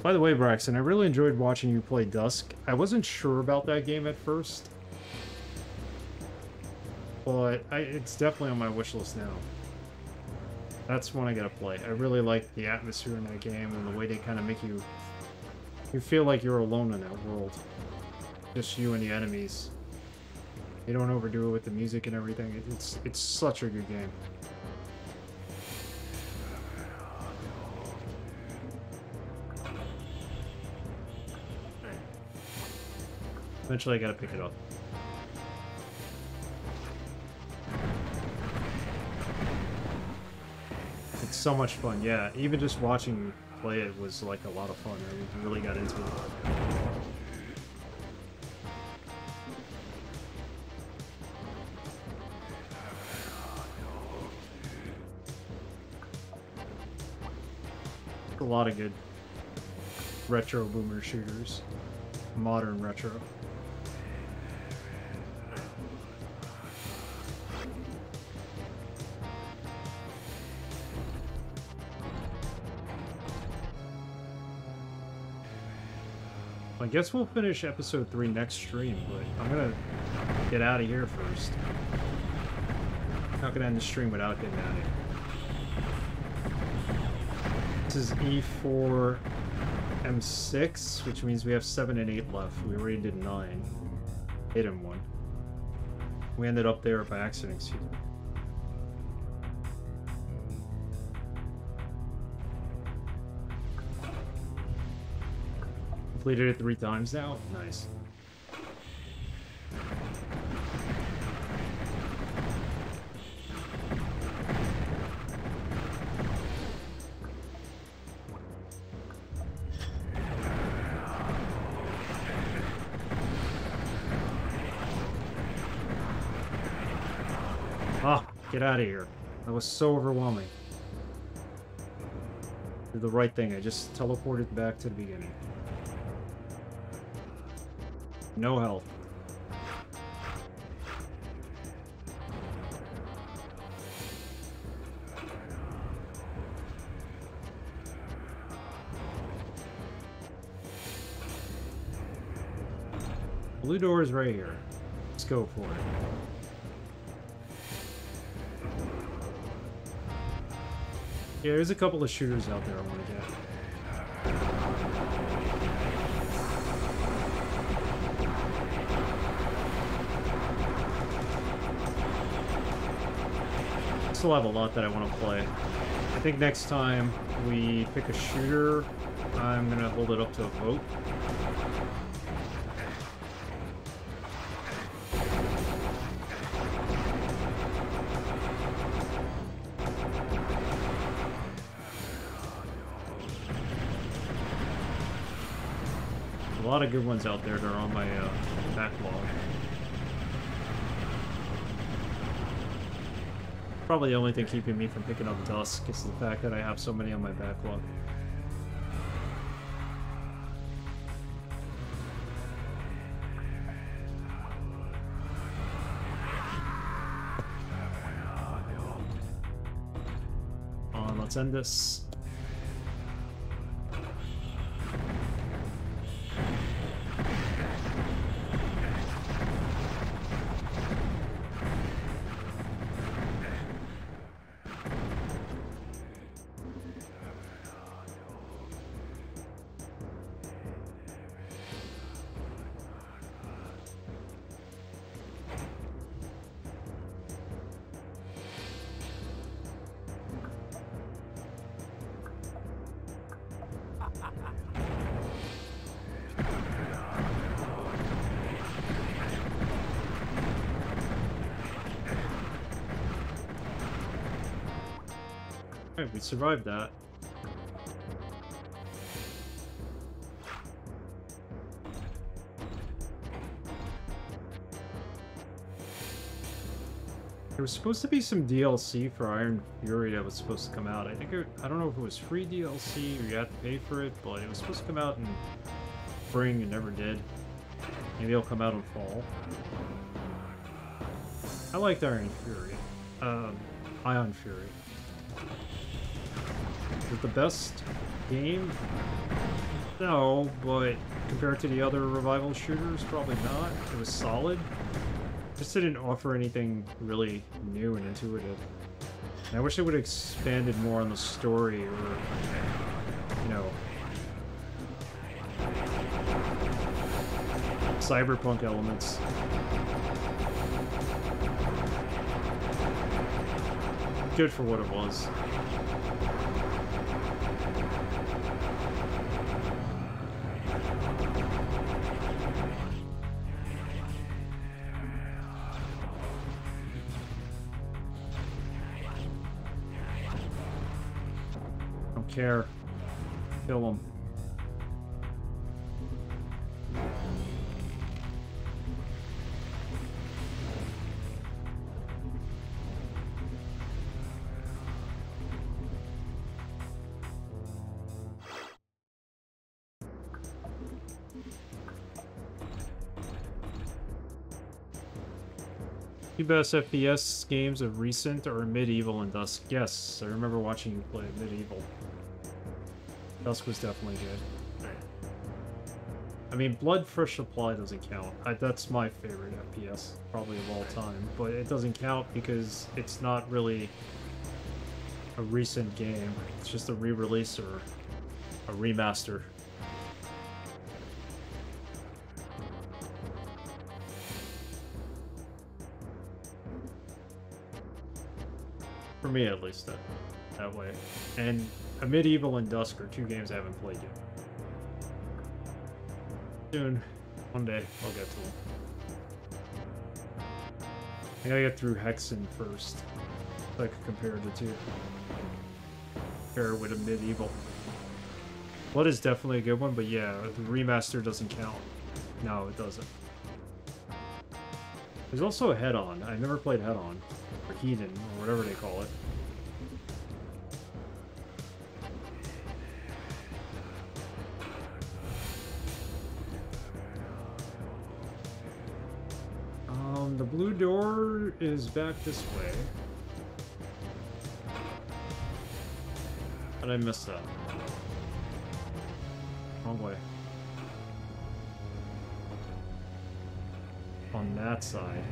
By the way, Braxton, I really enjoyed watching you play Dusk. I wasn't sure about that game at first. But it's definitely on my wish list now. That's one I gotta play. I really like the atmosphere in that game and the way they kind of make you feel like you're alone in that world. Just you and the enemies. They don't overdo it with the music and everything. It's such a good game. Eventually I gotta pick it up. It's so much fun, yeah. Even just watching you play it was like a lot of fun. I really got into it. A lot of good retro boomer shooters, modern retro. I guess we'll finish episode 3 next stream, but I'm gonna get out of here first. Not gonna end the stream without getting out of here. This is E4 M6, which means we have 7 and 8 left. We already did 9. Hit him 1. We ended up there by accident, excuse me. Completed it 3 times now? Nice. Get out of here. That was so overwhelming. Did the right thing. I just teleported back to the beginning. No health. Blue door is right here. Let's go for it. Yeah, there's a couple of shooters out there I want to get. Still have a lot that I want to play. I think next time we pick a shooter, I'm going to hold it up to a vote. A lot of good ones out there that are on my backlog. Probably the only thing keeping me from picking up Dusk is the fact that I have so many on my backlog. Let's end this. We survived that. There was supposed to be some DLC for Ion Fury that was supposed to come out. I think I don't know if it was free DLC or you had to pay for it, but it was supposed to come out in spring and never did. Maybe it'll come out in fall. I liked Ion Fury. Ion Fury. Is it the best game? No, but compared to the other revival shooters, probably not. It was solid. just didn't offer anything really new and intuitive. And I wish it would have expanded more on the story, or, you know, cyberpunk elements. Good for what it was. Care. Kill them. The best FPS games of recent are Amid Evil and Dusk. Yes, I remember watching you play Amid Evil. Dusk was definitely good. I mean, Blood Fresh Supply doesn't count. That's my favorite FPS, probably of all time. But it doesn't count because it's not really a recent game. It's just a re-release or a remaster. For me, at least, that way. And Amid Evil and Dusk are two games I haven't played yet. Soon, one day, I'll get to them. I gotta get through Hexen first, so I could compare the two. Compare with Amid Evil. Blood is definitely a good one, but yeah, the remaster doesn't count. No, it doesn't. There's also a Hedon. I never played Hedon, or Hedon, or whatever they call it. The blue door is back this way. But I missed that. Wrong way. On that side.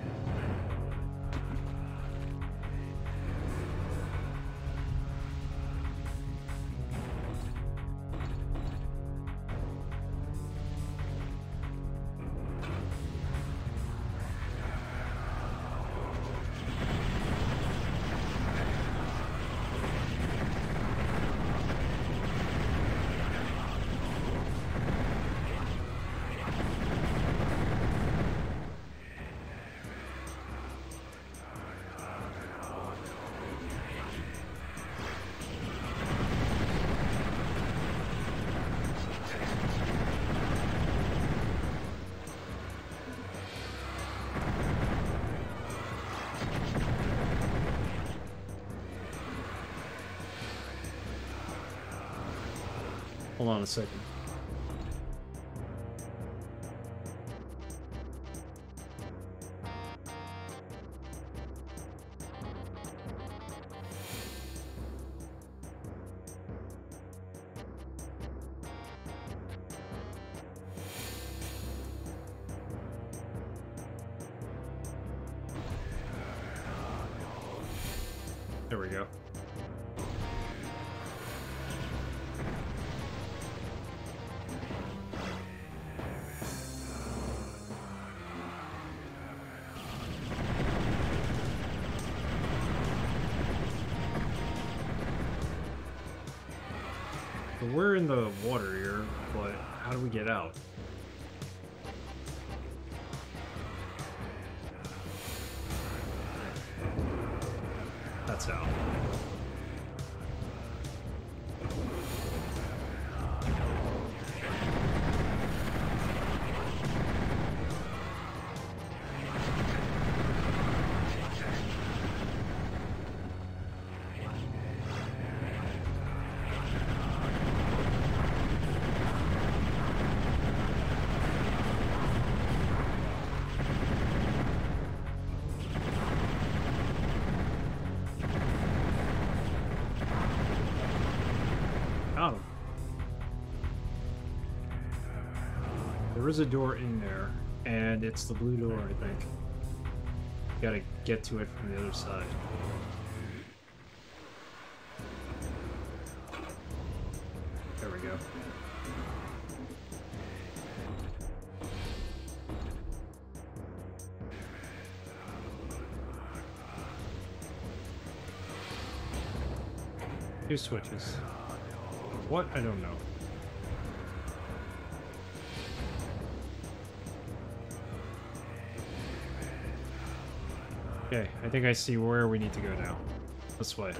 Hold on a second. There we go. We're in the water here, but how do we get out? That's out. There's a door in there, and it's the blue door, I think. Gotta get to it from the other side. There we go. Two switches. What? I don't know. Okay, I think I see where we need to go now. This way.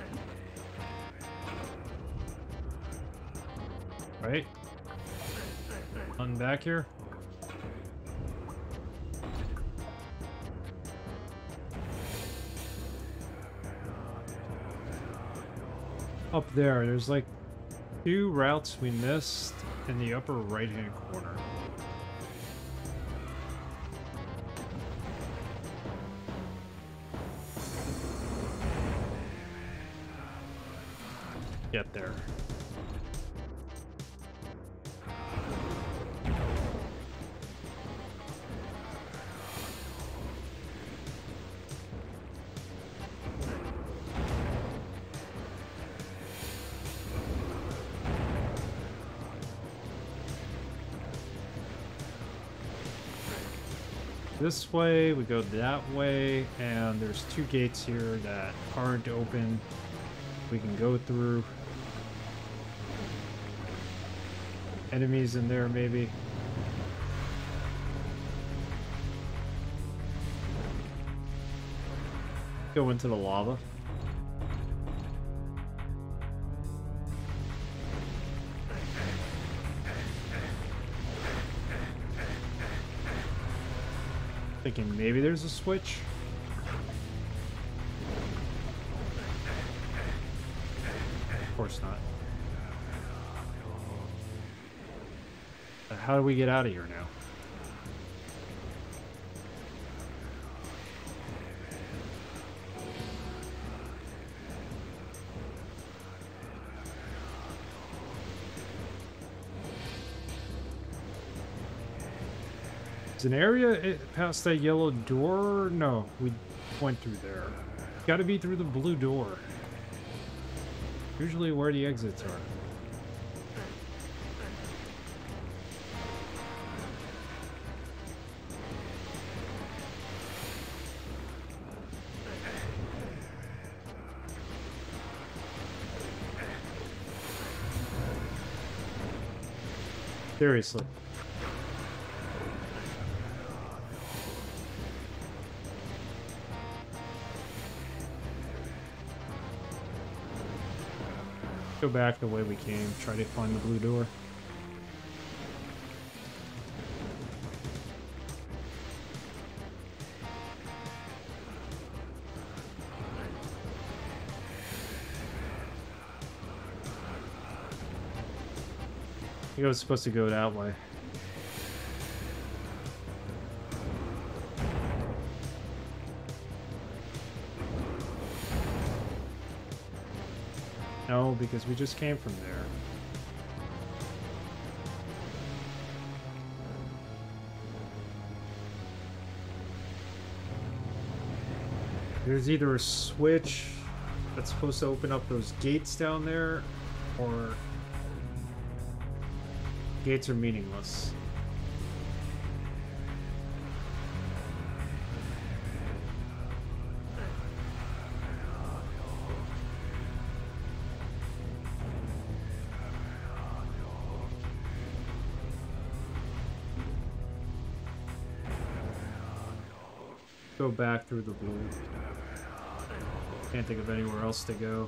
Right? On back here. Up there, there's like two routes we missed in the upper right-hand corner. Get there. This way, we go that way, and there's two gates here that aren't open. We can go through. Enemies in there, maybe. Go into the lava. Thinking maybe there's a switch. Of course not. How do we get out of here now? Is an area past that yellow door? No, we went through there. Gotta be through the blue door. Usually where the exits are. Seriously. Go back the way we came, try to find the blue door. I think I was supposed to go that way. No, because we just came from there. There's either a switch that's supposed to open up those gates down there, or... Gates are meaningless. Go back through the blue. Can't think of anywhere else to go.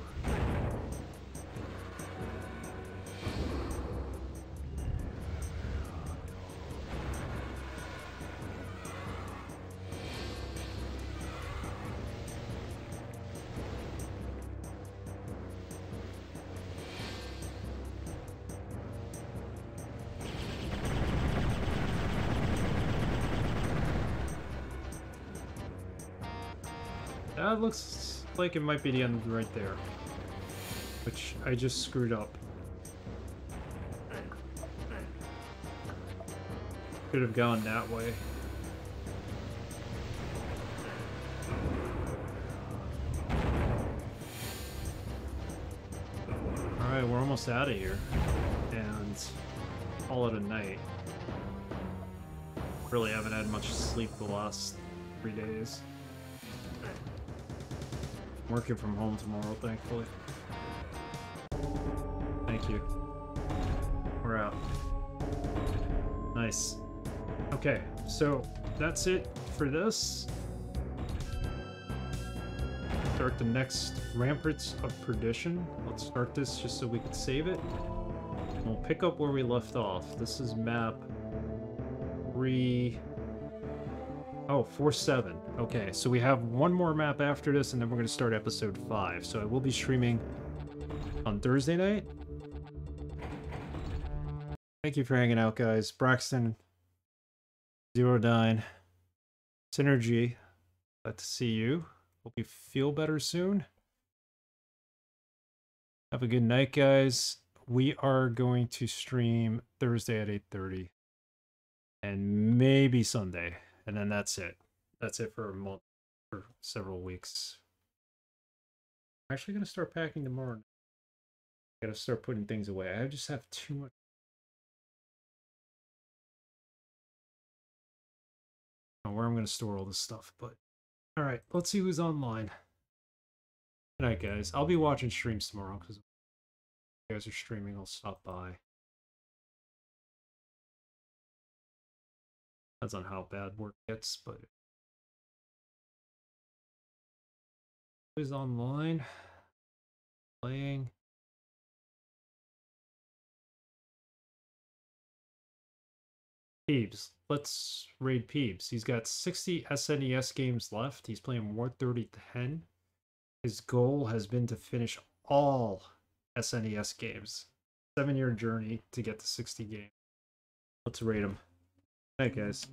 That looks like it might be the end right there, which I just screwed up. Could have gone that way. else out of here and call it a night. Really haven't had much sleep the last 3 days. Working from home tomorrow, thankfully. Thank you. We're out. Nice. Okay, so that's it for this. Start the next Ramparts of Perdition. Let's start this just so we can save it. We'll pick up where we left off. This is map 47. Okay, so we have one more map after this, and then we're going to start episode 5. So I will be streaming on Thursday night. Thank you for hanging out, guys. Braxton, Zerodyne, Synergy, glad to see you. Hope you feel better soon. Have a good night, guys. We are going to stream Thursday at 8:30 and maybe Sunday. And then that's it. That's it for a month, for several weeks. I'm actually going to start packing tomorrow. Got to start putting things away. I just have too much. I don't know where I'm going to store all this stuff, but... All right, let's see who's online. Good night, guys. I'll be watching streams tomorrow because if you guys are streaming, I'll stop by. Depends on how bad work gets, but who's online playing? Peebs. Let's raid Peebs. He's got 60 SNES games left. He's playing War 3010. His goal has been to finish all SNES games. 7-year journey to get to 60 games. Let's raid him. Hey guys.